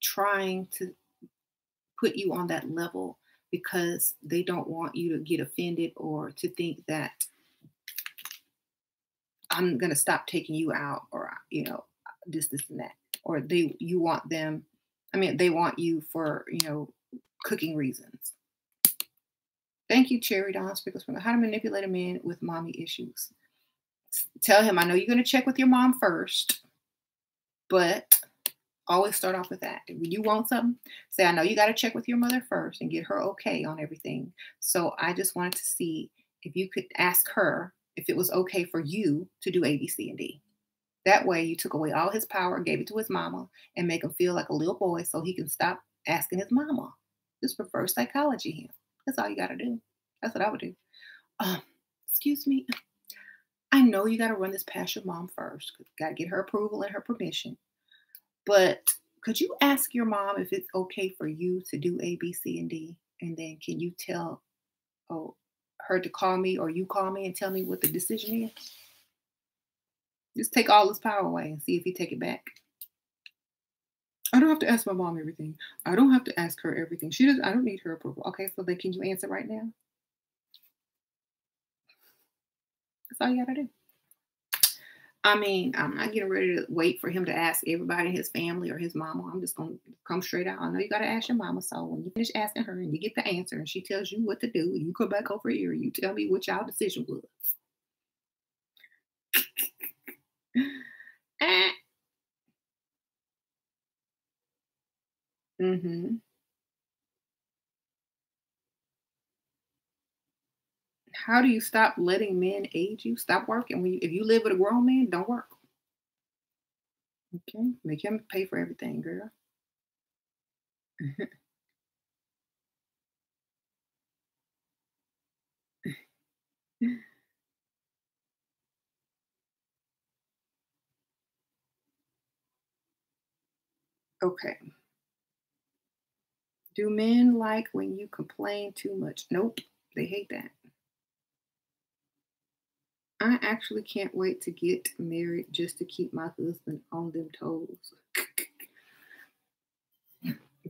trying to put you on that level because they don't want you to get offended or to think that I'm going to stop taking you out or, you know, this, this, and that. Or they, you want them, I mean, they want you for, you know, cooking reasons. Thank you, Cherry Dawn Speakers. How to manipulate a man with mommy issues. Tell him, I know you're going to check with your mom first, but always start off with that. If you want something, say, I know you got to check with your mother first and get her okay on everything. So I just wanted to see if you could ask her if it was okay for you to do A, B, C, and D. That way you took away all his power, gave it to his mama, and make him feel like a little boy so he can stop asking his mama. Just reverse psychology him. That's all you got to do. That's what I would do. Um, excuse me. I know you got to run this past your mom first. You got to get her approval and her permission. But could you ask your mom if it's okay for you to do A, B, C, and D? And then can you tell, oh, her to call me or you call me and tell me what the decision is? Just take all his power away and see if he take it back. I don't have to ask my mom everything. I don't have to ask her everything. She does. I don't need her approval. Okay, so then can you answer right now? That's all you gotta do. I mean, I'm not getting ready to wait for him to ask everybody in his family or his mama. I'm just gonna come straight out. I know you gotta ask your mama. So when you finish asking her and you get the answer and she tells you what to do, and you come back over here and you tell me what y'all decision was. eh. Mm-hmm. How do you stop letting men age you? Stop working. When you, if you live with a grown man, don't work. Okay, make him pay for everything, girl. Okay. Do men like when you complain too much? Nope, they hate that. I actually can't wait to get married just to keep my husband on them toes.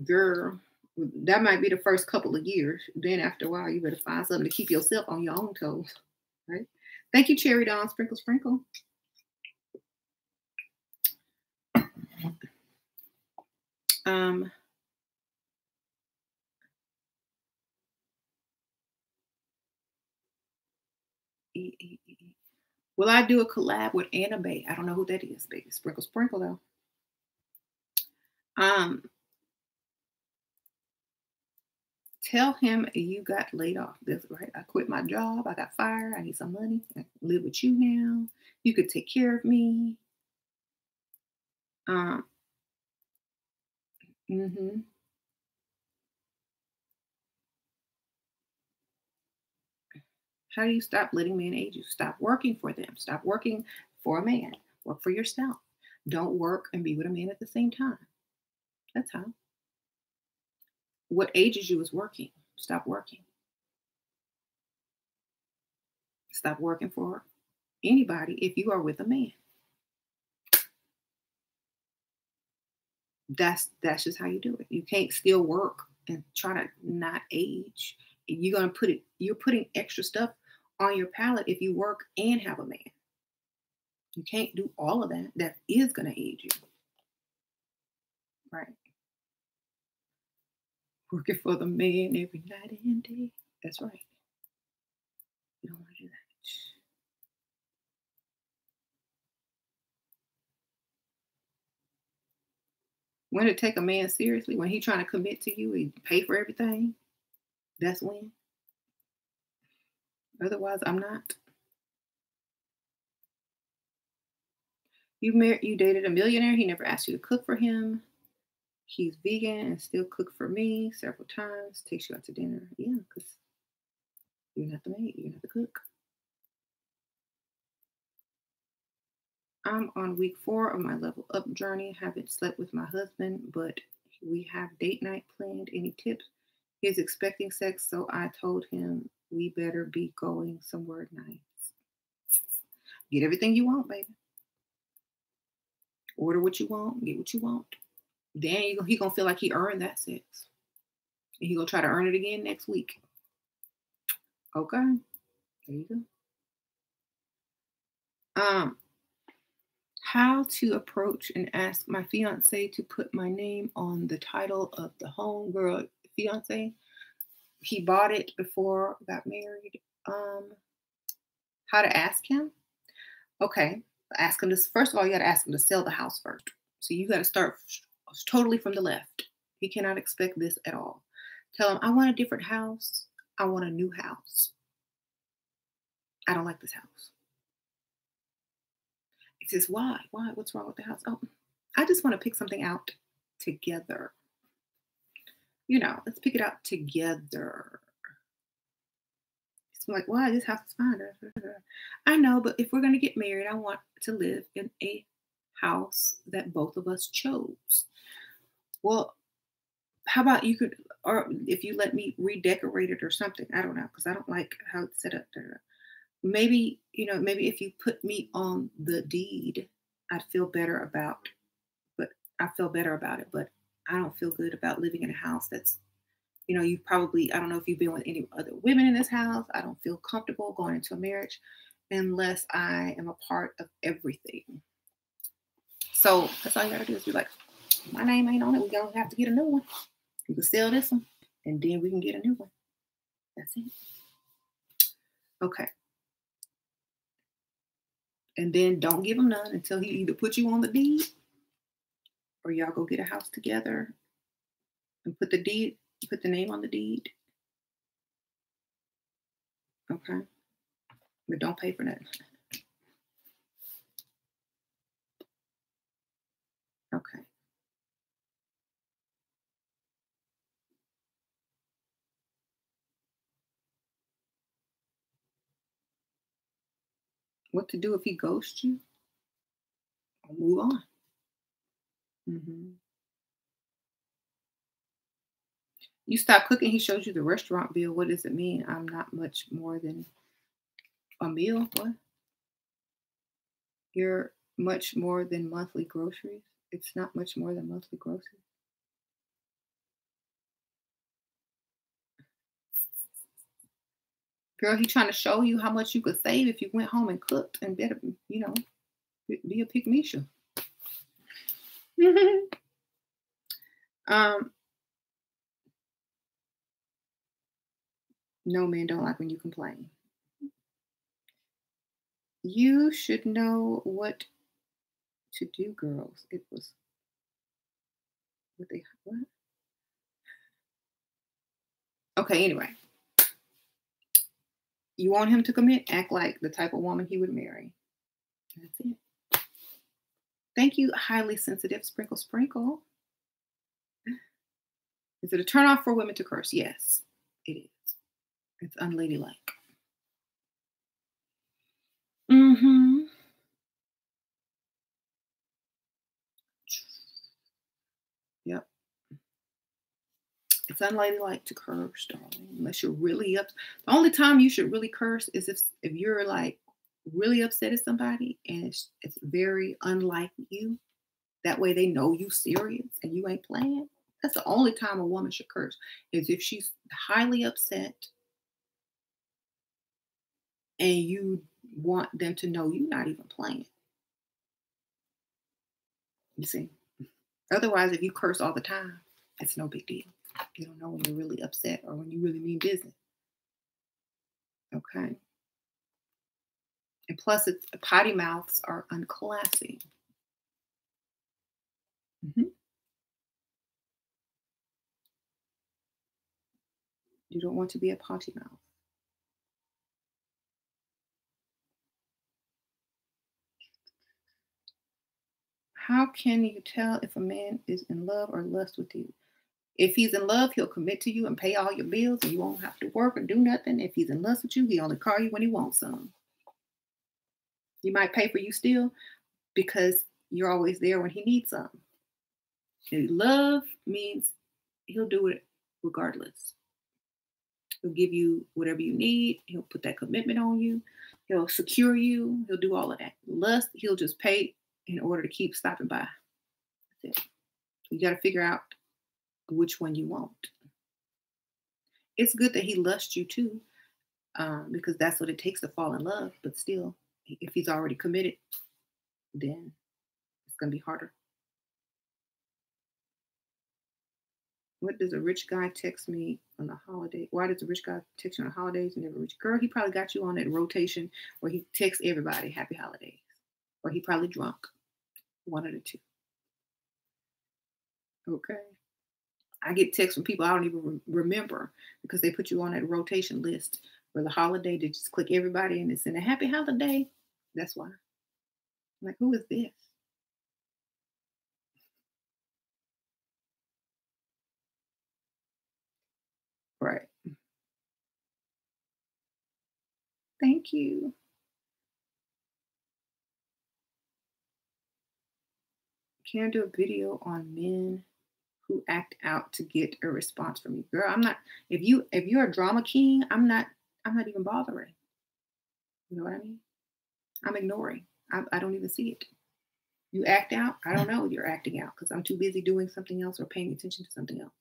Girl, that might be the first couple of years. Then after a while, you better find something to keep yourself on your own toes. Right? Thank you, Cherry Dawn. Sprinkle, sprinkle. Um... Will I do a collab with Anna Bay? I don't know who that is, baby. Sprinkle, sprinkle, though. Um, tell him you got laid off. That's right. I quit my job. I got fired. I need some money. I live with you now. You could take care of me. Um. Mm-hmm. How do you stop letting men age you? Stop working for them. Stop working for a man. Work for yourself. Don't work and be with a man at the same time. That's how. What ages you is working. Stop working. Stop working for anybody if you are with a man. That's, that's just how you do it. You can't still work and try to not age. You're going to put it, you're putting extra stuff on your palate if you work and have a man. You can't do all of that. That is going to age you. Right. Working for the man every night and day. That's right. You don't want to do that. When to take a man seriously, when he's trying to commit to you and pay for everything. That's when. Otherwise, I'm not. You married, you dated a millionaire. He never asked you to cook for him. He's vegan and still cooked for me several times. Takes you out to dinner. Yeah, because you're not the maid. You're not the cook. I'm on week four of my level up journey. Haven't slept with my husband, but we have date night planned. Any tips? He's expecting sex, so I told him we better be going somewhere nice. Get everything you want, baby. Order what you want. Get what you want. Then he's going to feel like he earned that sex. And he's going to try to earn it again next week. Okay. There you go. Um, how to approach and ask my fiancé to put my name on the title of the homegirl fiance. He bought it before I got married. Um, how to ask him? Okay, ask him this. First of all, you got to ask him to sell the house first. So you got to start totally from the left. He cannot expect this at all. Tell him, I want a different house. I want a new house. I don't like this house. He says, why? Why? What's wrong with the house? Oh, I just want to pick something out together. You know, let's pick it out together. It's like, why? This house is fine. I know, but if we're going to get married, I want to live in a house that both of us chose. Well, how about you could, or if you let me redecorate it or something. I don't know, because I don't like how it's set up there. Maybe, you know, maybe if you put me on the deed, I'd feel better about, but I feel better about it, but I don't feel good about living in a house that's, you know, you've probably, I don't know if you've been with any other women in this house. I don't feel comfortable going into a marriage unless I am a part of everything. So that's all you gotta do is be like, my name ain't on it. We're gonna have to get a new one. You can sell this one and then we can get a new one. That's it. Okay. And then don't give him none until he either puts you on the deed or y'all go get a house together and put the deed, put the name on the deed. Okay. But don't pay for that. Okay. What to do if he ghosts you? Move on. Mm-hmm. You stop cooking, he shows you the restaurant bill. What does it mean? I'm not much more than a meal. What? You're much more than monthly groceries. It's not much more than monthly groceries. Girl, he trying to show you how much you could save if you went home and cooked and better, you know, be a pick Misha. um, no man don't like when you complain. You should know what to do, girls. It was what they what? Okay, anyway. You want him to commit? Act like the type of woman he would marry. That's it. Thank you, highly sensitive. Sprinkle, sprinkle. Is it a turnoff for women to curse? Yes, it is. It's unladylike. Mm-hmm. Yep. It's unladylike to curse, darling, unless you're really up. The only time you should really curse is if, if you're like really upset at somebody and it's, it's very unlike you. That way they know you serious and you ain't playing. That's the only time a woman should curse, is if she's highly upset and you want them to know you're not even playing. You see? Otherwise, if you curse all the time, it's no big deal. You don't know when you're really upset or when you really mean business. Okay. And plus, it's, potty mouths are unclassy. Mm-hmm. You don't want to be a potty mouth. How can you tell if a man is in love or lust with you? If he's in love, he'll commit to you and pay all your bills and you won't have to work or do nothing. If he's in lust with you, he only call you when he wants some. He might pay for you still because you're always there when he needs some. And love means he'll do it regardless. He'll give you whatever you need. He'll put that commitment on you. He'll secure you. He'll do all of that. Lust, he'll just pay in order to keep stopping by. That's it. You got to figure out which one you want. It's good that he lusts you too, um, because that's what it takes to fall in love. But still, if he's already committed, then it's going to be harder. What does a rich guy text me on a holiday? Why does a rich guy text you on holidays and never rich girl? He probably got you on that rotation where he texts everybody happy holidays, or he probably drunk. One of the two. Okay. I get texts from people I don't even re remember because they put you on that rotation list for the holiday. They just click everybody and it's in a happy holiday. That's why. I'm like, who is this? Right. Thank you. Can I do a video on men who act out to get a response from you? Girl, I'm not, if you if you're a drama king, I'm not I'm not even bothering. You know what I mean? I'm ignoring. I, I don't even see it. You act out, I don't know you're acting out because I'm too busy doing something else or paying attention to something else.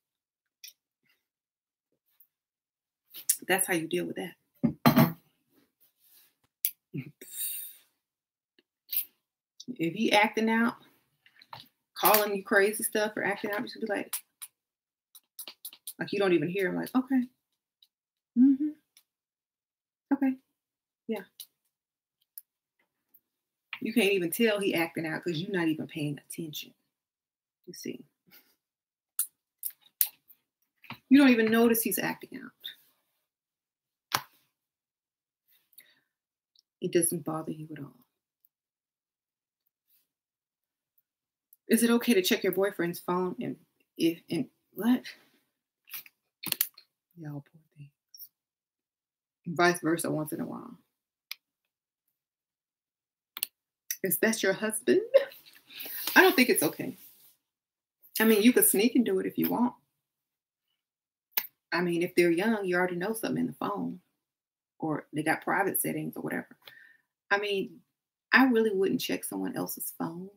That's how you deal with that. If you acting out, calling you crazy stuff or acting out, you should be like, like you don't even hear him, like, okay. Mm-hmm. Okay. Yeah. You can't even tell he acting out because you're not even paying attention. You see. You don't even notice he's acting out. It doesn't bother you at all. Is it okay to check your boyfriend's phone and if and what? Y'all poor things. And vice versa once in a while. Is that your husband? I don't think it's okay. I mean, you could sneak and do it if you want. I mean, if they're young, you already know something in the phone. Or they got private settings or whatever. I mean, I really wouldn't check someone else's phone.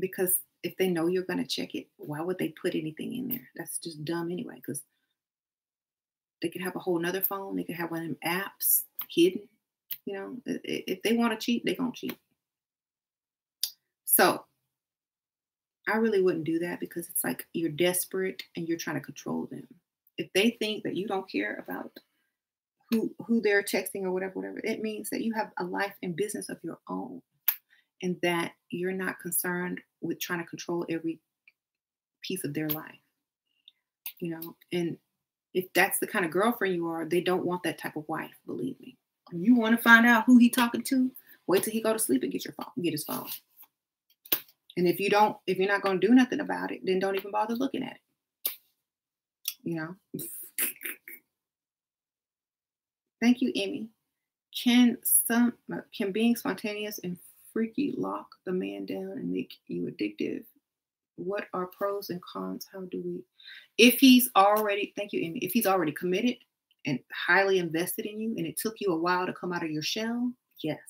Because if they know you're going to check it, why would they put anything in there? That's just dumb anyway. Because they could have a whole nother phone. They could have one of them apps hidden. You know, if they want to cheat, they're going to cheat. So I really wouldn't do that because it's like you're desperate and you're trying to control them. If they think that you don't care about who who they're texting or whatever, whatever, it means that you have a life and business of your own. And that you're not concerned with trying to control every piece of their life, you know. And if that's the kind of girlfriend you are, they don't want that type of wife. Believe me. You want to find out who he talking to? Wait till he go to sleep and get your phone, get his phone. And if you don't, if you're not going to do nothing about it, then don't even bother looking at it. You know. Thank you, Emmy. Can some can being spontaneous and freaky lock the man down and make you addictive? What are pros and cons? How do we, if he's already, thank you, Amy, if he's already committed and highly invested in you and it took you a while to come out of your shell, yes.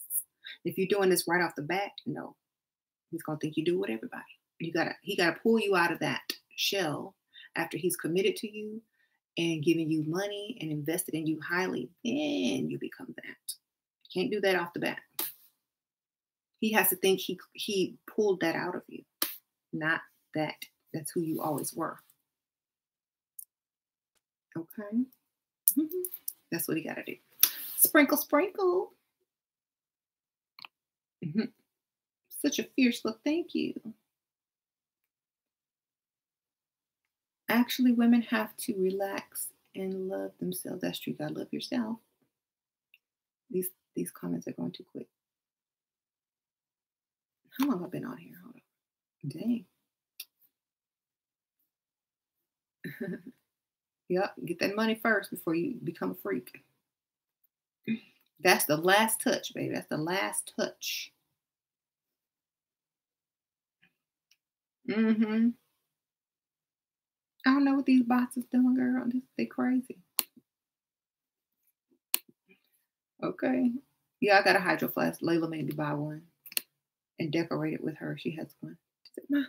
If you're doing this right off the bat, no. He's going to think you do with everybody. You gotta, he got to pull you out of that shell after he's committed to you and giving you money and invested in you highly, then you become that. You can't do that off the bat. He has to think he he pulled that out of you. Not that that's who you always were. Okay. Mm-hmm. That's what he got to do. Sprinkle, sprinkle. Mm-hmm. Such a fierce look. Thank you. Actually, women have to relax and love themselves. That's true. You got to love yourself. These, these comments are going too quick. How long have I been on here? Hold on. Dang. Yep, get that money first before you become a freak. That's the last touch, baby. That's the last touch. Mm-hmm. I don't know what these bots is doing, girl. They're crazy. Okay. Yeah, I got a hydro flask. Layla made me buy one. And decorate it with her. She has one. She said, Ma,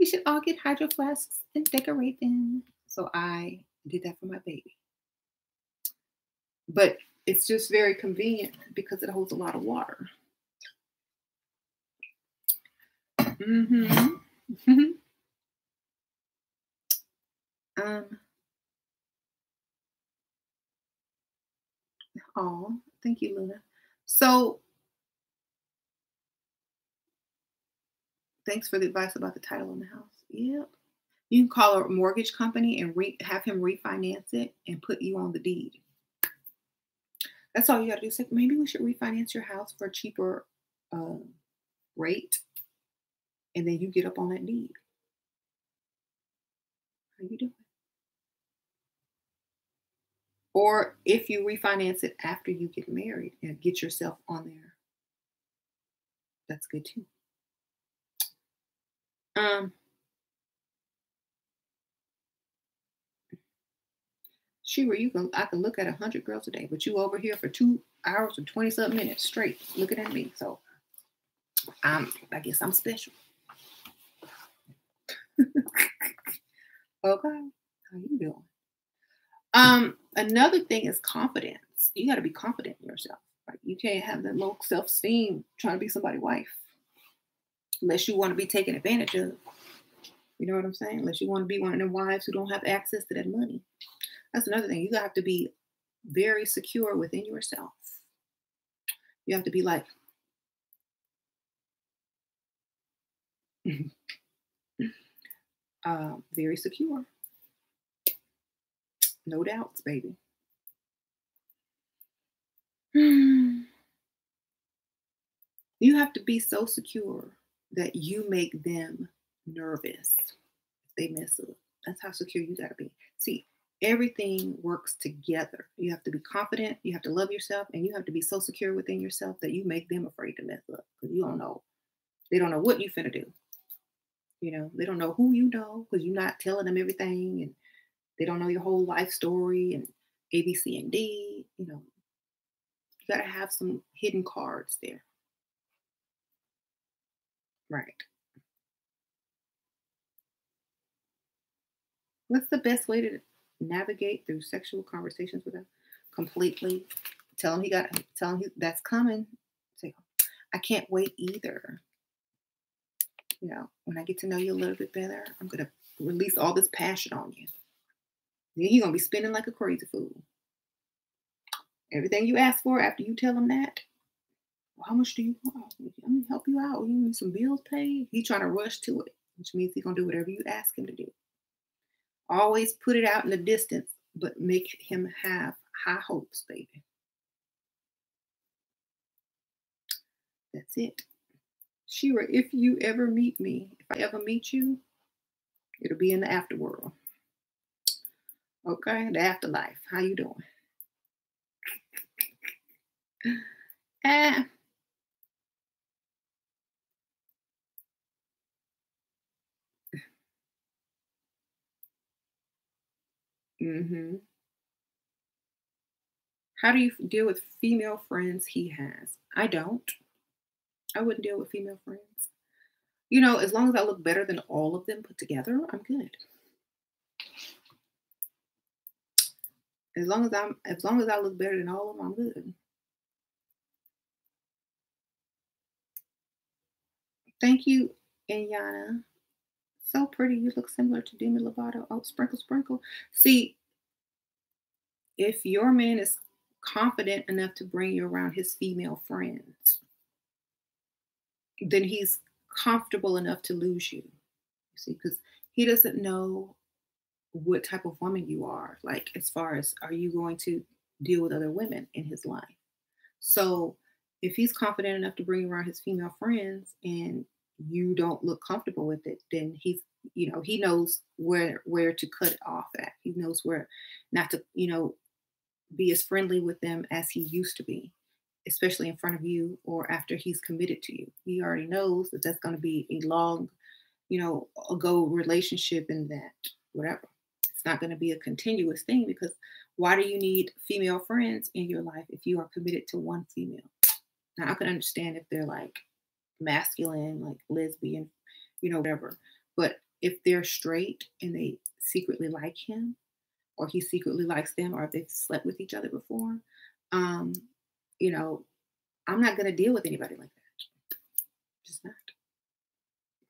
we should all get hydro flasks and decorate them. So I did that for my baby. But it's just very convenient because it holds a lot of water. Mm-hmm. um. Oh, thank you, Luna. So. Thanks for the advice about the title on the house. Yep. You can call a mortgage company and re have him refinance it and put you on the deed. That's all you got to do. So maybe we should refinance your house for a cheaper uh, rate. And then you get up on that deed. How you doing? Or if you refinance it after you get married and get yourself on there. That's good too. Um, Shira, you can, I can look at a hundred girls a day, but you over here for two hours and twenty something minutes straight looking at me. So I'm, I guess I'm special. Okay. How you doing? Um, another thing is confidence. You got to be confident in yourself. Like you can't have that low self-esteem trying to be somebody's wife. Unless you want to be taken advantage of. You know what I'm saying? Unless you want to be one of them wives who don't have access to that money. That's another thing. You have to be very secure within yourself. You have to be like, uh, very secure. No doubts, baby. You have to be so secure that you make them nervous if they mess up. That's how secure you got to be. See, everything works together. You have to be confident. You have to love yourself. And you have to be so secure within yourself that you make them afraid to mess up. Because you don't know. They don't know what you finna do. You know, they don't know who you know because you're not telling them everything. And they don't know your whole life story and A, B, C, and D. You know, you got to have some hidden cards there. Right. What's the best way to navigate through sexual conversations with him? Completely tell him he got. Tell him he, that's coming. Say, I can't wait either. You know, when I get to know you a little bit better, I'm gonna release all this passion on you. Then you're gonna be spinning like a crazy fool. Everything you ask for after you tell him that. Well, how much do you want? I'm gonna help you out. You need some bills paid. He's trying to rush to it, which means he's gonna do whatever you ask him to do. Always put it out in the distance, but make him have high hopes, baby. That's it. Shira, if you ever meet me, if I ever meet you, it'll be in the afterworld. Okay, the afterlife. How you doing? Ah. Mm-hmm. How do you deal with female friends he has? I don't. I wouldn't deal with female friends. You know, as long as I look better than all of them put together, I'm good. As long as I'm, as long as I look better than all of them, I'm good. Thank you, Inyana. So pretty. You look similar to Demi Lovato. Oh, sprinkle, sprinkle. See, if your man is confident enough to bring you around his female friends, then he's comfortable enough to lose you. You see, because he doesn't know what type of woman you are. Like, as far as, are you going to deal with other women in his life? So if he's confident enough to bring around his female friends and you don't look comfortable with it, then he's, you know, he knows where where to cut it off at. He knows where not to, you know, be as friendly with them as he used to be, especially in front of you or after he's committed to you. He already knows that that's going to be a long, you know, ago relationship and that whatever. It's not going to be a continuous thing, because why do you need female friends in your life if you are committed to one female? Now, I can understand if they're like masculine, like lesbian, you know, whatever. But if they're straight and they secretly like him, or he secretly likes them, or if they've slept with each other before, um, you know, I'm not going to deal with anybody like that. Just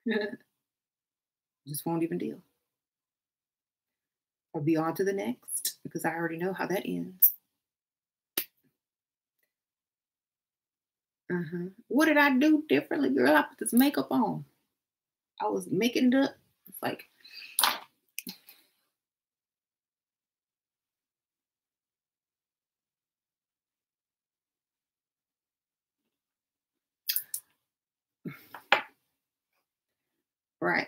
not. Just won't even deal. I'll be on to the next, because I already know how that ends. Uh-huh. What did I do differently, girl? I put this makeup on. I was making it up. It's like, right.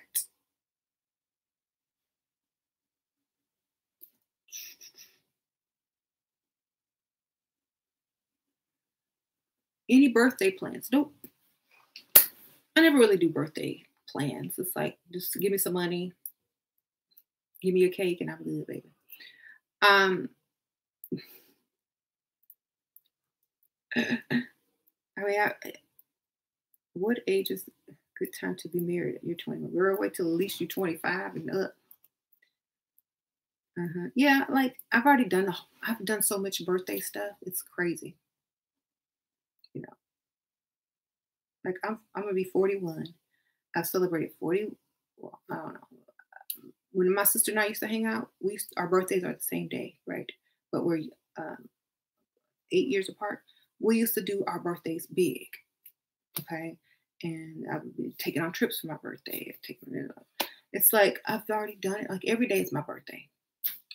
Any birthday plans? Nope. I never really do birthday plans. It's like, just give me some money, give me a cake, and I'm good, baby. Um, I mean, I, what age is a good time to be married? You're twenty-one. Girl, wait till at least you're twenty-five and up. Uh huh. Yeah, like I've already done. The, I've done so much birthday stuff. It's crazy. You know, like I'm, I'm gonna be forty-one. I've celebrated forty. Well, I don't know. When my sister and I used to hang out, we used, our birthdays are the same day, right? But we're um, eight years apart. We used to do our birthdays big, okay? And I would be taking on trips for my birthday. Taking it up. It's like I've already done it. Like every day is my birthday.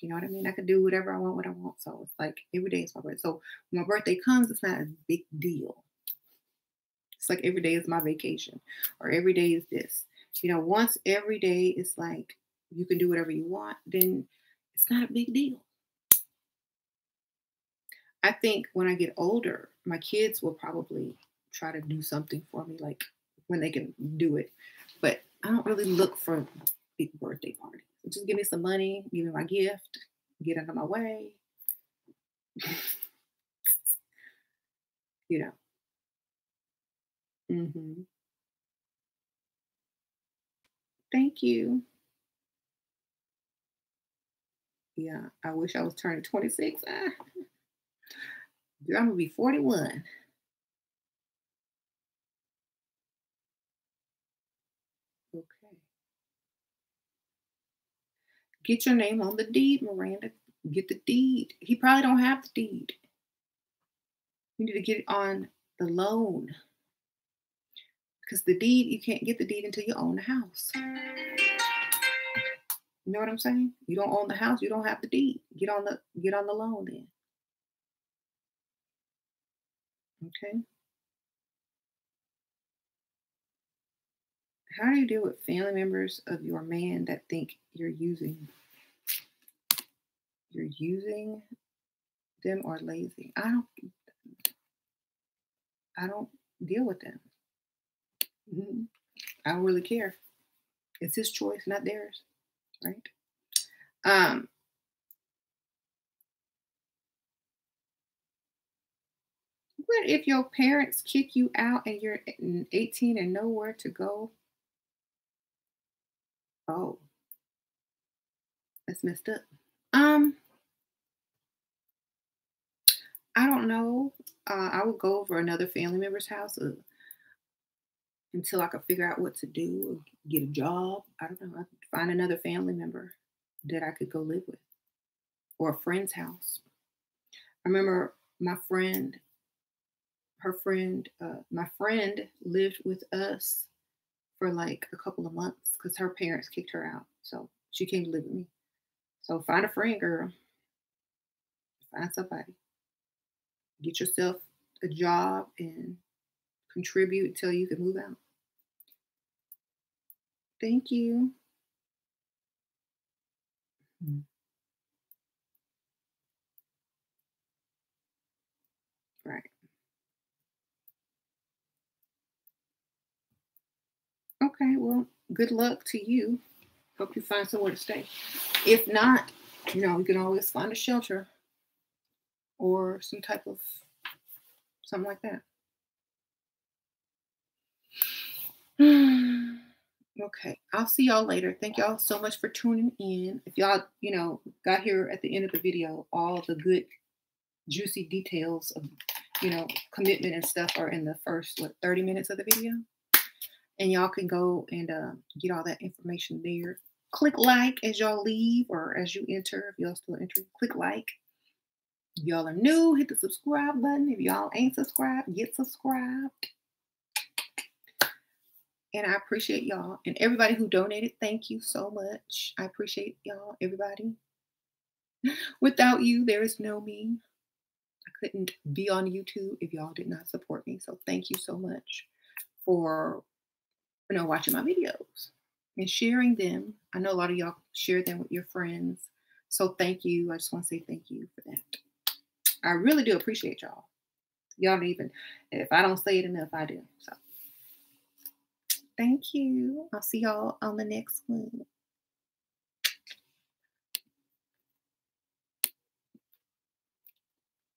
You know what I mean? I could do whatever I want, what I want. So it's like every day is my birthday. So when my birthday comes, it's not a big deal. It's like every day is my vacation, or every day is this. You know, once every day is like you can do whatever you want, then it's not a big deal. I think when I get older, my kids will probably try to do something for me, like when they can do it. But I don't really look for big birthday parties. Just give me some money, give me my gift, get out of my way. You know. Mm-hmm. Thank you. Yeah, I wish I was turning twenty-six. Ah. Dude, I'm going to be forty-one. Okay. Get your name on the deed, Miranda. Get the deed. He probably don't have the deed. You need to get it on the loan. Because the deed, you can't get the deed until you own the house. You know what I'm saying? You don't own the house, you don't have the deed. Get on the get on the loan then. Okay. How do you deal with family members of your man that think you're using you're using them or lazy? I don't I don't deal with them. Mm-hmm. I don't really care. It's his choice, not theirs, right? Um What if your parents kick you out and you're eighteen and nowhere to go? Oh, that's messed up. Um, I don't know. Uh, I would go over another family member's house uh, until I could figure out what to do, get a job. I don't know. I'd find another family member that I could go live with, or a friend's house. I remember my friend. Her friend, uh, my friend lived with us for like a couple of months because her parents kicked her out. So she came to live with me. So find a friend, girl. Find somebody. Get yourself a job and contribute until you can move out. Thank you. Mm-hmm. Okay, well, good luck to you. Hope you find somewhere to stay. If not, you know, you can always find a shelter or some type of something like that. Okay, I'll see y'all later. Thank y'all so much for tuning in. If y'all, you know, got here at the end of the video, all the good, juicy details of, you know, commitment and stuff are in the first, what, thirty minutes of the video? And y'all can go and uh, get all that information there. Click like as y'all leave or as you enter. If y'all still entering, click like. If y'all are new, hit the subscribe button. If y'all ain't subscribed, get subscribed. And I appreciate y'all. And everybody who donated, thank you so much. I appreciate y'all, everybody. Without you, there is no me. I couldn't be on YouTube if y'all did not support me. So thank you so much for you know, watching my videos and sharing them. I know a lot of y'all share them with your friends. So thank you. I just want to say thank you for that. I really do appreciate y'all. Y'all don't even, if I don't say it enough, I do. So thank you. I'll see y'all on the next one.